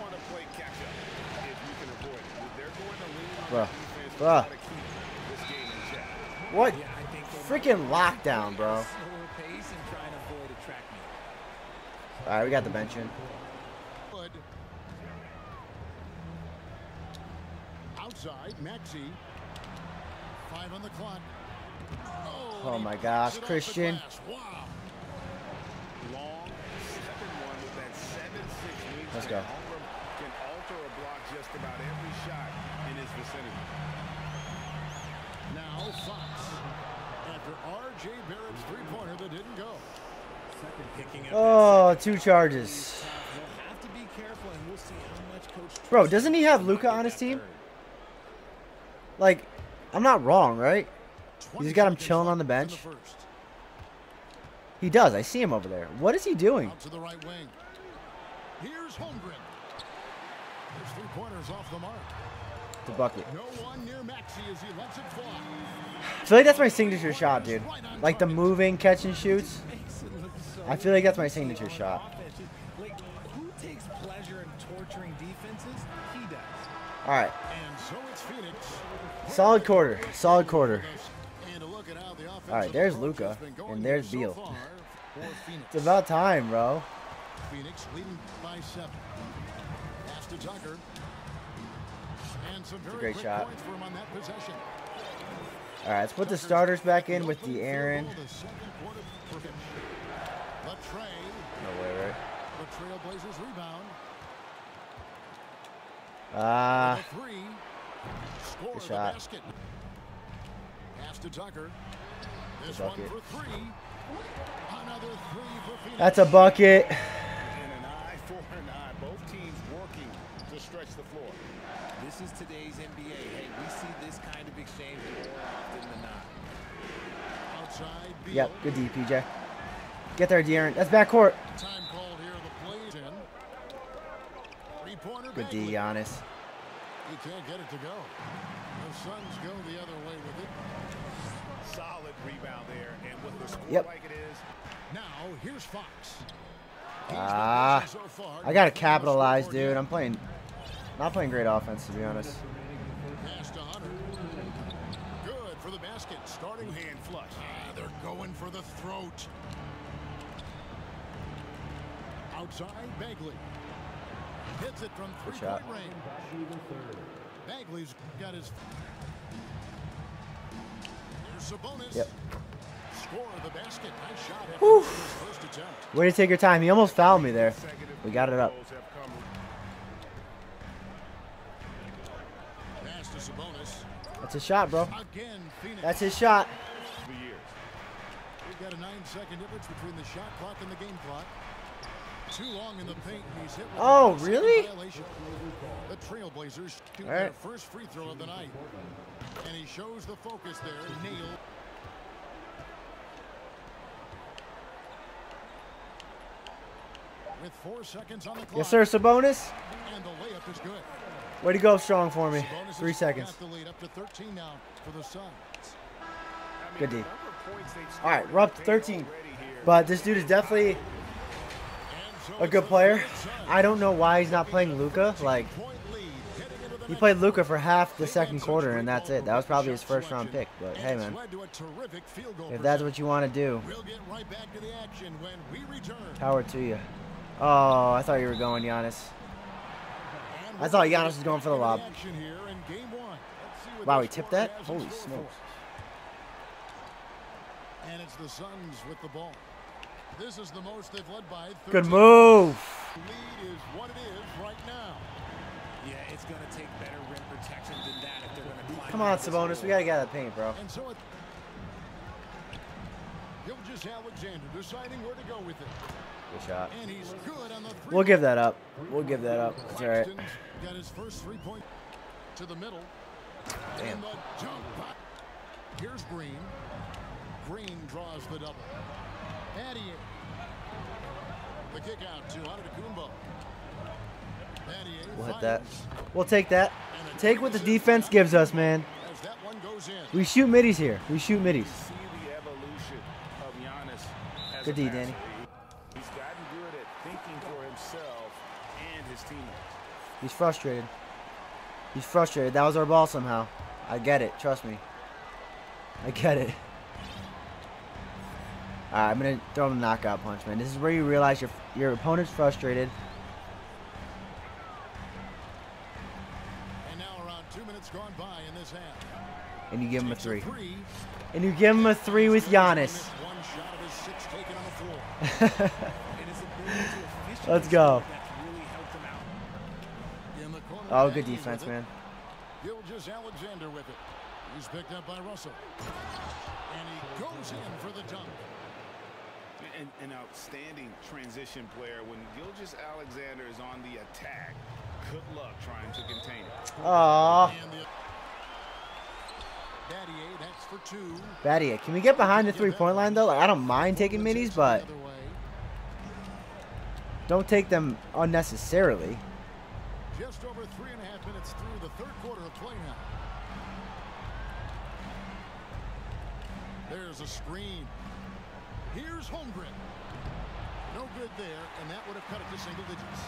Want to play catch up if you can avoid it. They're going to lean on the defense to try to keep this game in check. What yeah, I think freaking lockdown, bro. All right, we got the bench in. Good. Outside, Maxey. Five on the clock. Oh, oh my gosh, Christian. Wow. Long second one with that seven six. Let's go. Just about every shot in his vicinity. Now Fox after R J Barrett's three-pointer that didn't go. Second picking up oh, two charges. Have to be careful and we'll see how much coach. Bro, doesn't he have Luka on his team? Like, I'm not wrong, right? He's got him chilling on the bench. He does. I see him over there. What is he doing? To the right wing. Here's Holmgren. There's three corners off the mark. The bucket. No one near Maxi as he lets it fly. I feel like that's my signature shot, dude. Like the moving catch and shoots. I feel like that's my signature shot. Like, who takes pleasure in torturing defenses? He does. All right. Solid quarter. Solid quarter. All right, there's Luka, and there's Beal. It's about time, bro. Phoenix leading by seven. Pass to Tucker. And some very great shot. All right, let's put the starters back in with the Aaron. No way, right? Ah. Uh, good shot. Pass to Tucker. This one for three. Another three for Phoenix. That's a bucket. And an eye for an eye. Both teams working to stretch the floor. This is today's N B A. Hey, we see this kind of exchange more often than not. Outside. Beal. Yep, good D, P J. Get there, De'Aaron. That's backcourt. Time called here. The play's in. Three-pointer. Good D, Giannis. He can't get it to go. The Suns go the other way with it. Solid rebound there, and with the score yep. like it is now, here's Fox. Ah, so I gotta capitalize, dude. I'm playing, not playing great offense to be honest. Pass to Hunter. Good for the basket. Starting hand flush. Ah, they're going for the throat. Outside Bagley. Hits it from three-point range. Bagley's got his. Sabonis. Yep. Score the basket. Nice shot. Whew. Way to take your time. He almost fouled me there. We got it up. That's his shot, bro. That's his shot. We've got a nine-second difference between the shot clock and the game clock. Too long in the paint. He's hit. Oh, really? The Trailblazers do their first free throw of the night. And he shows the focus there. Neal. With four seconds on the clock. Yes, sir, Sabonis. And the layup is good. Way to go strong for me. Sabonis Three seconds. The lead up to thirteen now for the Suns. Good D. All right, we're up to thirteen. But this dude is definitely a good player. I don't know why he's not playing Luka. Like, he played Luka for half the second quarter, and that's it. That was probably his first round pick. But hey, man, if that's what you want to do, power to you. Oh, I thought you were going, Giannis. I thought Giannis was going for the lob. Wow, he tipped that? Holy smokes. And it's the Suns with the ball. This is the most they've led by. Good move. Lead is what it is right now. Yeah, it's going to take better rim protection than that if they're going to climb. Come on, Sabonis. We got to get out of the paint, bro. And so it, Gilgeous Alexander deciding where to go with it. Good shot. And he's good on the three. We'll give that up. We'll give that up. It's all right. Got his first three point to the middle. Damn. And the jump. Here's Green. Green draws the double. Addie. The kick out to Antetokounmpo. We'll hit that. We'll take that. Take what the defense gives us, man. We shoot middies here. We shoot middies. Good D, Danny. He's gotten good at thinking for himself and his teammates. He's frustrated. He's frustrated. That was our ball somehow. I get it. Trust me. I get it. Alright, I'm going to throw him a knockout punch, man. This is where you realize your your opponent's frustrated. And now around two minutes gone by in this half. And you give him a three. And you give him a three with Giannis. Let's go. Oh, good defense, man. Gilgeous Alexander with it. He's picked up by Russell. And he goes in for the dunk. An, an outstanding transition player. When Gilgeous Alexander is on the attack, good luck trying to contain it. Aww. Battier, that's for two. Battier, can we get behind the three-point line, though? Like, I don't mind taking minis, but don't take them unnecessarily. Just over three and a half minutes through the third quarter of play now. There's a screen. Here's Holmgren. No good there, and that would have cut it to single digits.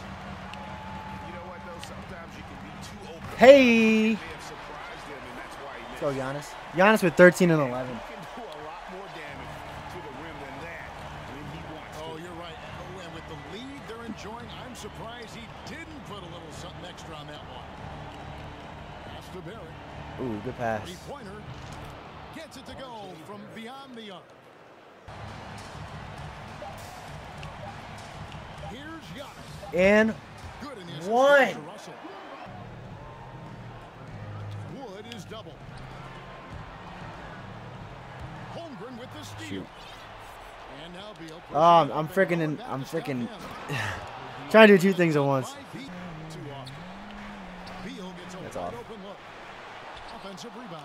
You know what, though? Sometimes you can be too open. Hey! Let's go, Giannis. Giannis with thirteen and eleven. Oh, you're right. Oh, and with the lead they're enjoying, I'm surprised he didn't put a little something extra on that one. Pass to Barrett. Ooh, good pass. Three-pointer. Gets it to go from beyond the arc. Here's Giannis. And one. Wood is double. Holmgren with the steal. And now Beal. Oh, I'm, I'm freaking in. I'm freaking trying to do two things at once. That's off. Offensive rebound.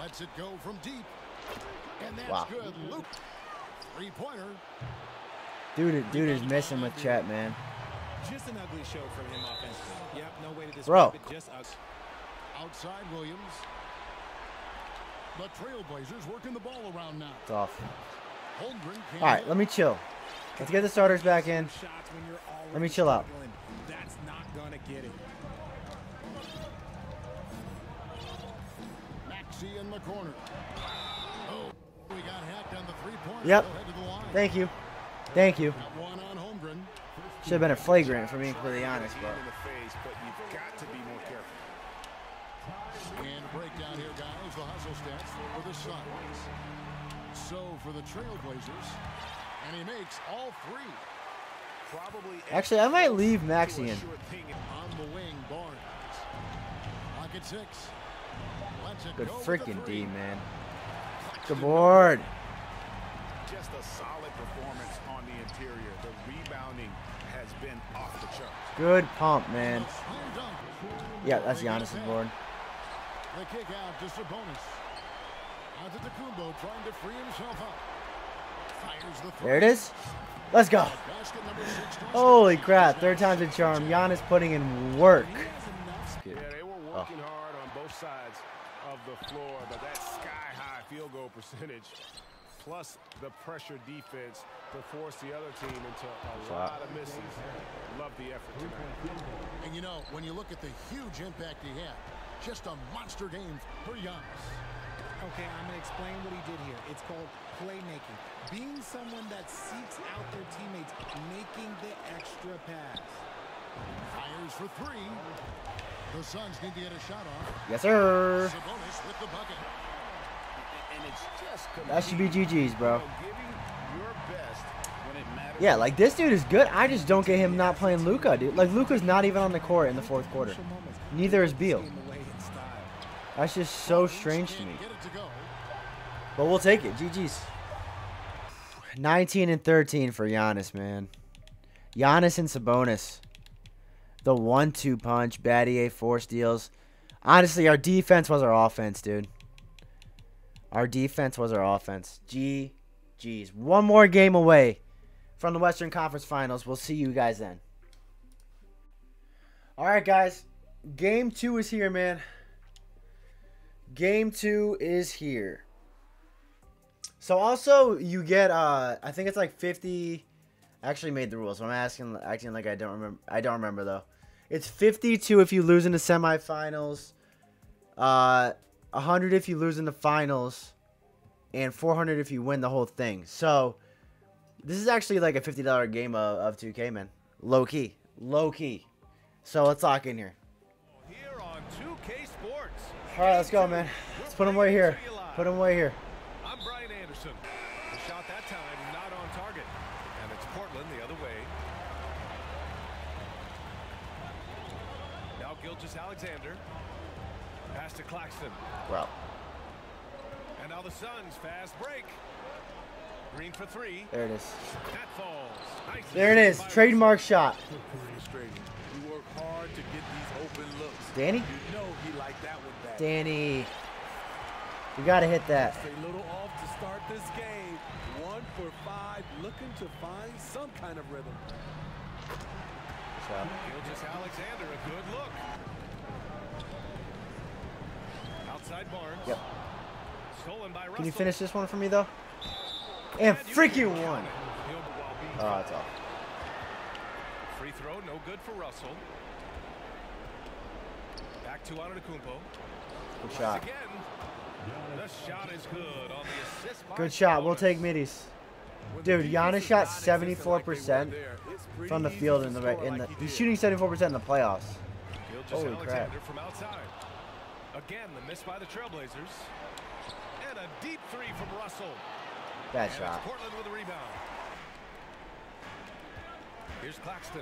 Lets it go from deep. And that's wow. Good. Luke. Three-pointer. Dude, dude is messing with chat, man. Just an ugly show from him offensively. Yep, no way to this. Bro. It just us. Outside Williams. The Trailblazers working the ball around now. It's off. All right, let me chill. Let's get the starters back in. Let me chill out. That's not going to get it. In the corner. Oh, we got hacked on the three-point. Yep. Thank you. Thank you. Should have been a flagrant for me, for the honest, but you've got to be more careful. And a breakdown here, guys. The hustle stats for the Suns. So for the Trailblazers, and he makes all three. Probably. Actually, I might leave Maxian. On the wing, Barnes. Pocket six. Good freaking D, man. Good board. Just a solid performance on the interior. The rebounding has been off the charts. Good pump, man. Yeah, that's Giannis' board. The kick out to Sabonis. Out to Kumbo, trying to free himself up. There it is. Let's go. Holy crap. Third time's a charm. Giannis putting in work. Oh. Sides of the floor, but that sky high field goal percentage plus the pressure defense to force the other team into a lot of misses. Love the effort tonight. And you know, when you look at the huge impact he had, just a monster game for Giannis. Okay, I'm gonna explain what he did here. It's called playmaking, being someone that seeks out their teammates, making the extra pass. Fires for three. The Suns need to get a shot off. Yes, sir. Sabonis with the bucket. And it's just that should be G G's, bro. Your best when it yeah, like this dude is good. I just don't get him not playing Luka, dude. Like Luka's not even on the court in the fourth quarter. Neither is Beal. That's just so strange to me. But we'll take it. G G's. nineteen and thirteen for Giannis, man. Giannis and Sabonis. The one two punch. Battier, four steals. Honestly, our defense was our offense, dude. Our defense was our offense. G G's. One more game away from the Western Conference Finals. We'll see you guys then. All right, guys. Game two is here, man. Game two is here. So, also, you get, uh, I think it's like fifty... I actually made the rules, so I'm asking, acting like I don't remember. I don't remember, though. It's fifty-two if you lose in the semifinals, uh, one hundred if you lose in the finals, and four hundred if you win the whole thing. So, this is actually like a fifty dollar game of, of two K, man. Low key. Low key. So, let's lock in here. Here on two K Sports. All right, let's go, man. Let's put them away here. Put them away here. I'm Brian Anderson. The shot that time, not on target. And it's Portland the other way. Now Gilgeous-Alexander. Pass to Claxton. Wow. And now the Suns fast break. Green for three. There it is. That falls. Nice. There it is. Trademark shot. You work hard to get these open looks. Danny? You know he liked that one back. Danny. You gotta hit that. A little off to start this game. One for five, looking to find some kind of rhythm. Gilgeous Alexander, a good look. Outside Barnes. Yep. Stolen by Russell. Can you finish this one for me though? And freaking one. Oh, it's off. Free throw, no good for Russell. Back to Antetokounmpo. Good shot. Again, the shot is good on the assist. Good shot. We'll take middies. Dude, Giannis shot seventy-four percent from the field in the right. In the he's shooting seventy-four percent in the playoffs. Holy crap! Again, the miss by the Trailblazers. And a deep three from Russell. That shot. Portland with a rebound. Here's Claxton.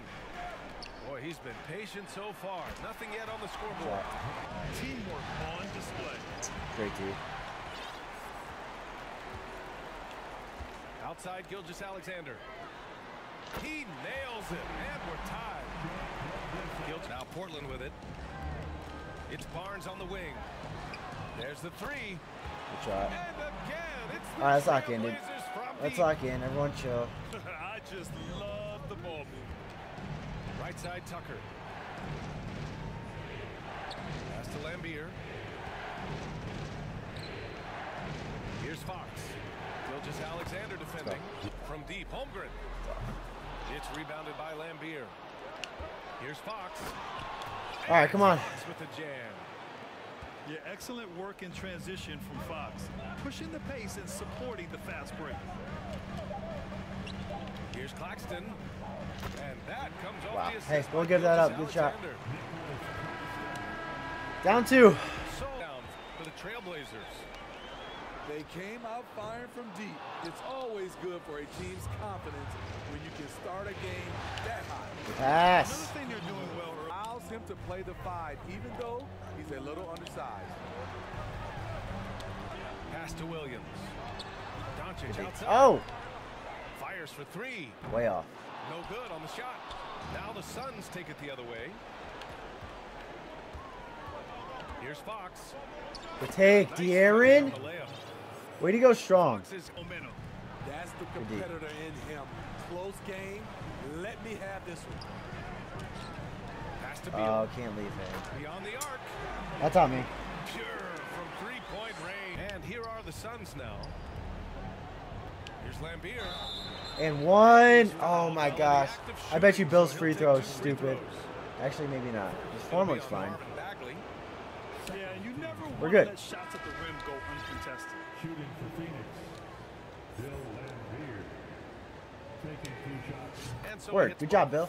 Boy, he's been patient so far. Nothing yet on the scoreboard. Teamwork on display. Great dude. Outside Gilgeous Alexander. He nails it. And we're tied. Gilgeous now Portland with it. It's Barnes on the wing. There's the three. Good shot. All right, let's lock in, dude. Let's lock in. Everyone chill. I just love the moment. Right side, Tucker. Pass to Lambeer. Here's Fox. Gilgeous Alexander defending. From deep, Holmgren. It's rebounded by Lambeer. Here's Fox. All right, come on. With the jam. Yeah, excellent work in transition from Fox. Pushing the pace and supporting the fast break. Here's Claxton. And that comes wow. off the assist. Hey, we'll give that up. Good shot. Down two. So down for the Trailblazers. They came out firing from deep. It's always good for a team's confidence when you can start a game that high. Yes. Another thing you're doing well allows him to play the five, even though he's a little undersized. Pass to Williams. Doncic outside. Oh. Fires for three. Way off. No good on the shot. Now the Suns take it the other way. Here's Fox. The take, De'Aaron. Way to go strong. That's the competitor in him. Close game. Let me have this one. Has to be oh, can't leave him. Beyond the arc. That's on me. Pure from three-point range. And here are the Suns now. Here's Lambeer. And one. Oh my gosh. I bet you Bill's free throw is stupid. Actually, maybe not. His form looks fine. Yeah, you never We're good. Let shots at the rim go uncontested. Shooting for Phoenix. Bill Lambeer taking two shots. And so Work. Good job, Bill.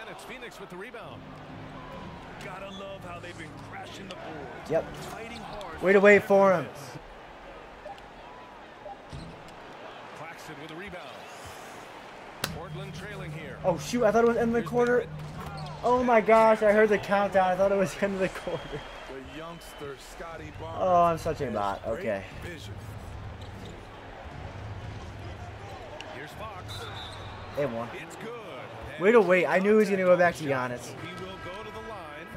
And it's Phoenix with the rebound. Gotta love how they've been crashing the boards. Yep. Fighting hard. Way to wait for him. Claxton with the rebound. Portland trailing here. Oh shoot! I thought it was end of the quarter. Oh my gosh, I heard the countdown. I thought it was the end of the quarter. The youngster, Scotty Barnes. Oh, I'm such a bot. Okay. Here's Fox. And one. It's good. Wait a wait. I knew he was going to go back to Giannis. He will go to the line.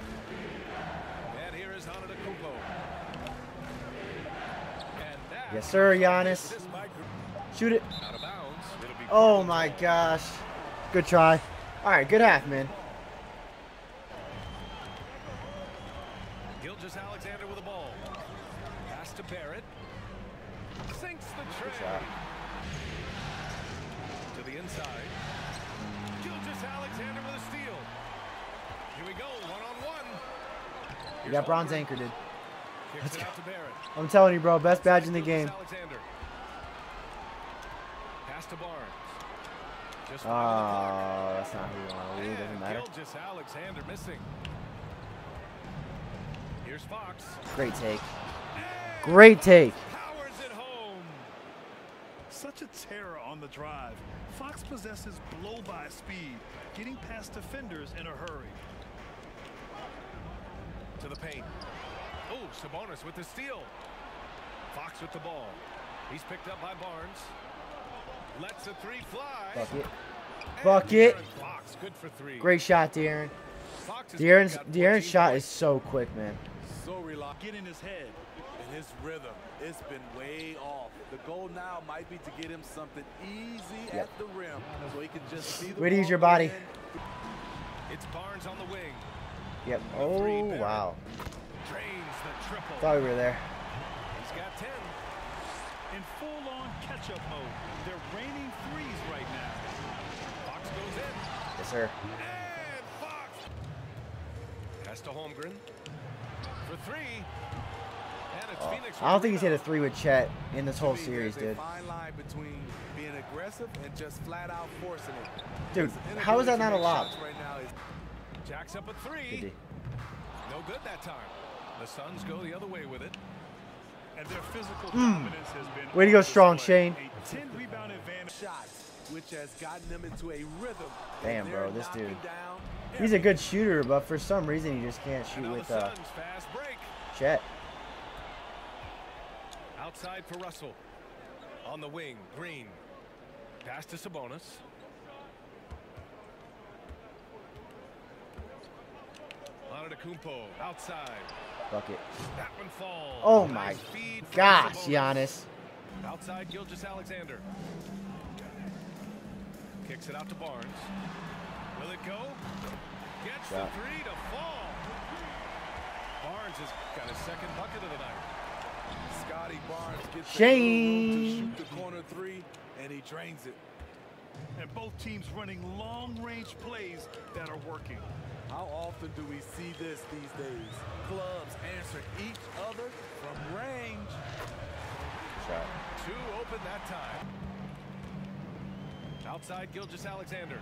And here is Antetokounmpo. Yes, sir, Giannis. Shoot it. Oh my gosh. Good try. All right, good half, man. Alexander with the ball. Pass to Barrett. Sinks the tray. To the inside. Gilgeous Alexander with a steal. Here we go, one on one. You got bronze anchor, dude. Let's go. I'm telling you, bro, best badge in the game. Pass to Barnes. Just oh, that's not who you want to leave. Doesn't matter. Gilgeous Alexander missing. Here's Fox. Great take. Great take. Powers at home. Such a terror on the drive. Fox possesses blow-by speed, getting past defenders in a hurry. To the paint. Oh, Sabonis with the steal. Fox with the ball. He's picked up by Barnes. Let's a three fly. Fuck it. Fuck it. Fox, good for three. Great shot, De'Aaron. De'Aaron's De'Aaron's shot is so quick, man. So relaxed. Get in his head and his rhythm. It's been way off. The goal now might be to get him something easy yep. at the rim, so he can just see the way to use your body. It's Barnes on the wing. Yep. Oh wow. Drains the triple. Thought we were there. He's got ten. In full-on catch-up mode. They're raining threes right now. Fox goes in. Yes, sir. And Fox. That's to Holmgren. For three. And it's oh. Phoenix. I don't think he's hit a three with Chet in this whole series, dude. Fine line between being aggressive and just flat out forcing it. Dude, how is that not a lob? Right now is Jacks up a three. No good that time. The Suns go the other way with it. And their physical dominance has been way to go strong, Shane. A ten rebound advantage shot, which has gotten them into a rhythm. Damn, bro, this dude. He's a good shooter, but for some reason he just can't shoot with uh, Chet. Outside for Russell. On the wing, Green. Pass to Sabonis. Antetokounmpo outside. Bucket. That one falls. Oh my gosh, Giannis. Outside Gilgeous-Alexander. Kicks it out to Barnes. Will it go? Gets the three to fall. Barnes has got his second bucket of the night. Scotty Barnes gets Shane. The corner three, and he drains it. And both teams running long-range plays that are working. How often do we see this these days? Clubs answer each other from range. Shot. Two open that time. Outside Gilgeous-Alexander.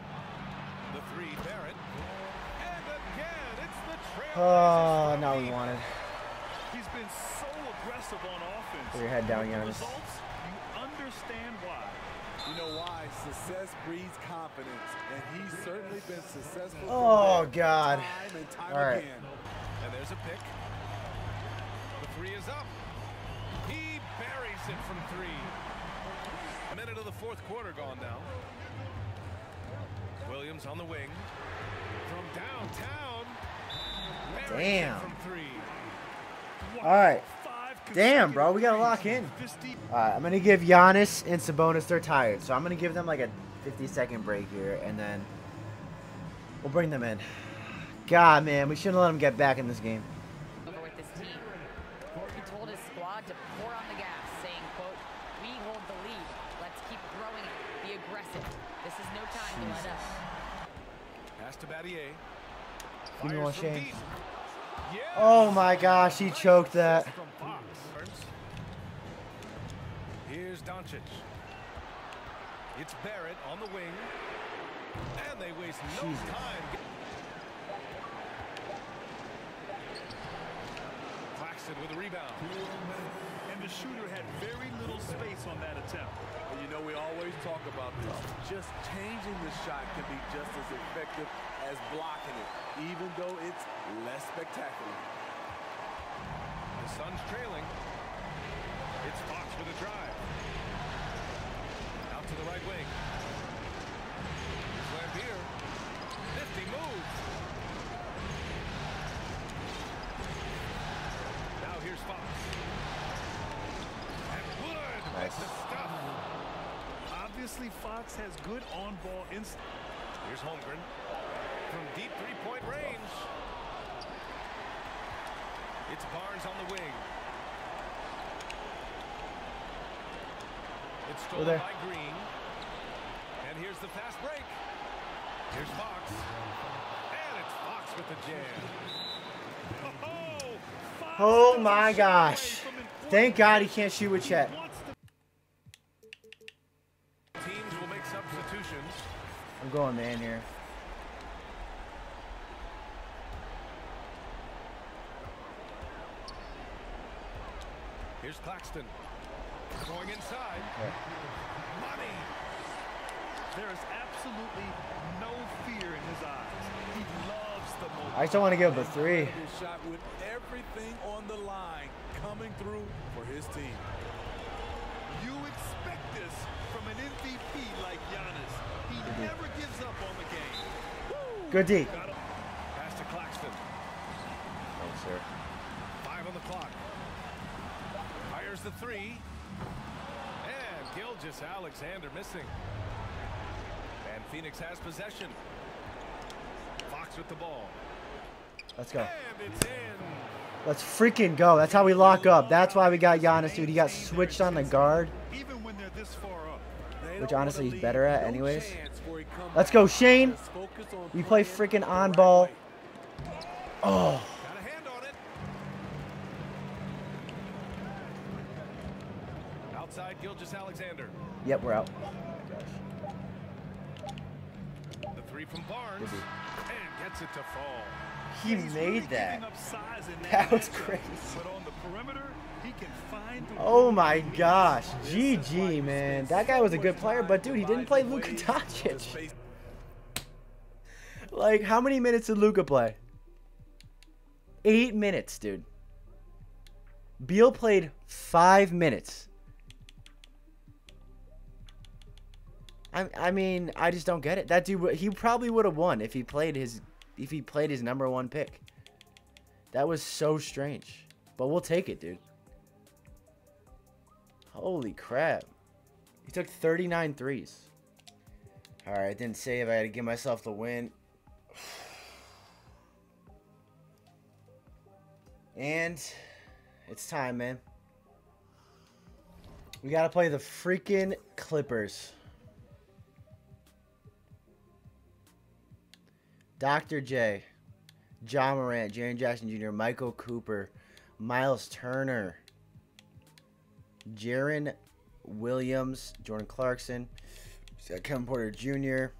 The three, Barrett. And again, it's the trail. Oh, now we wanted. He's been so aggressive on offense. Put your head down, Giannis. Results, you understand why. You know why? Success breeds confidence, and he's certainly been successful. Oh God! Time and time all right. Again. And there's a pick. The three is up. He buries it from three. A minute of the fourth quarter gone now. Williams on the wing from downtown. Damn. From three. All right. Damn, bro, we gotta lock in. All right, I'm gonna give Giannis and Sabonis, they're tired, so I'm gonna give them like a fifty second break here, and then we'll bring them in. God, man, we shouldn't let them get back in this game. Over with this team, he told his squad to pour on the gas, saying, "quote We hold the lead. Let's keep growing it. Be aggressive. This is no time Jesus. to let up." Pass to Battier. Give me one, Shane. Yes. Oh my gosh, he choked that. Here's Doncic. It's Barrett on the wing. And they waste no Jesus. time. Claxton with a rebound. And the shooter had very little space on that attempt. And you know, we always talk about this. Just changing the shot can be just as effective as blocking it, even though it's less spectacular. The Suns trailing. It's Fox with a drive. Out to the right wing. Here's Lambeer. fifty moves. Now here's Fox. And Wood makes the stop. Obviously, Fox has good on-ball instinct. Here's Holmgren. From deep three-point range. It's Barnes on the wing. It's stolen there. by Green. And here's the fast break. Here's Fox. And it's Fox with the jam. Oh, Fox oh my gosh. Thank God he can't shoot with Chet. Teams will make substitutions. I'm going man here. Here's Claxton. Going inside. Okay. Money. There is absolutely no fear in his eyes. He loves the moment. I just don't want to give up a three. Shot with everything on the line coming through for his team. You expect this from an M V P like Giannis. He Good never deep. gives up on the game. Woo! Good deep. Pass to Claxton. Thanks, sir. Five on the clock. Fires the three. And Gilgeous Alexander missing. And Phoenix has possession. Fox with the ball. Let's go. And it's in. Let's freaking go. That's how we lock up. That's why we got Giannis, dude. He got switched on the guard, which honestly he's better at anyways. Let's go, Shane. We play freaking on ball. Oh. Outside Gilgeous Alexander. Yep, we're out. The three from Barnes and gets it to fall. He made that. That was crazy. Oh my gosh. G G, man. That guy was a good player, but dude, he didn't play Luka Doncic. Like, how many minutes did Luka play? Eight minutes, dude. Beal played five minutes. I, I mean, I just don't get it. That dude, he probably would have won if he played his... If he played his number one pick. That was so strange. But we'll take it, dude. Holy crap. He took thirty-nine threes. Alright, didn't save. I had to give myself the win. And it's time, man. We gotta play the freaking Clippers. Doctor J, Ja Morant, Jaren Jackson Junior, Michael Cooper, Miles Turner, Jaren Williams, Jordan Clarkson, Kevin Porter Junior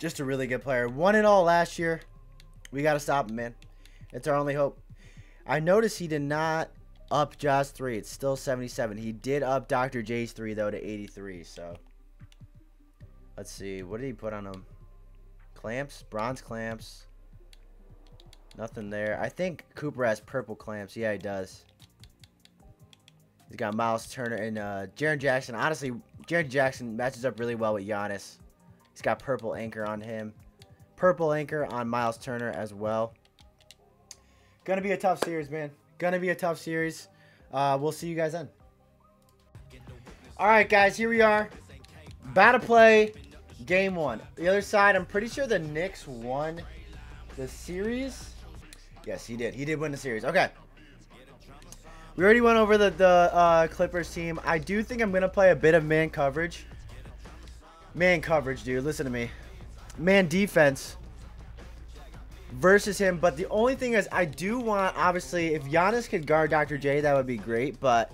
Just a really good player. Won it all last year. We got to stop him, man. It's our only hope. I noticed he did not up Ja's three. It's still seventy-seven. He did up Doctor J's three, though, to eighty-three, so... Let's see. What did he put on him? Clamps? Bronze clamps. Nothing there. I think Cooper has purple clamps. Yeah, he does. He's got Miles Turner and uh, Jaren Jackson. Honestly, Jaren Jackson matches up really well with Giannis. He's got purple anchor on him. Purple anchor on Miles Turner as well. Gonna be a tough series, man. Gonna be a tough series. Uh, we'll see you guys then. Alright, guys. Here we are. About to play game one. The other side, I'm pretty sure the Knicks won the series. Yes, he did. He did win the series. Okay. We already went over the, the uh, Clippers team. I do think I'm going to play a bit of man coverage. Man coverage, dude. Listen to me. Man defense versus him. But the only thing is I do want, obviously, if Giannis could guard Doctor J, that would be great. But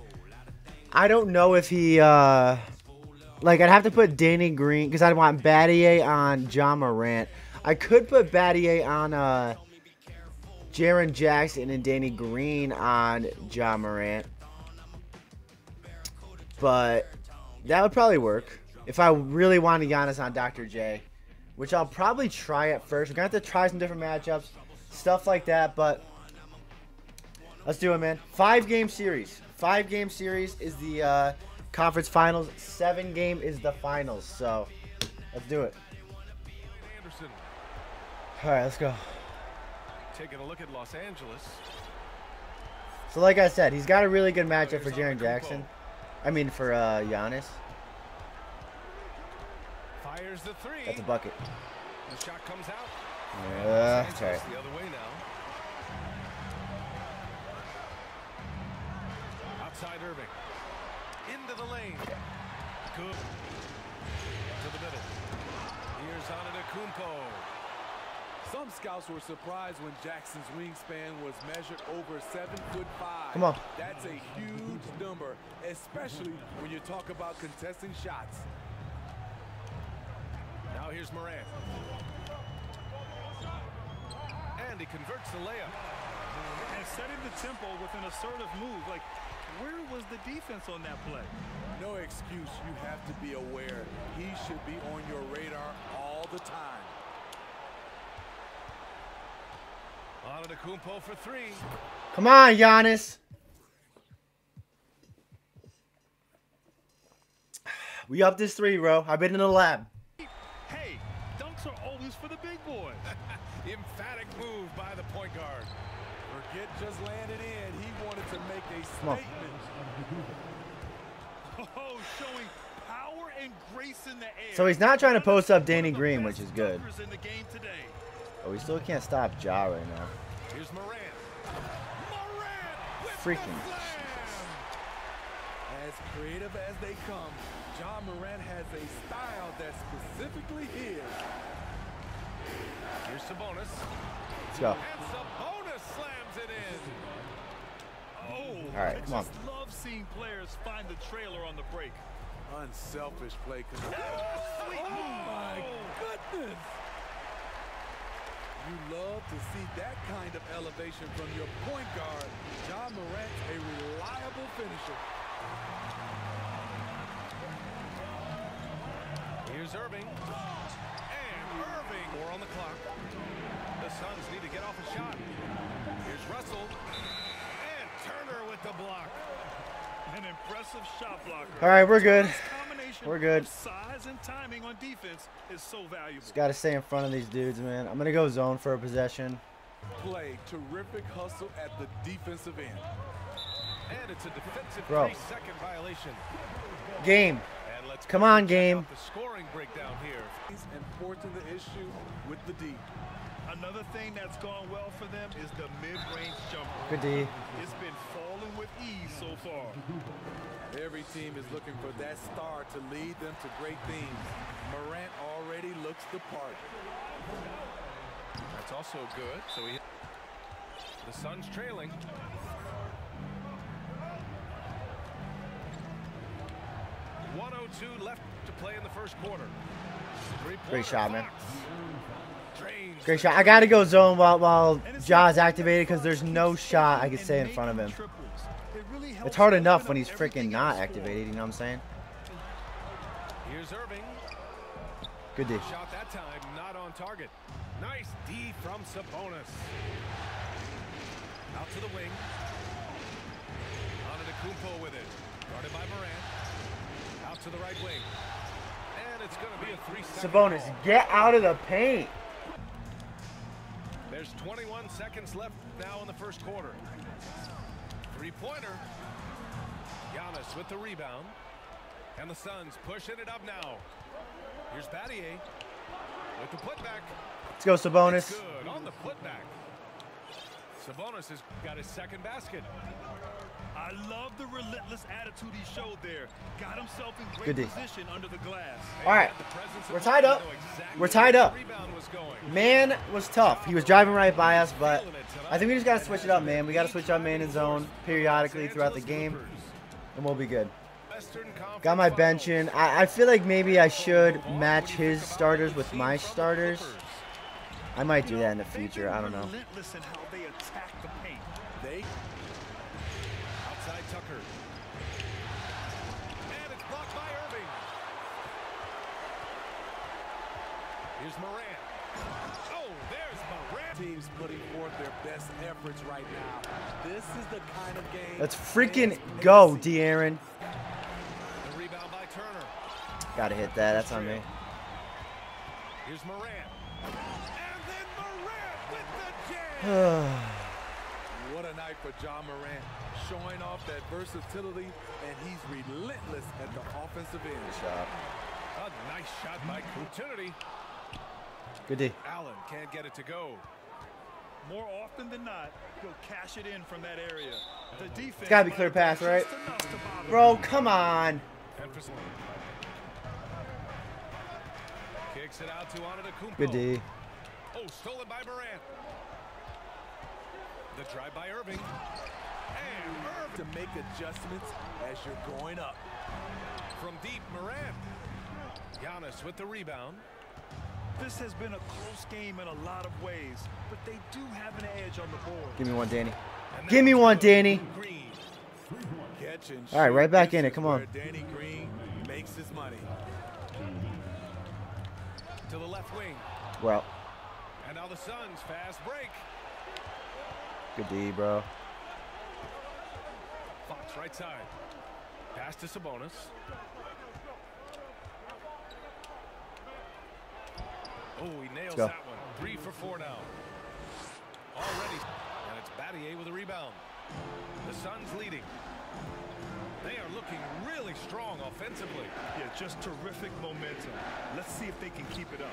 I don't know if he... Uh, Like, I'd have to put Danny Green, because I'd want Battier on Ja Morant. I could put Battier on uh, Jaren Jackson and Danny Green on Ja Morant. But that would probably work if I really wanted Giannis on Doctor J, which I'll probably try at first. We're going to have to try some different matchups, stuff like that, but let's do it, man. Five-game series. Five-game series is the... Uh, Conference finals, seven game is the finals, so let's do it. All right, let's go. Taking a look at Los Angeles. So, like I said, he's got a really good matchup for Jaren Jackson. I mean, for uh, Giannis. Fires the three. That's a bucket. The shot comes out. Uh, that's right. The other way now. Outside Irving. Into the lane. Good. To the middle. Here's Antetokounmpo. Some scouts were surprised when Jackson's wingspan was measured over seven foot five. Come on. That's a huge number, especially when you talk about contesting shots. Now here's Morant. And he converts the layup. And setting the tempo with an assertive move like... Where was the defense on that play? No excuse. You have to be aware. He should be on your radar all the time. Antetokounmpo for three. Come on, Giannis. We up this three, bro. I've been in the lab. Hey, dunks are always for the big boy. Emphatic move by the point guard. Forget just landed in. He wanted to make a statement. Oh, showing power and grace in the air. So he's not trying to post up Danny Green, which is good. Oh, we still can't stop Ja right now. Here's Morant. Morant freaking. As creative as they come, Ja Morant has a style that's specifically his. Here's Sabonis. Let's go. And Sabonis slams it in. Oh, all right, come on. I love seeing players find the trailer on the break. Unselfish play. Oh, oh, my goodness. You love to see that kind of elevation from your point guard. Ja Morant, a reliable finisher. Here's Irving. And Irving. Four on the clock. The Suns need to get off a shot. Here's Russell. And Turner with the block. An impressive shot blocker. All right, we're good. We're good. Size and timing on defense is so valuable. Just got to stay in front of these dudes, man. I'm going to go zone for a possession. Play terrific hustle at the defensive end. And it's a defensive three-second violation. Game. Come on, game. The scoring breakdown here. He's important the issue with the D. Another thing that's gone well for them is the mid-range jumper. Good D. It's been falling with ease so far. Every team is looking for that star to lead them to great things. Morant already looks the part. That's also good. So he, the Suns trailing. one oh two left to play in the first quarter. Great shot, man. Great shot. I gotta go zone while while Ja's activated because there's no shot I can stay in front of him. It's hard enough when he's freaking not activated. You know what I'm saying? Here's Irving. Good D. Shot that time, not on target. Nice D from Sabonis. Out to the wing. Antetokounmpo with it. Guarded by Morant. Out to the right wing. And it's gonna be a three-second. Sabonis, get out of the paint. There's twenty-one seconds left now in the first quarter. Three-pointer. Giannis with the rebound. And the Suns pushing it up now. Here's Battier with the putback. Let's go, Sabonis. Good on the putback. Sabonis has got his second basket. I love the relentless attitude he showed there. Got himself in great Good position under the glass. All right, we're tied up. We're tied up. Man was tough. He was driving right by us, but I think we just got to switch it up, man. We got to switch up man and zone periodically throughout the game, and we'll be good. Got my bench in. I, I feel like maybe I should match his starters with my starters. I might do that in the future. I don't know. Tucker. And it's blocked by Irving. Here's Morant. Oh, there's Morant. Teams putting forth their best efforts right now. This is the kind of game. Let's freaking go, De'Aaron. The rebound by Turner. Gotta hit that. That's on me. Here's Morant. And then Morant with the jam. What a night for Ja Morant. Showing off that versatility, and he's relentless at the offensive end. Good shot. A nice shot by Kutunity. Good D. Allen can't get it to go. More often than not, he'll cash it in from that area. The defense. It's gotta be clear pass, right? Bro, come on. Kicks it out to Antetokounmpo. Good D. Oh, stolen by Morant. The drive by Irving. To make adjustments as you're going up. From deep, Morant. Giannis with the rebound. This has been a close game in a lot of ways, but they do have an edge on the board. Give me one, Danny. Give me one, Danny. All right, right back in it. Come on. Danny Green makes his money. To the left wing. Well. And now the Suns fast break. Good D, bro. Right side. Pass to Sabonis. Oh, he nails that one. Three for four now. Already. And it's Battier with a rebound. The Suns leading. They are looking really strong offensively. Yeah, just terrific momentum. Let's see if they can keep it up.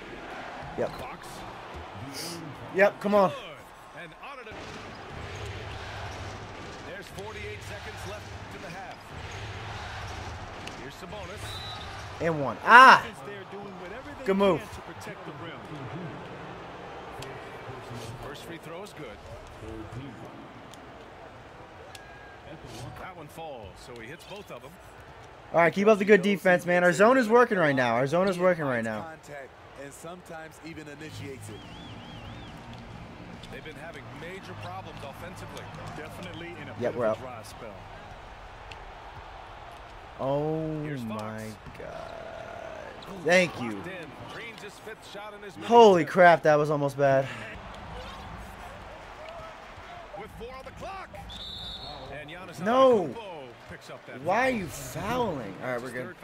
Yep. Box. Yep, come on. And on it. There's forty-eight seconds left in the half. Here's Sabonis. And one. Ah! Good move. First free throw is good. That one falls, so he hits both of them. All right, keep up the good defense, man. Our zone is working right now. Our zone is working right now. And sometimes even initiates it. They've been having major problems offensively. Definitely in a yep, we're out. Dry spell. Oh my God. Thank you. Holy crap, that was almost bad. No. Why are you fouling? All right, we're good.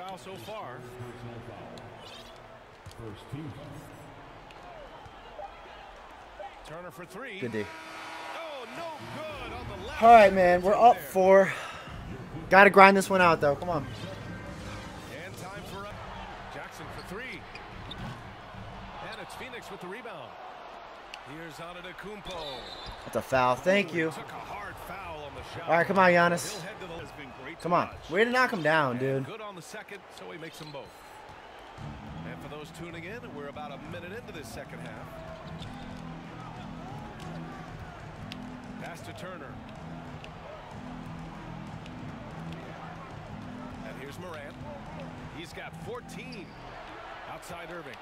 Turner for three. Good D. All right, man, we're up four. Gotta grind this one out, though. Come on. And time for up. Jackson for three. And it's Phoenix with the rebound. Here's Antetokounmpo. That's a foul. Thank you. All right, come on, Giannis. Come on. Way to knock him down, dude. Good on the second, so he makes them both. And for those tuning in, we're about a minute into this second half. Pass to Turner. Here's Morant. He's got fourteen outside Irving.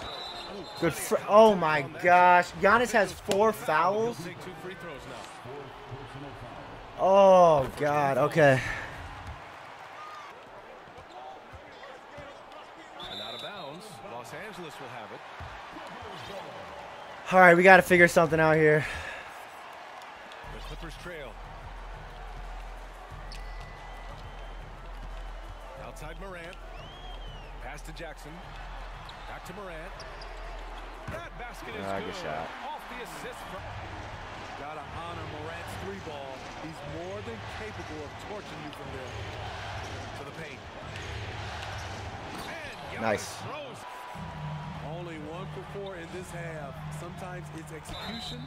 Oh, good. Oh my gosh. Giannis has four fouls. Oh God. Okay. And out of bounds. Los Angeles will have it. All right, we got to figure something out here. The Clippers trail. Outside Morant. Pass to Jackson. Back to Morant. That basket is oh, good. Good shot. Off the assist. Gotta honor Morant's three ball. He's more than capable of torching you from there. To the paint. And nice. Throws. Only one for four in this half. Sometimes it's execution.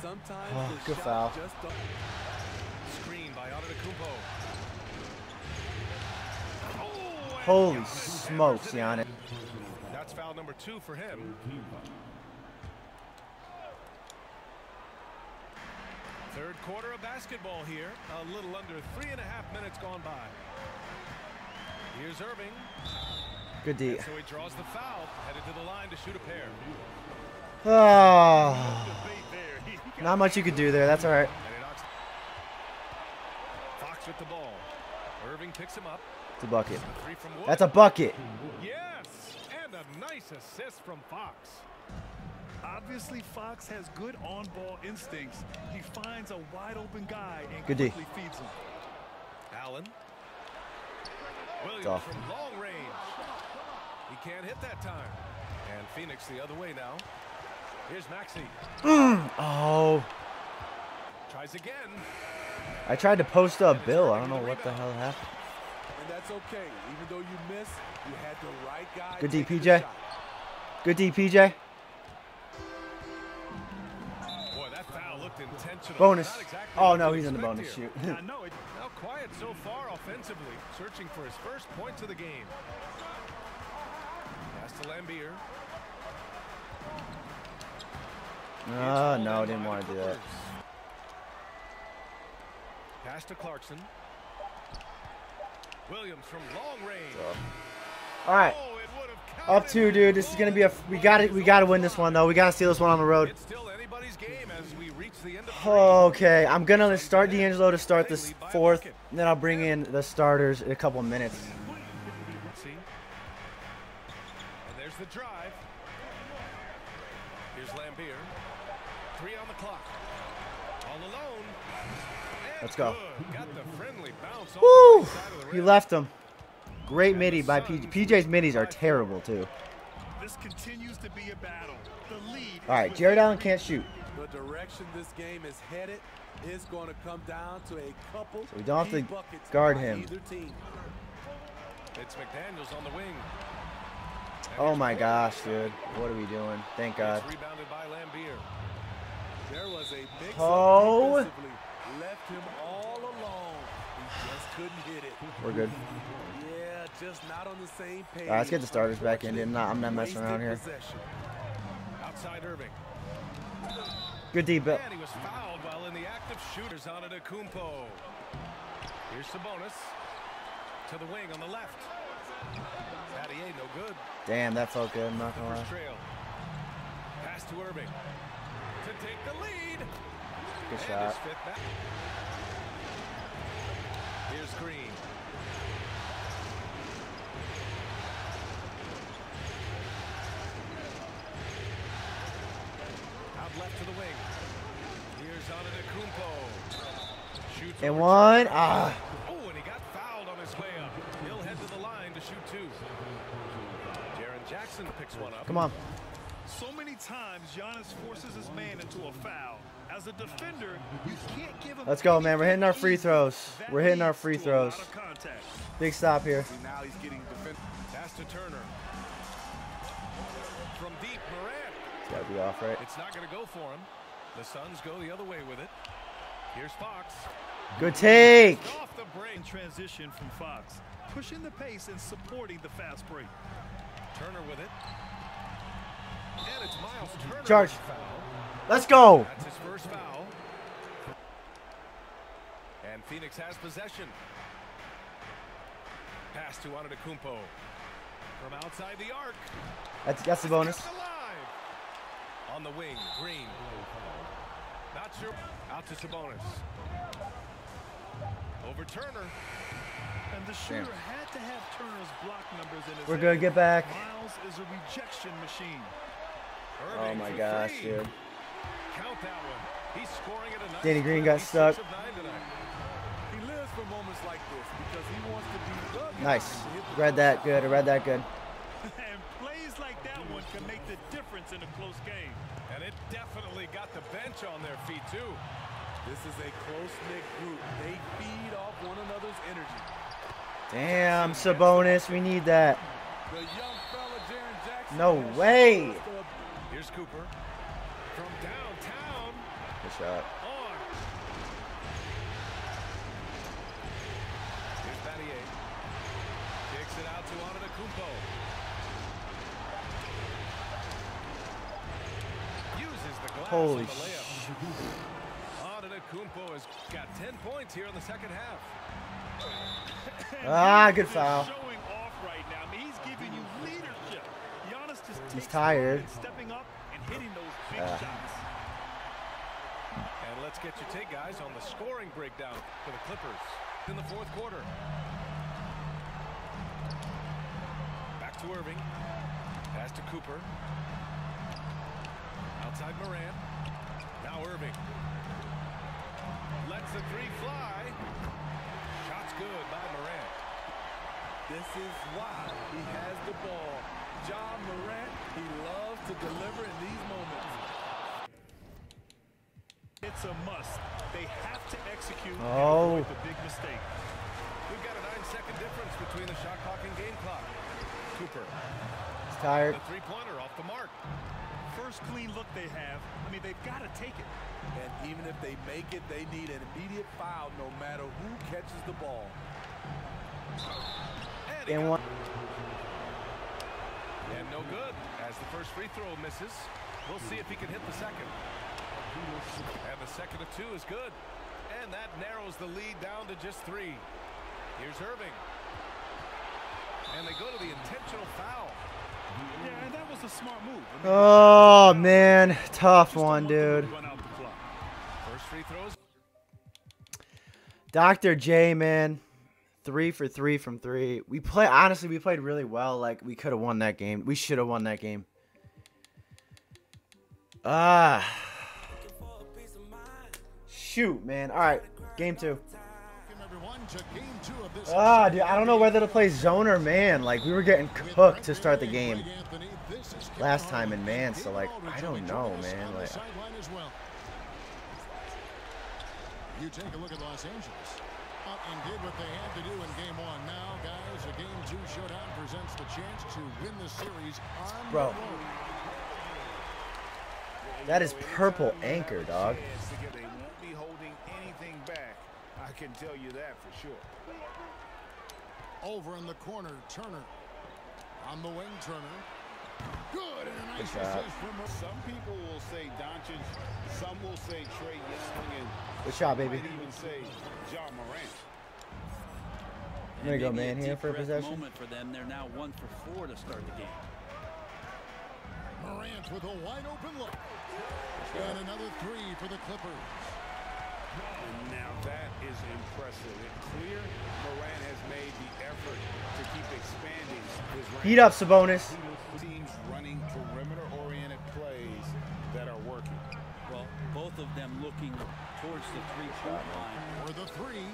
Sometimes oh, it's good shot foul. Just screen by Antetokounmpo. Holy smokes, Giannis. That's foul number two for him. Third quarter of basketball here. A little under three and a half minutes gone by. Here's Irving. Good D. So he draws the foul, headed to the line to shoot a pair. Oh. Not much you could do there. That's all right. Fox with the ball. Irving picks him up. A bucket. That's a bucket. Yes, and a nice assist from Fox. Obviously, Fox has good on-ball instincts. He finds a wide-open guy and good quickly D. feeds him. Allen. Williams from long range. He can't hit that time. And Phoenix the other way now. Here's Maxey. Oh. Tries again. I tried to post up Bill. I don't know what rebound. the hell happened. And that's okay. Even though you missed, you had the right guy. Good D, P J. Good D, P J. Boy, that foul looked intentional. Bonus. Exactly oh no, he's in the bonus here. shoot. I know it. Now quiet so far offensively, searching for his first points of the game. Pass to Lambeer. Ah, oh, no, didn't want to do that. Pass to Clarkson. Williams from long range. All right, up two, dude. This is gonna be a. We got it. We gotta win this one though. We gotta steal this one on the road. It's still anybody's game as we reach the end of okay, I'm gonna start D'Angelo to start this fourth, and then I'll bring in the starters in a couple of minutes. And there's the drive. Here's Lambeer. Three on the clock. All alone. Let's go. Woo! He left him. Great midi by P J. P J's midis are terrible, too. This continues to be a battle. The lead. All right, Jared Allen can't shoot. The direction this game is headed is going to come down to a couple. So we don't have to guard him. It's McDaniels on the wing. Oh my gosh, dude. What are we doing? Thank God. Rebounded by Lambeer. There was a mix oh. Left him all alone. He just couldn't hit it. We're good. Yeah, just not on the same page. All right, let's get the starters back in. I'm not, I'm not messing around here. Outside Irving. Good D, Bill. And he was fouled while in the act of shooters on Antetokounmpo. Here's Sabonis. To the wing on the left. That he ain't no good. Damn, that felt good. I'm not gonna lie. Pass to Irving to take the lead. Good and shot. Back. Here's Green. Out left to the wing. Here's Antetokounmpo. Shoots and one. Ah. Jackson picks one up. Come on. So many times Giannis forces his man into a foul. As a defender, you can't give him. Let's go, man. We're hitting our free throws. We're hitting our free throws. Big stop here. Now he's getting defense. Pass to Turner. From deep, Morant. It's gotta be off, right? It's not gonna go for him. The Suns go the other way with it. Here's Fox. Good take. Off the break. Transition from Fox. Pushing the pace and supporting the fast break. Turner with it. And it's Miles Turner. Charge. Let's go. That's his first foul. And Phoenix has possession. Pass to Antetokounmpo. From outside the arc. That's that's the bonus. On the wing, Green. Not sure. Out to Sabonis. Over Turner. And the shooter Damn. had to have Turner's block numbers in his We're good, get back. Miles is a rejection machine. Irving oh my gosh, three. dude. Count that one. He's scoring at a nice Danny Green got stuck. He lives for moments like this because he wants to be nice. Read that good. I read that good. And plays like that one can make the difference in a close game. And it definitely got the bench on their feet too. This is a close-knit group. They feed off one another's energy. Damn, Sabonis, we need that. The young fella, Jaren Jackson, no way. Here's Cooper from downtown. Good shot. On. Here's Battier. Kicks it out to Antetokounmpo. Uses the glass. Holy shit. Antetokounmpo has got ten points here in the second half. Ah, good foul. He's tired. Uh. And let's get your take, guys, on the scoring breakdown for the Clippers in the fourth quarter. Back to Irving. Pass to Cooper. Outside Morant. Now Irving. Lets the three fly. Shots good by Morant. This is why he has the ball. John Morant, he loves to deliver in these moments. It's a must. They have to execute oh. with a big mistake. We've got a nine-second difference between the shot clock and game clock. Cooper. He's tired. The three-pointer off the mark. First clean look they have. I mean, they've got to take it. And even if they make it, they need an immediate foul no matter who catches the ball. And, one. and no good as the first free throw misses. We'll see if he can hit the second. And the second of two is good. And that narrows the lead down to just three. Here's Irving. And they go to the intentional foul. Yeah, and that was a smart move. Oh, man. Tough one, dude. First free throws. Doctor J, man. Three for three from three. We play honestly, we played really well. Like, we could have won that game. We should have won that game. Ah. Shoot, man. All right. Game two. Ah, dude, I don't know whether to play zone or man. Like, we were getting cooked to start the game last time in man, so, like, I don't know, man. Like, you take a look at Los Angeles. Up and did what they had to do in game one. Now, guys, a game two showdown presents the chance to win the series on the road. That is purple anchor, dog. They won't be holding anything back. I can tell you that for sure. Over in the corner, Turner. On the wing, Turner. Good and a nice assist from him. Some people will say Doncic, some will say Trae Young, and good shot, baby. Even say Ja Morant. I'm gonna go man here for a possession. For them, they're now one for four to start the game. Morant with a wide open look. Got another three for the Clippers. Now that is impressive. It's clear Morant has made the effort to keep expanding his range. Heat up, Sabonis. Teams running perimeter-oriented plays that are working. Well, both of them looking towards the three-point line. Or the three.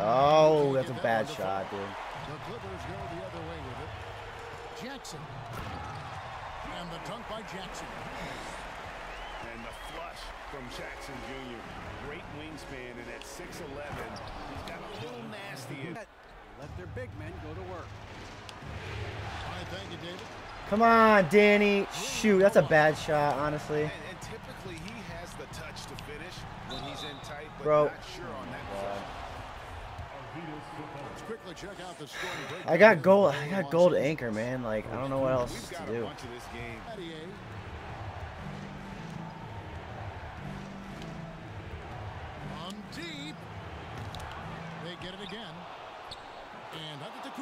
Oh, that's a bad shot, dude. The Clippers go the other way with it. Jackson. And the dunk by Jackson. And the flush from Jackson Junior Great wingspan, and at six eleven, he's got a little nasty. Let their big men go to work. All right, thank you, David. Come on, Danny. Shoot, that's a bad shot, honestly. And, and typically, he has the touch to finish when he's in tight, but Bro. not sure on that. Wow. I got gold. I got gold anchor, man. Like, I don't know what else to do.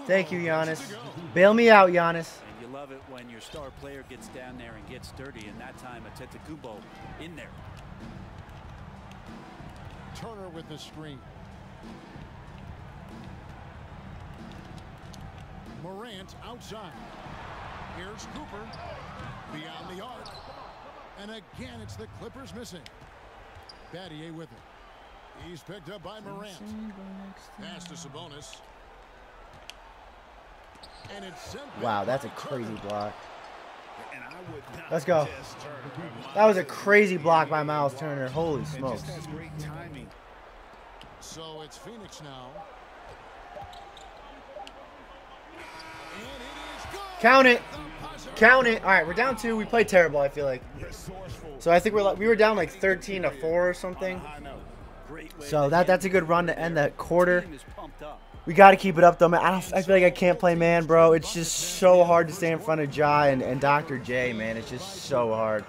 Thank you, Giannis. Bail me out, Giannis. And you love it when your star player gets down there and gets dirty, and that time Antetokounmpo in there. Turner with the screen. Morant outside. Here's Cooper beyond the arc, and again it's the Clippers missing. Battier with it. He's picked up by Morant. Pass to Sabonis. And it's wow, that's a crazy block. Let's go. That was a crazy block by Miles Turner. Holy smokes. So it's Phoenix now. Count it. Count it. All right, we're down two. We played terrible, I feel like. So I think we're like, we were down like thirteen to four or something. So that that's a good run to end that quarter. We got to keep it up, though, man. I, don't, I feel like I can't play man, bro. It's just so hard to stay in front of Ja and, and Doctor J, man. It's just so hard.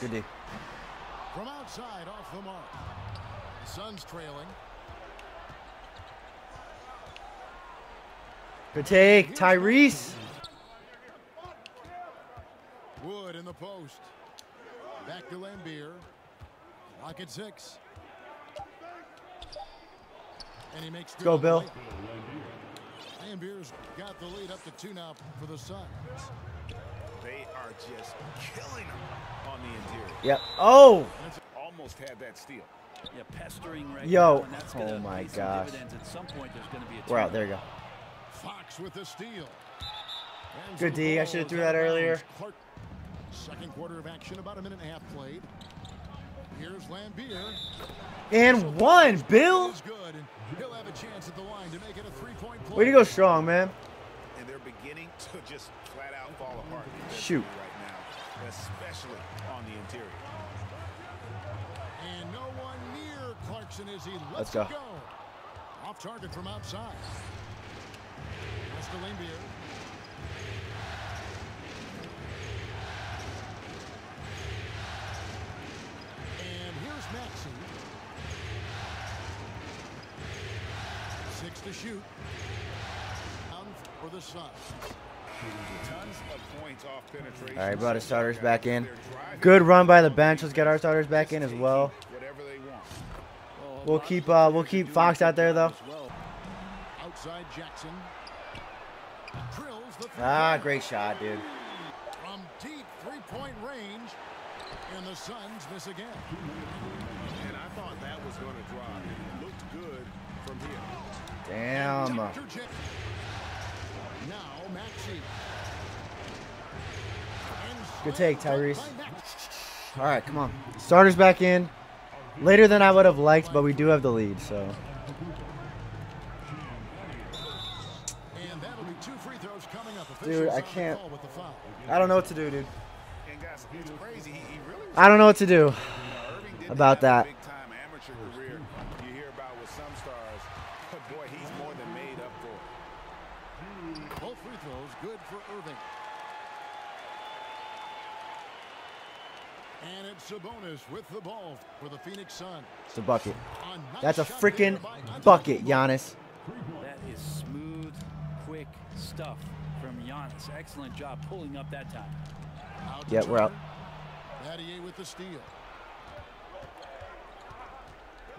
Good D. From outside, off the mark. Suns trailing. Good take, Tyrese. Wood in the post. Back to Lambeer. Lock at six. And he makes. Let's go, Bill. Lambier's got the lead up to two now for the Suns. They are just killing them on the interior. Yep. Oh. Almost had that steal. Yeah, pestering right Yo. Now, and that's oh my gosh. At some point, there's going to be a We're out. There you go. Fox with the steal. And good D. I should have threw that earlier. Clark. Second quarter of action, about a minute and a half played. Here's Lambeer. And one, Bill. He'll have a chance at the line to make it a three-point play. Way to go strong, man. And they're beginning to just flat out fall apart. Shoot. Right now, especially on the interior. And no one near Clarkson as he lets go. Off target from outside. That's to Lambeer. Maxey. Six to shoot. Down for the Suns. Tons of points off penetration. All right, brought our starters back in. Good run by the bench. Let's get our starters back in as well. We'll keep uh, we'll keep Fox out there though. Outside Jackson. Ah, great shot, dude. From deep three-point range. And the Suns miss again. And I thought that was going to drop. It looked good from here. Damn. Now Maxey. Good take, Tyrese. All right, come on. Starters back in. Later than I would have liked, but we do have the lead, so. Dude, I can't. I don't know what to do, dude. I don't know what to do about that. And it's Sabonis with the ball for the Phoenix Suns. It's a bucket. That's a freaking bucket, Giannis. That is smooth, quick stuff from Giannis. Excellent job pulling up that time. Yeah, we're out. Battier with the steal.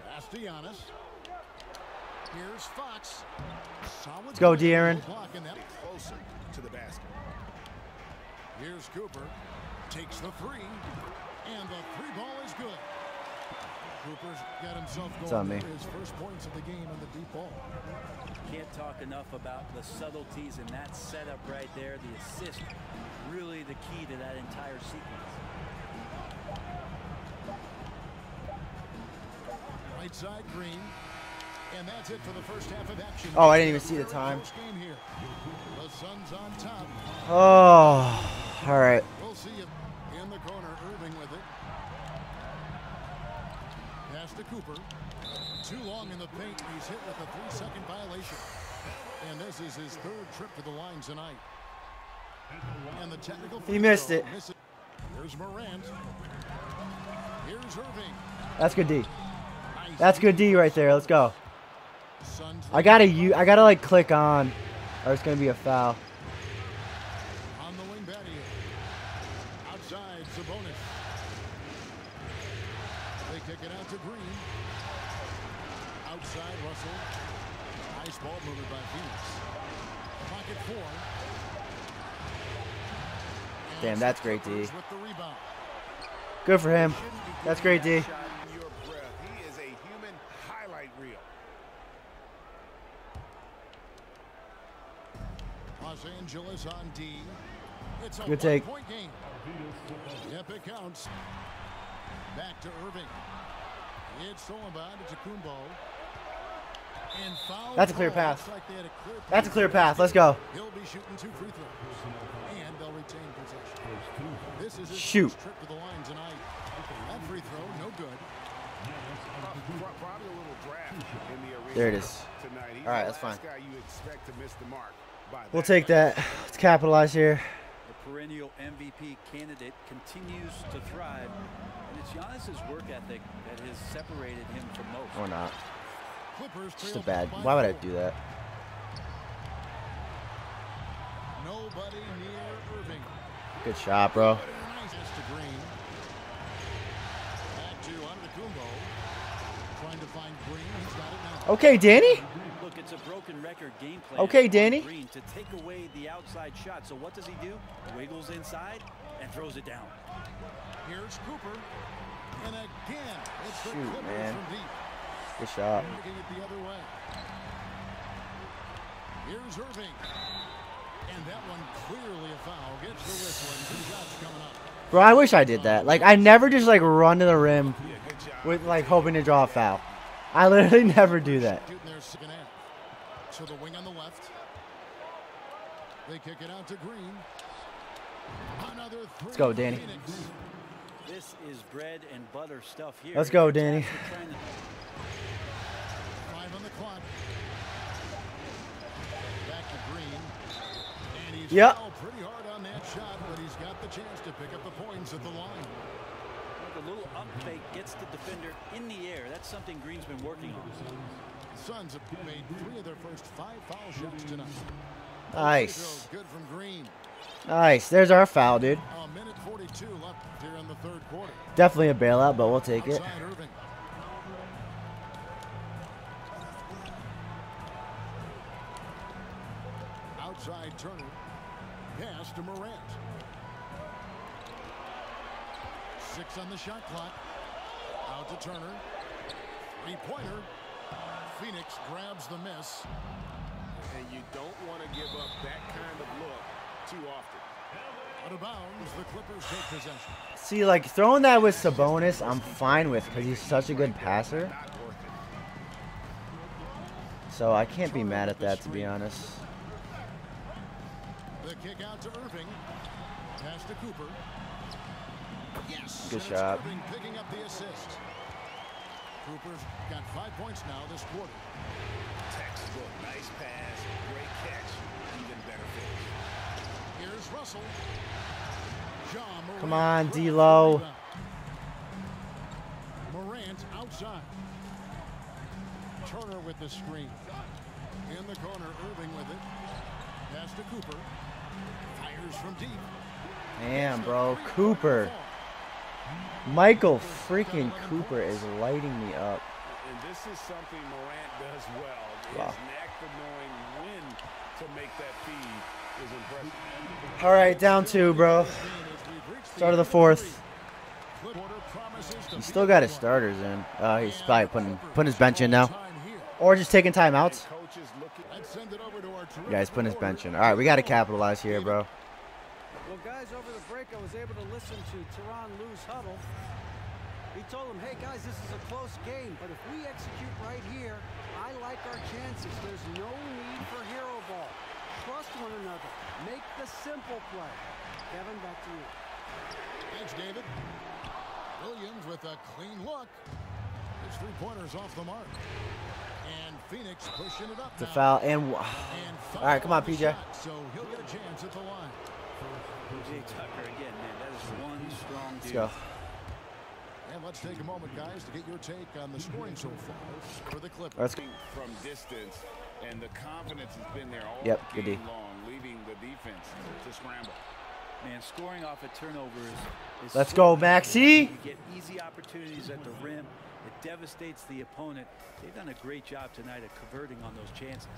Pass to Giannis. Here's Fox. Let's go, De'Aaron. Closer to the basket. Here's Cooper. Takes the free. And the three ball is good. Cooper's got himself going. It's on me. His first points of the game on the deep ball. Can't talk enough about the subtleties in that setup right there. The assist, really the key to that entire sequence. Right side Green, and that's it for the first half of action. Oh, I didn't even see the time. The Suns on top. Oh, all right. We'll see it in the corner. Irving with it. Pass to Cooper. Too long in the paint. He's hit with a three-second violation. And this is his third trip to the line tonight. And the technical. He missed it. Misses. Here's Morant. Here's Irving. That's good D. That's good D right there. Let's go. I gotta you. I gotta like click on, or it's gonna be a foul. On the wing, Battier. Outside, Sabonis. They kick it out to Green. Outside, Russell. Nice ball movement by Phoenix. Pocket four. Damn, that's great D. Good for him. That's great D. He is a human highlight reel. Los Angeles on D. It's a good take. Point game. Epic counts. Back to Irving. It's Solomon to Kumbo. That's a clear pass. That's a clear pass. Let's go. He'll be shooting two free throws. And they'll retain possession. This is his shoot. First trip to the line tonight. That free throw, no good. Probably a little draft in the arena. There it is. All right, that's fine. We'll take that. Let's capitalize here. The perennial M V P candidate continues to thrive. And it's Giannis's work ethic that has separated him from most. Or not. Just a bad. Why would I do that? Nobody near Irving. Good shot, bro. Back to Antetokounmpo. Trying to find Green. He's got it now. Okay, Danny. Look, it's a broken record game plan. Okay, Danny. Green to take away the outside shot. So what does he do? Wiggles inside and throws it down. Here's Cooper. And again, it's the Clippers from deep. Good shot. The other way. Here's Irving. And that one clearly a foul. Gets the whistle and two shots coming up. Bro, I wish I did that. Like, I never just, like, run to the rim with, like, hoping to draw a foul. I literally never do that. So the wing on the left. They kick it out to Green. Another three. Let's go, Danny. This is bread and butter stuff here. Let's go, Danny. On the clock. Back to Green. And he's yep. pretty hard on that shot, but he's got the chance to pick up the points at the line. Look, a little up fake gets the defender in the air. That's something Green's been working on. Suns have made three of their first five foul shots tonight. Nice. Good from Green. Nice. There's our foul, dude. A minute forty-two left here in the third quarter. Definitely a bailout, but we'll take Outside it. Irving. Outside Turner. Pass to Morant. Six on the shot clock. Out to Turner. Three-pointer. Phoenix grabs the miss. And you don't want to give up that kind of look too often. Out of bounds, the Clippers take possession. See, like, throwing that with Sabonis, I'm fine with, because he's such a good passer. So I can't be mad at that, to be honest. The kick out to Irving. Pass to Cooper. Yes. Good shot. Irving picking up the assist. Cooper's got five points now this quarter. Textbook. Nice pass. Great catch. Even better finish. Here's Russell. John Morant. Come on, D-Lo. Morant outside. Turner with the screen. In the corner, Irving with it. Pass to Cooper. Fires from deep. Damn, bro. Cooper. Michael freaking Cooper is lighting me up. And this is something Morant does well. Wow. His knack for knowing when to make that feed is impressive. All right, down two, bro. Start of the fourth. He's still got his starters in. Uh, he's probably putting putting his bench in now, or just taking timeouts. Yeah, he's putting his bench in. All right, we got to capitalize here, bro. Well, guys, over the break, I was able to listen to Tyronn Lue's huddle. He told them, hey, guys, this is a close game, but if we execute right here, I like our chances. There's no need for hero ball. Trust one another. Make the simple play. Kevin, back to you. Thanks, David. Williams with a clean look. His three-pointers off the mark. And Phoenix pushing it up. It's a foul. And, wow. All right, come on, P J. Shot, so he'll get a chance at the line. P J Tucker again, man. That is one strong dude. Let's go. And let's take a moment, guys, to get your take on the scoring so far for the Clippers. Let's go. From distance, and the confidence has been there all yep, game good long, leaving the defense to scramble. Man, scoring off of turnovers is let's go, Maxey. You get easy opportunities at the rim. It devastates the opponent. They've done a great job tonight at converting on those chances.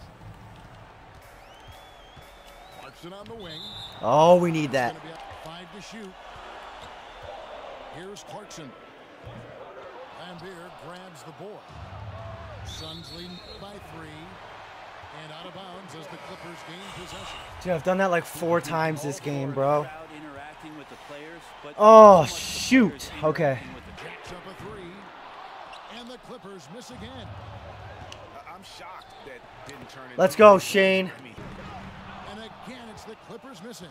Clarkson on the wing. Oh, we need that. Five to shoot. Here's Clarkson. Lambeer grabs the board. Suns lead by three. And out of bounds as the Clippers gain possession. Dude, I've done that like four times this game, bro. Oh, shoot. Okay. Let's go, Shane. And again, it's the Clippers missing.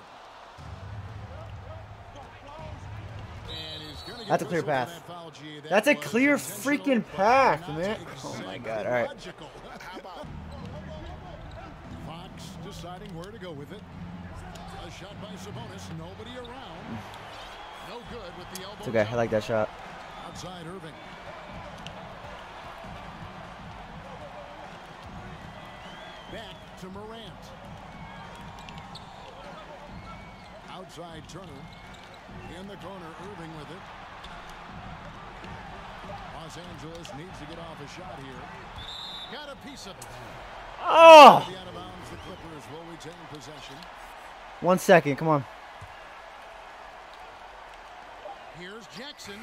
That's a clear pass. That's a clear freaking pass, man. Oh, my God. All right. Deciding where to go with it. A shot by Sabonis, nobody around. No good with the elbow. It's okay, I like that shot. Outside Irving. Back to Morant. Outside Turner. In the corner, Irving with it. Los Angeles needs to get off a shot here. Got a piece of it. Oh! One second, come on. Here's Jackson.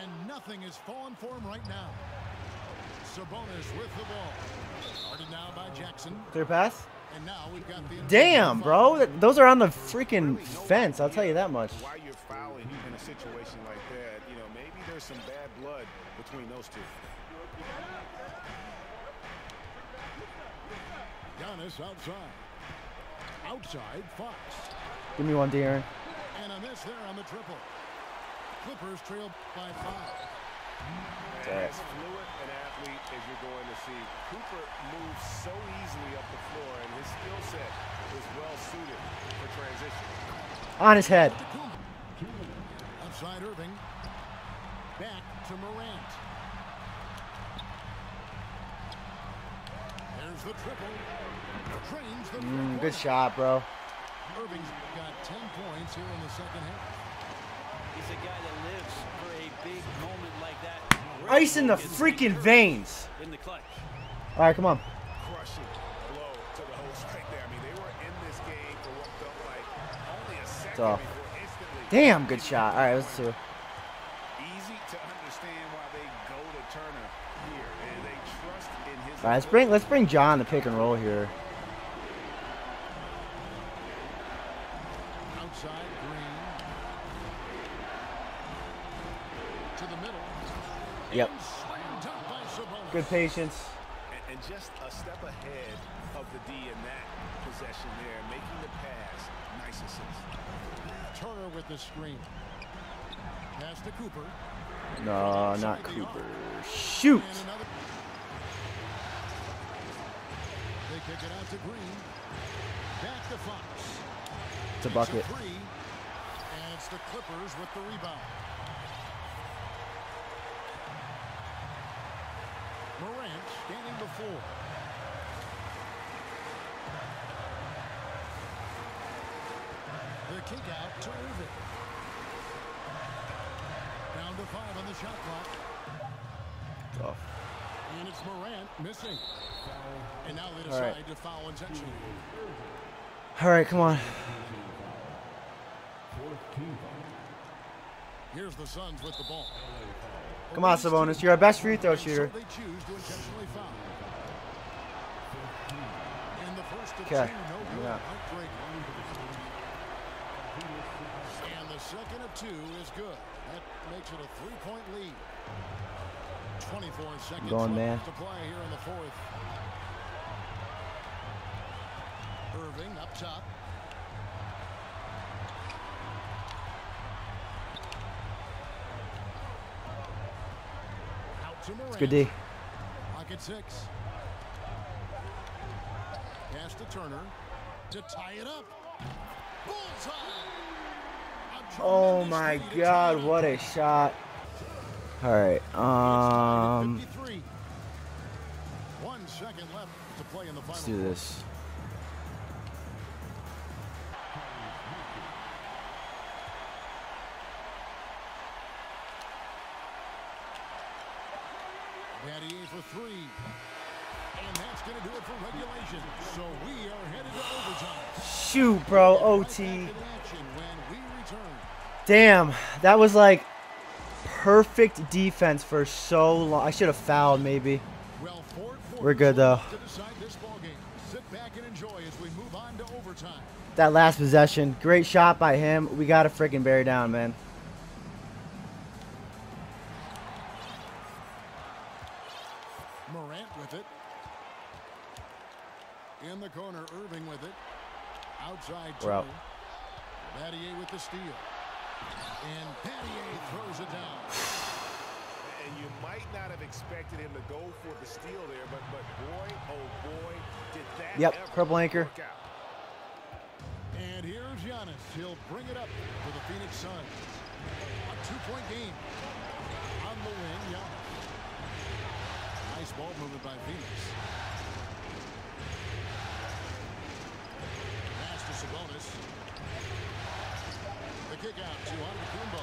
And nothing is falling for him right now. Sabonis with the ball. Started now by Jackson. Clear pass. And now we've got the damn, bro. Those are on the freaking fence, I'll tell you that much. Why you're fouling in a situation like that, you know, maybe there's some bad blood between those two. Giannis outside. Outside Fox. Give me one, De'Aaron. And a miss there on the triple. Clippers trail by five. As fluid an athlete as you're going to see, Cooper moves so easily up the floor, and his skill set is well suited for transition. On his head. Outside Irving. Back to Morant. The triple, the mm, good shot, bro. Irving's got ten points here in the second half. He's a guy that lives for a big moment like that. Ice in the freaking veins. In the clutch. All right, come on. Crushing blow to the host right there. I mean, they were in this game for what felt like only a second before instantly Damn, good shot. All right, let's do it. Easy to understand why they go to Turner here, and they trust in his. All right, let's bring let's bring John to pick and roll here. Outside Green to the middle. Yep. Good patience. And, and just a step ahead of the D in that possession there, making the pass. Nice assist. Turner with the screen. Pass to Cooper. No, not Cooper. Shoot! Another... They kick it out to Green. Back to Fox. It's a bucket. Three, and it's the Clippers with the rebound. Morant standing before. The kick out to Irving. Down to five on the shot clock. Tough. And it's Morant missing. And now they decide right. to foul intentionally. All right, come on. Here's the Suns with the ball. Come on, Sabonis. You're our best free throw shooter. Okay. Yeah. And the second of two is good. That makes it a three-point lead. twenty-four seconds going, man. To play here in the fourth. Irving up top. It's good D. Pocket six. Pass to Turner to tie it up. Bullseye. Oh my God! What a shot! All right. Um. One second left to play in the final. Let's do this. Battier for three. And that's going to do it for regulation. So we are headed to overtime. Shoot, bro. O T. Damn. That was like perfect defense for so long. I should have fouled maybe. We're good, though. That last possession. Great shot by him. We got to freaking bear down, man. In the corner, Irving with it. Outside Turner. Battier with the steal. And Battier throws it down. And you might not have expected him to go for the steal there, but, but boy, oh boy, did that. Yep, purple anchor. And here's Giannis. He'll bring it up for the Phoenix Suns. A two-point game. On the wing, Giannis. Nice ball movement by Phoenix. Sabonis. The kick out to Antetokounmpo.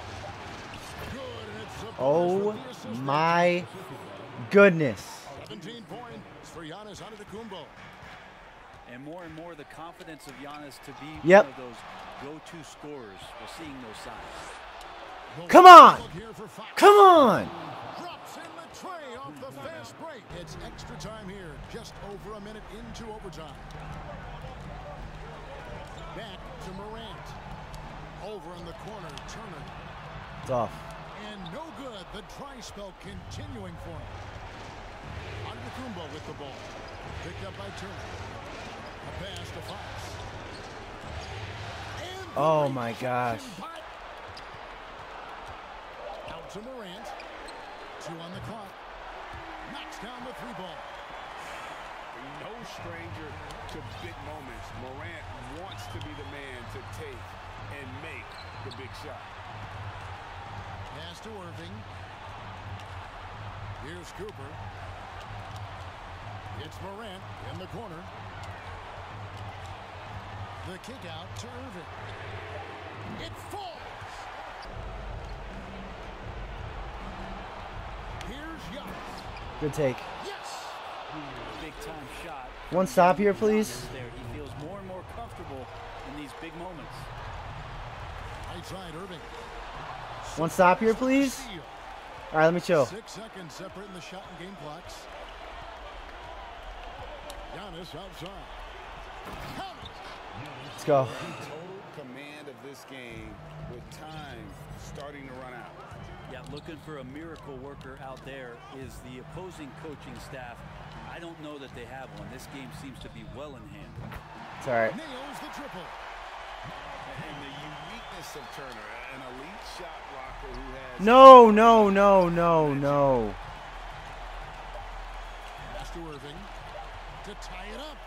Good, and it's a oh my goodness. seventeen points for Giannis Antetokounmpo. And more and more the confidence of Giannis to be yep. one of those go-to scorers. We're seeing those signs. Come on! Come on! Drops in the tray off the fast break. It's extra time here. Just over a minute into overtime. Back to Morant. Over in the corner, Turner. Tough. And no good. The try spell continuing for him. Antetokounmpo with the ball. Picked up by Turner. A pass to Fox. Oh my gosh. Out to Morant. Two on the clock. Knocks down the three ball. No stranger to big moments. Morant wants to be the man to take and make the big shot. Pass to Irving. Here's Cooper. It's Morant in the corner. The kick out to Irving. It falls. Here's Giannis. Good take. Yes. Big time shot. One stop here, please. There. He feels more and more comfortable in these big moments. One stop here, please. All right, let me chill. Six seconds separating the shot and game clocks. Giannis outside. Let's go. Total command of this game with time starting to run out. Yeah, looking for a miracle worker out there is the opposing coaching staff. I don't know that they have one. This game seems to be well in hand. It's all right. Nails the triple. And the uniqueness of Turner, an elite shot blocker who has... No, no, no, no, no. Pass to Irving to tie it up.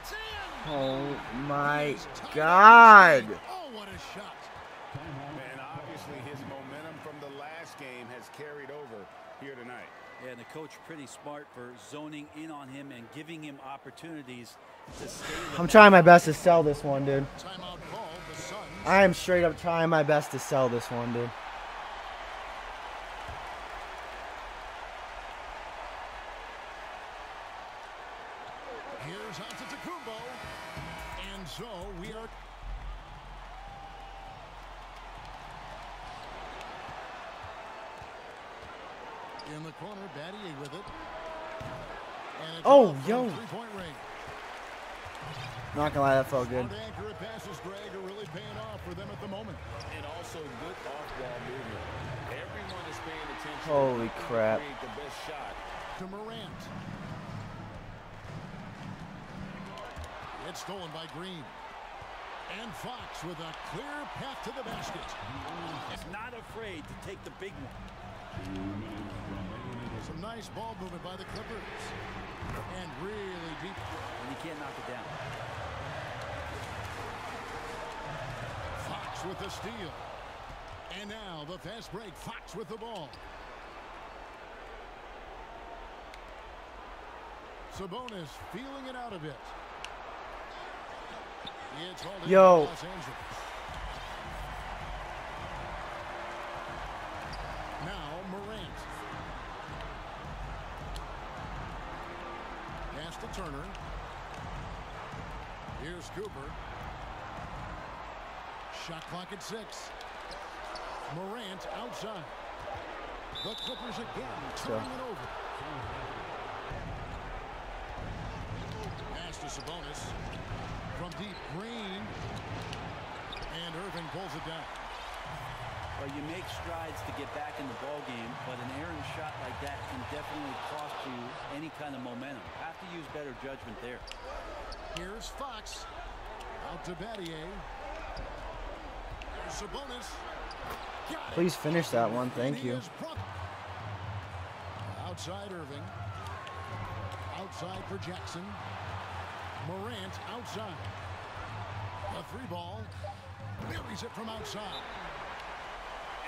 It's in. Oh, my God. Oh, what a shot. And obviously his momentum from the last game has carried over here tonight. Yeah, and the coach pretty smart for zoning in on him and giving him opportunities to stay. I'm trying my best to sell this one, dude. Timeout call, the Suns. I am straight up trying my best to sell this one, dude. Here's Antetokounmpo, and so we are. In the corner, Battier with it. And oh, yo. Not gonna lie, that felt good. Accurate passes, Greg, are really paying off for them at the moment. And also good off-ball movement. Everyone is paying attention. Holy crap. The best shot to Morant. It's stolen by Green. And Fox with a clear path to the basket. He's not afraid to take the big one. Some nice ball movement by the Clippers. And really deep. And he can't knock it down. Fox with the steal. And now the fast break. Fox with the ball. Sabonis feeling it out a bit. It's hauled. Yo. Los Angeles. Now Morant. To Turner. Here's Cooper. Shot clock at six. Morant outside. The Clippers again turning it over. Pass to Sabonis. From deep, Green. And Irving pulls it down. Well, you make strides to get back in the ball game, but an errant shot like that can definitely cost you any kind of momentum. Have to use better judgment there. Here's Fox. Out to Battier. There's Sabonis. Got it. Please finish that one. Thank you. Outside Irving. Outside for Jackson. Morant outside. A three ball. Buries it from outside.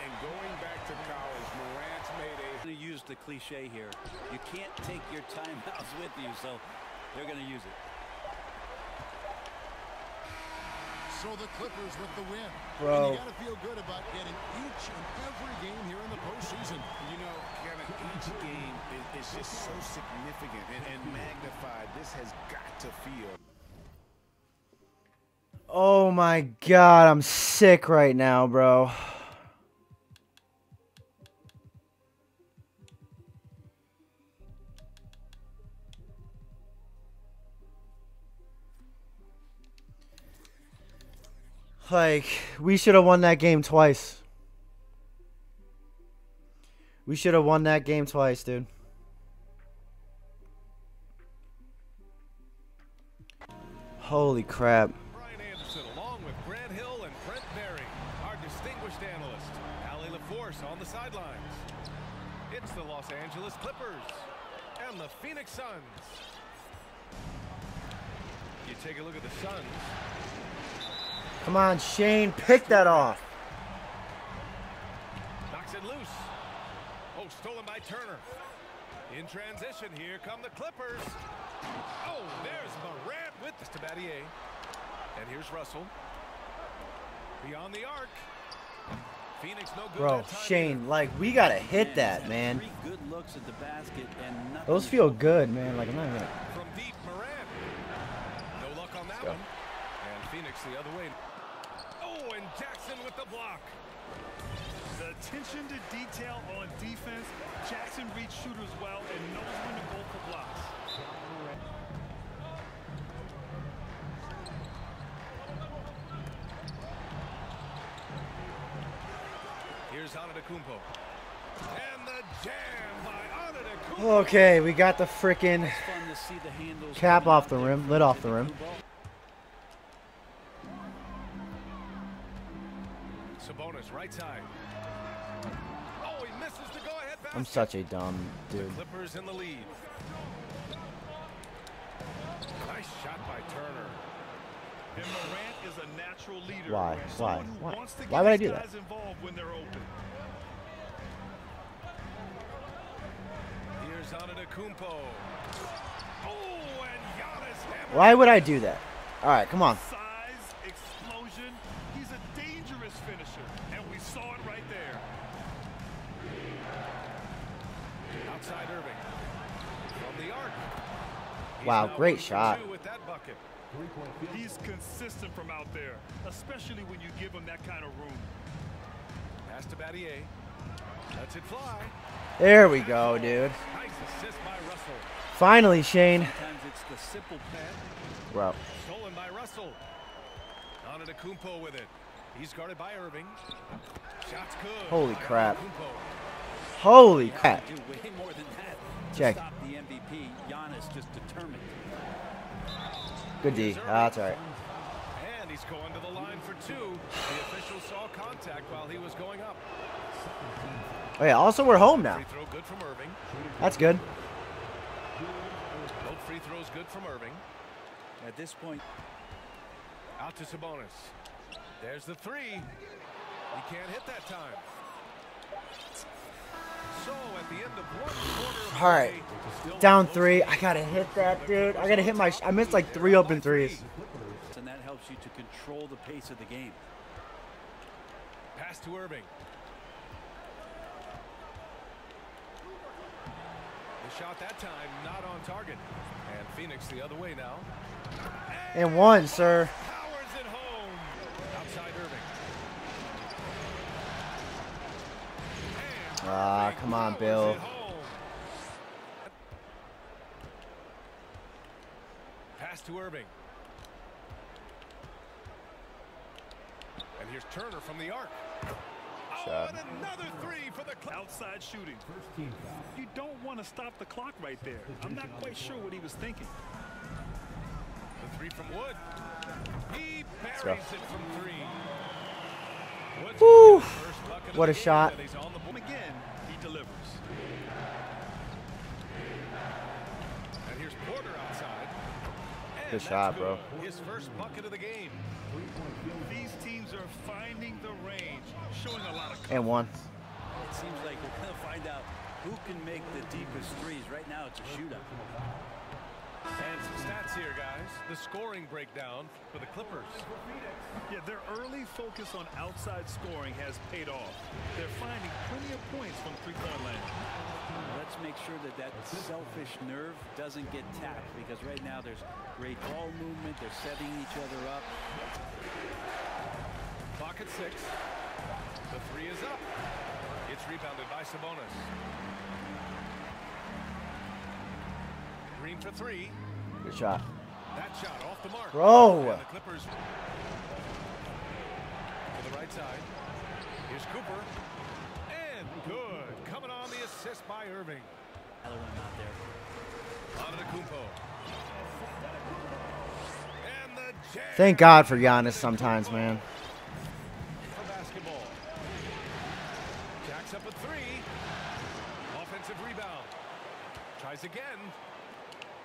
And going back to college, Morant's made a... They're going to use the cliche here. You can't take your timeouts with you, so they're going to use it. So the Clippers with the win. Bro. And you got to feel good about getting each and every game here in the postseason. You know, Kevin, each game is, is just so significant and, and magnified. This has got to feel... Oh, my God. I'm sick right now, bro. Like, we should have won that game twice. We should have won that game twice, dude. Holy crap. Brian Anderson, along with Grant Hill and Brent Berry, our distinguished analyst, Allie LaForce on the sidelines. It's the Los Angeles Clippers and the Phoenix Suns. You take a look at the Suns. Come on, Shane, pick that off. Knocks it loose. Oh, stolen by Turner. In transition, here come the Clippers. Oh, there's Morant with this to Battier. And here's Russell. Beyond the arc. Phoenix no good. Bro, Shane, like, we gotta hit that, man. Good looks at the basket and those feel good, man. Like, I'm not gonna. From deep, Morant. No luck on that one. Phoenix the other way. Oh, and Jackson with the block. The attention to detail on defense. Jackson reads shooters well and knows when to go for blocks. Here's Antetokounmpo. And the jam by Antetokounmpo. Okay, we got the frickin' cap off the rim, lid off the rim. Sabonis, right side. Oh, he misses the go-ahead basket. I'm such a dumb dude. The Clippers in the lead. Nice shot by Turner. And Morant is a natural leader. Why? Why? Why? Why would I do that? When they're open. Here's Antetokounmpo. Oh, and Giannis. Why would I do that? All right, come on. Finisher, and we saw it right there. Outside Irving from the arc. Wow, great shot. With that bucket. He's consistent from out there, especially when you give him that kind of room. Pass to Battier. Let's it fly. There we go, dude. Nice assist by Russell. Finally, Shane. Sometimes it's the simple pass. Wow. Stolen by Russell. Antetokounmpo with it. He's guarded by Irving. Shots good. Holy crap. Holy crap. Check. Good D. Oh, that's all right. And he's going to the line for two. The official saw contact while he was going up. Oh, yeah. Also, we're home now. Free throw good from Irving. That's good. Both free throws good from Irving. At this point, out to Sabonis. There's the three. He can't hit that time. So at the end of one quarter. All right. Down three. I got to hit that, dude. I got to hit my sh I missed like three open threes. And that helps you to control the pace of the game. Pass to Irving. The shot that time not on target. And Phoenix the other way now. And one, sir. Ah, come on, Bill. Pass to Irving. And here's Turner from the arc. Oh, and another three for the outside shooting. You don't want to stop the clock right there. I'm not quite sure what he was thinking. The three from Wood. He buries it from three. Woo! What a shot. Again, he delivers. And here's Porter outside. And good shot, bro. His first bucket of the game. These teams are finding the range, showing a lot of. And one. It seems like we're going to find out who can make the deepest threes. Right now, it's a shootout. And some stats here, guys. The scoring breakdown for the Clippers. Yeah, their early focus on outside scoring has paid off. They're finding plenty of points from three-point land. Let's make sure that that selfish nerve doesn't get tapped, because right now there's great ball movement. They're setting each other up. Clock at six. The three is up. It's rebounded by Sabonis. Green for three. Good shot. That shot off the mark. Bro. And the Clippers to the right side. Here's Cooper. And good. Coming on the assist by Irving. Another one out there. Antetokounmpo. And the jam. Thank God for Giannis sometimes, man. For basketball. Jacks up a three. Offensive rebound. Tries again.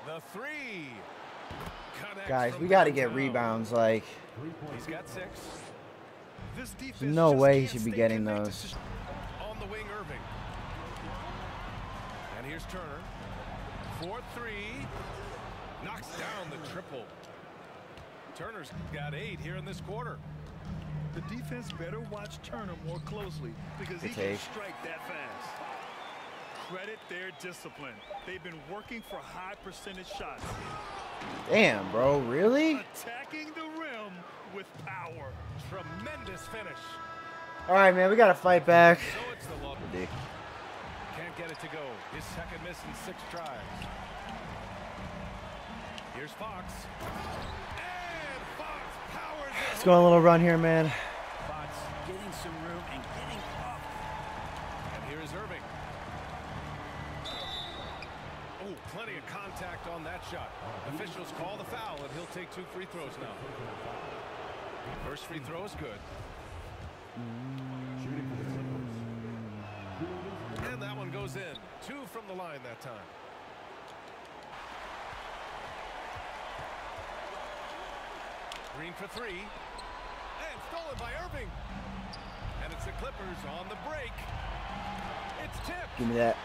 The three. Guys, we got to get rebounds. Like, he's got six. This no way he should be getting those. On the wing, Irving. And here's Turner. Four three. Knocks down the triple. Turner's got eight here in this quarter. The defense better watch Turner more closely, because he can strike that fast. Credit their discipline. They've been working for high percentage shots. Damn, bro, really? Attacking the rim with power. Tremendous finish. All right, man, we got to fight back. So it's the lock. Can't get it to go. His second miss in six tries. Here's Fox. And Fox powers it. Let's go on a little run here, man. Fox getting some room and getting up. And here's Irving. Oh, plenty of contact on that shot. Officials call the foul, and he'll take two free throws now. First free throw is good. And that one goes in. Two from the line that time. Green for three. And stolen by Irving. And it's the Clippers on the break. It's tipped. Give me that.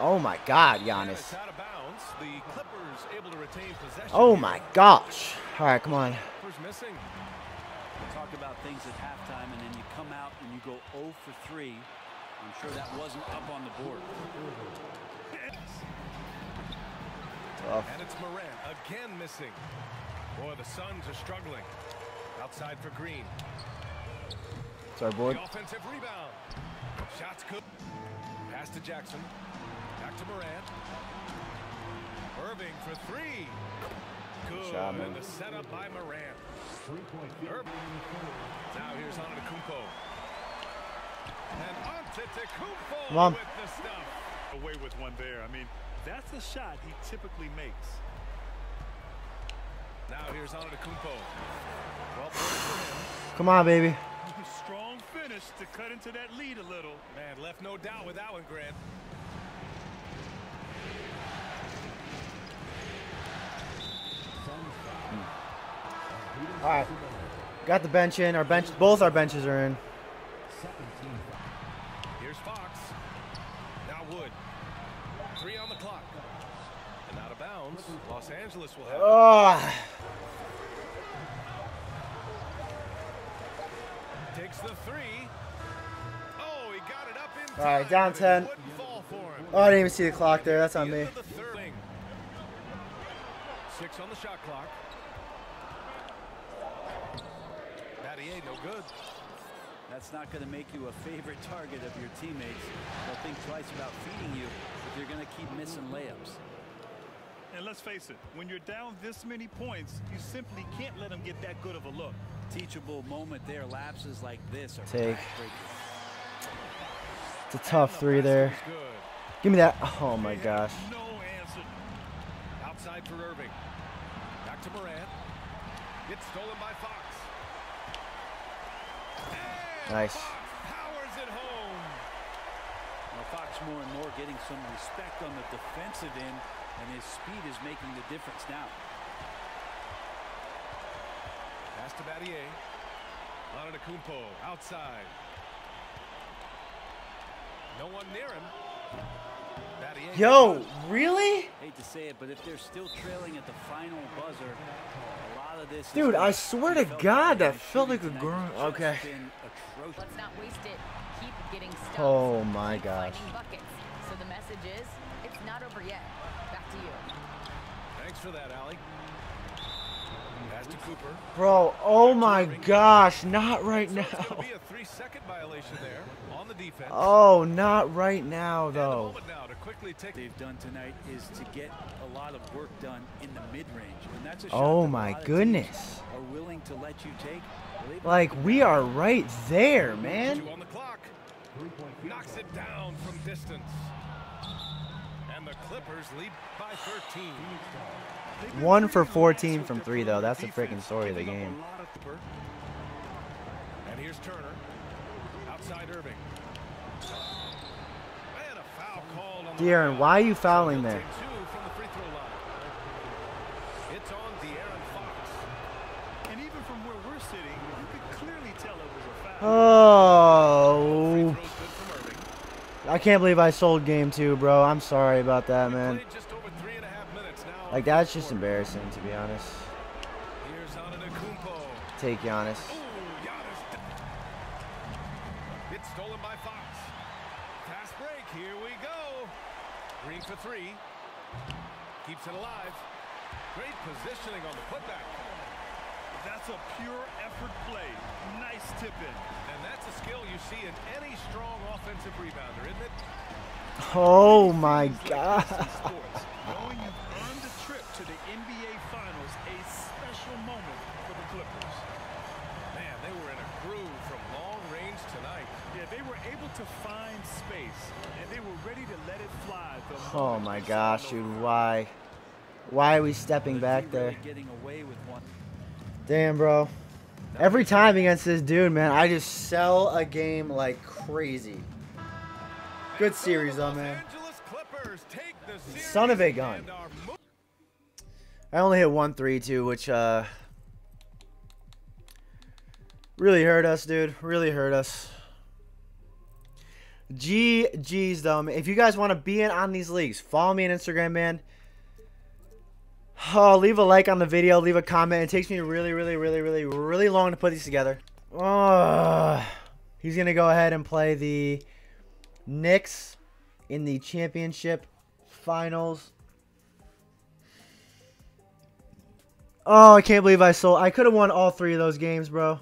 Oh my God, Giannis. Out of bounds. The Clippers able to retain possession. Oh my gosh. All right, come on. Clippers missing. We talk about things at halftime, and then you come out and you go zero for three. I'm sure that wasn't up on the board. Tough. And it's Morant again missing. Boy, the Suns are struggling. Outside for Green. It's our board. The offensive rebound. Shots good. Pass to Jackson. Back to Morant. Irving for three. Good. Shot, and the setup by Morant. Irving. Now here's Antetokounmpo. And Antetokounmpo Mom. with the stuff. Away with one there. I mean, that's the shot he typically makes. Now here's Antetokounmpo. Well, come on, baby. Strong finish to cut into that lead a little. Man, left no doubt with that one, Grant. All right, got the bench in. Our bench, both our benches are in. Here's Fox. Now Wood. Three on the clock. And out of bounds. Los Angeles will have. Oh. Takes the three. Oh, he got it up in time. All right, down ten. Oh, I didn't even see the clock there. That's on me. Six on the shot clock. No good. That's not going to make you a favorite target of your teammates. They'll think twice about feeding you if you're going to keep missing layups. And let's face it, when you're down this many points, you simply can't let them get that good of a look. Teachable moment there. Lapses like this are take. It's a tough three there. Give me that. Oh my gosh. No answer. Outside for Irving. Back to Morant. Gets stolen by Fox. Nice. Powers at home. Well, Fox more and more getting some respect on the defensive end, and his speed is making the difference now. Pass to Battier. Antetokounmpo outside. No one near him. Battier. Yo, really? Hate to say it, but if they're still trailing at the final buzzer, a lot of this. Dude, I swear to God, that felt like a groan. Okay. Let's not waste it. Keep getting stuck. Oh my gosh. So the message is, it's not over yet. Back to you. Thanks for that, Allie. Pass to Cooper. Bro, oh my gosh, not right now. It's gonna be a three-second violation there on the defense. Oh, not right now though. They've done tonight is to get a lot of work done in the mid-range, and that's a shot. Oh my goodness. Are willing to let you take. Like, we are right there, man. On the clock. Knocks it down from distance. And the Clippers lead by thirteen. one for fourteen from three, though. That's the freaking story of the game. And here's Turner. Outside Irving. And a foul called on the De'Aaron, why are you fouling there? Oh, I can't believe I sold game two, bro. I'm sorry about that, man. Like, that's just embarrassing, to be honest. Take Giannis. It's stolen by Fox. Fast break. Here we go. Green for three. Keeps it alive. Great positioning on the putback. That's a pure effort play. Nice tip in. And that's a skill you see in any strong offensive rebounder, isn't it? Oh my God. Knowing you've earned a trip to the N B A Finals, a special moment for the Clippers. Man, they were in a groove from long range tonight. Yeah, they were able to find space, and they were ready to let it fly. Oh my gosh, dude, why? Why are we stepping back there? Damn, bro. Every time against this dude, man, I just sell a game like crazy. Good series, though, man. Son of a gun. I only hit one three two, which uh really hurt us, dude. Really hurt us. G G's, though, man. If you guys want to be in on these leagues, follow me on Instagram, man. Oh, leave a like on the video, leave a comment. It takes me really, really, really, really, really long to put these together. Oh, he's going to go ahead and play the Knicks in the championship finals. Oh, I can't believe I sold. I could have won all three of those games, bro.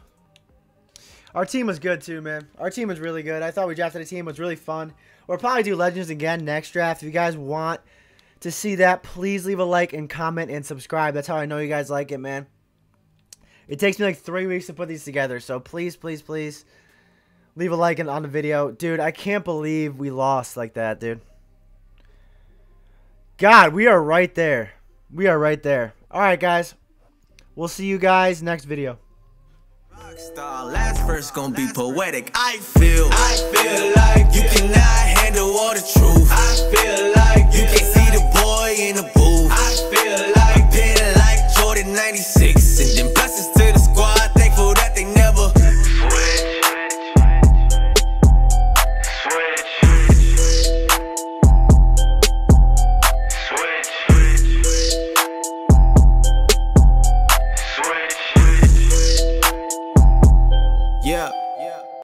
Our team was good too, man. Our team was really good. I thought we drafted a team. It was really fun. We'll probably do Legends again next draft. If you guys want to see that, please leave a like and comment and subscribe. That's how I know you guys like it, man. It takes me like three weeks to put these together, so please, please, please leave a like and on the video. Dude, I can't believe we lost like that, dude. God, we are right there. We are right there. All right, guys. We'll see you guys next video. Rockstar, last verse gonna be poetic. I feel, I feel like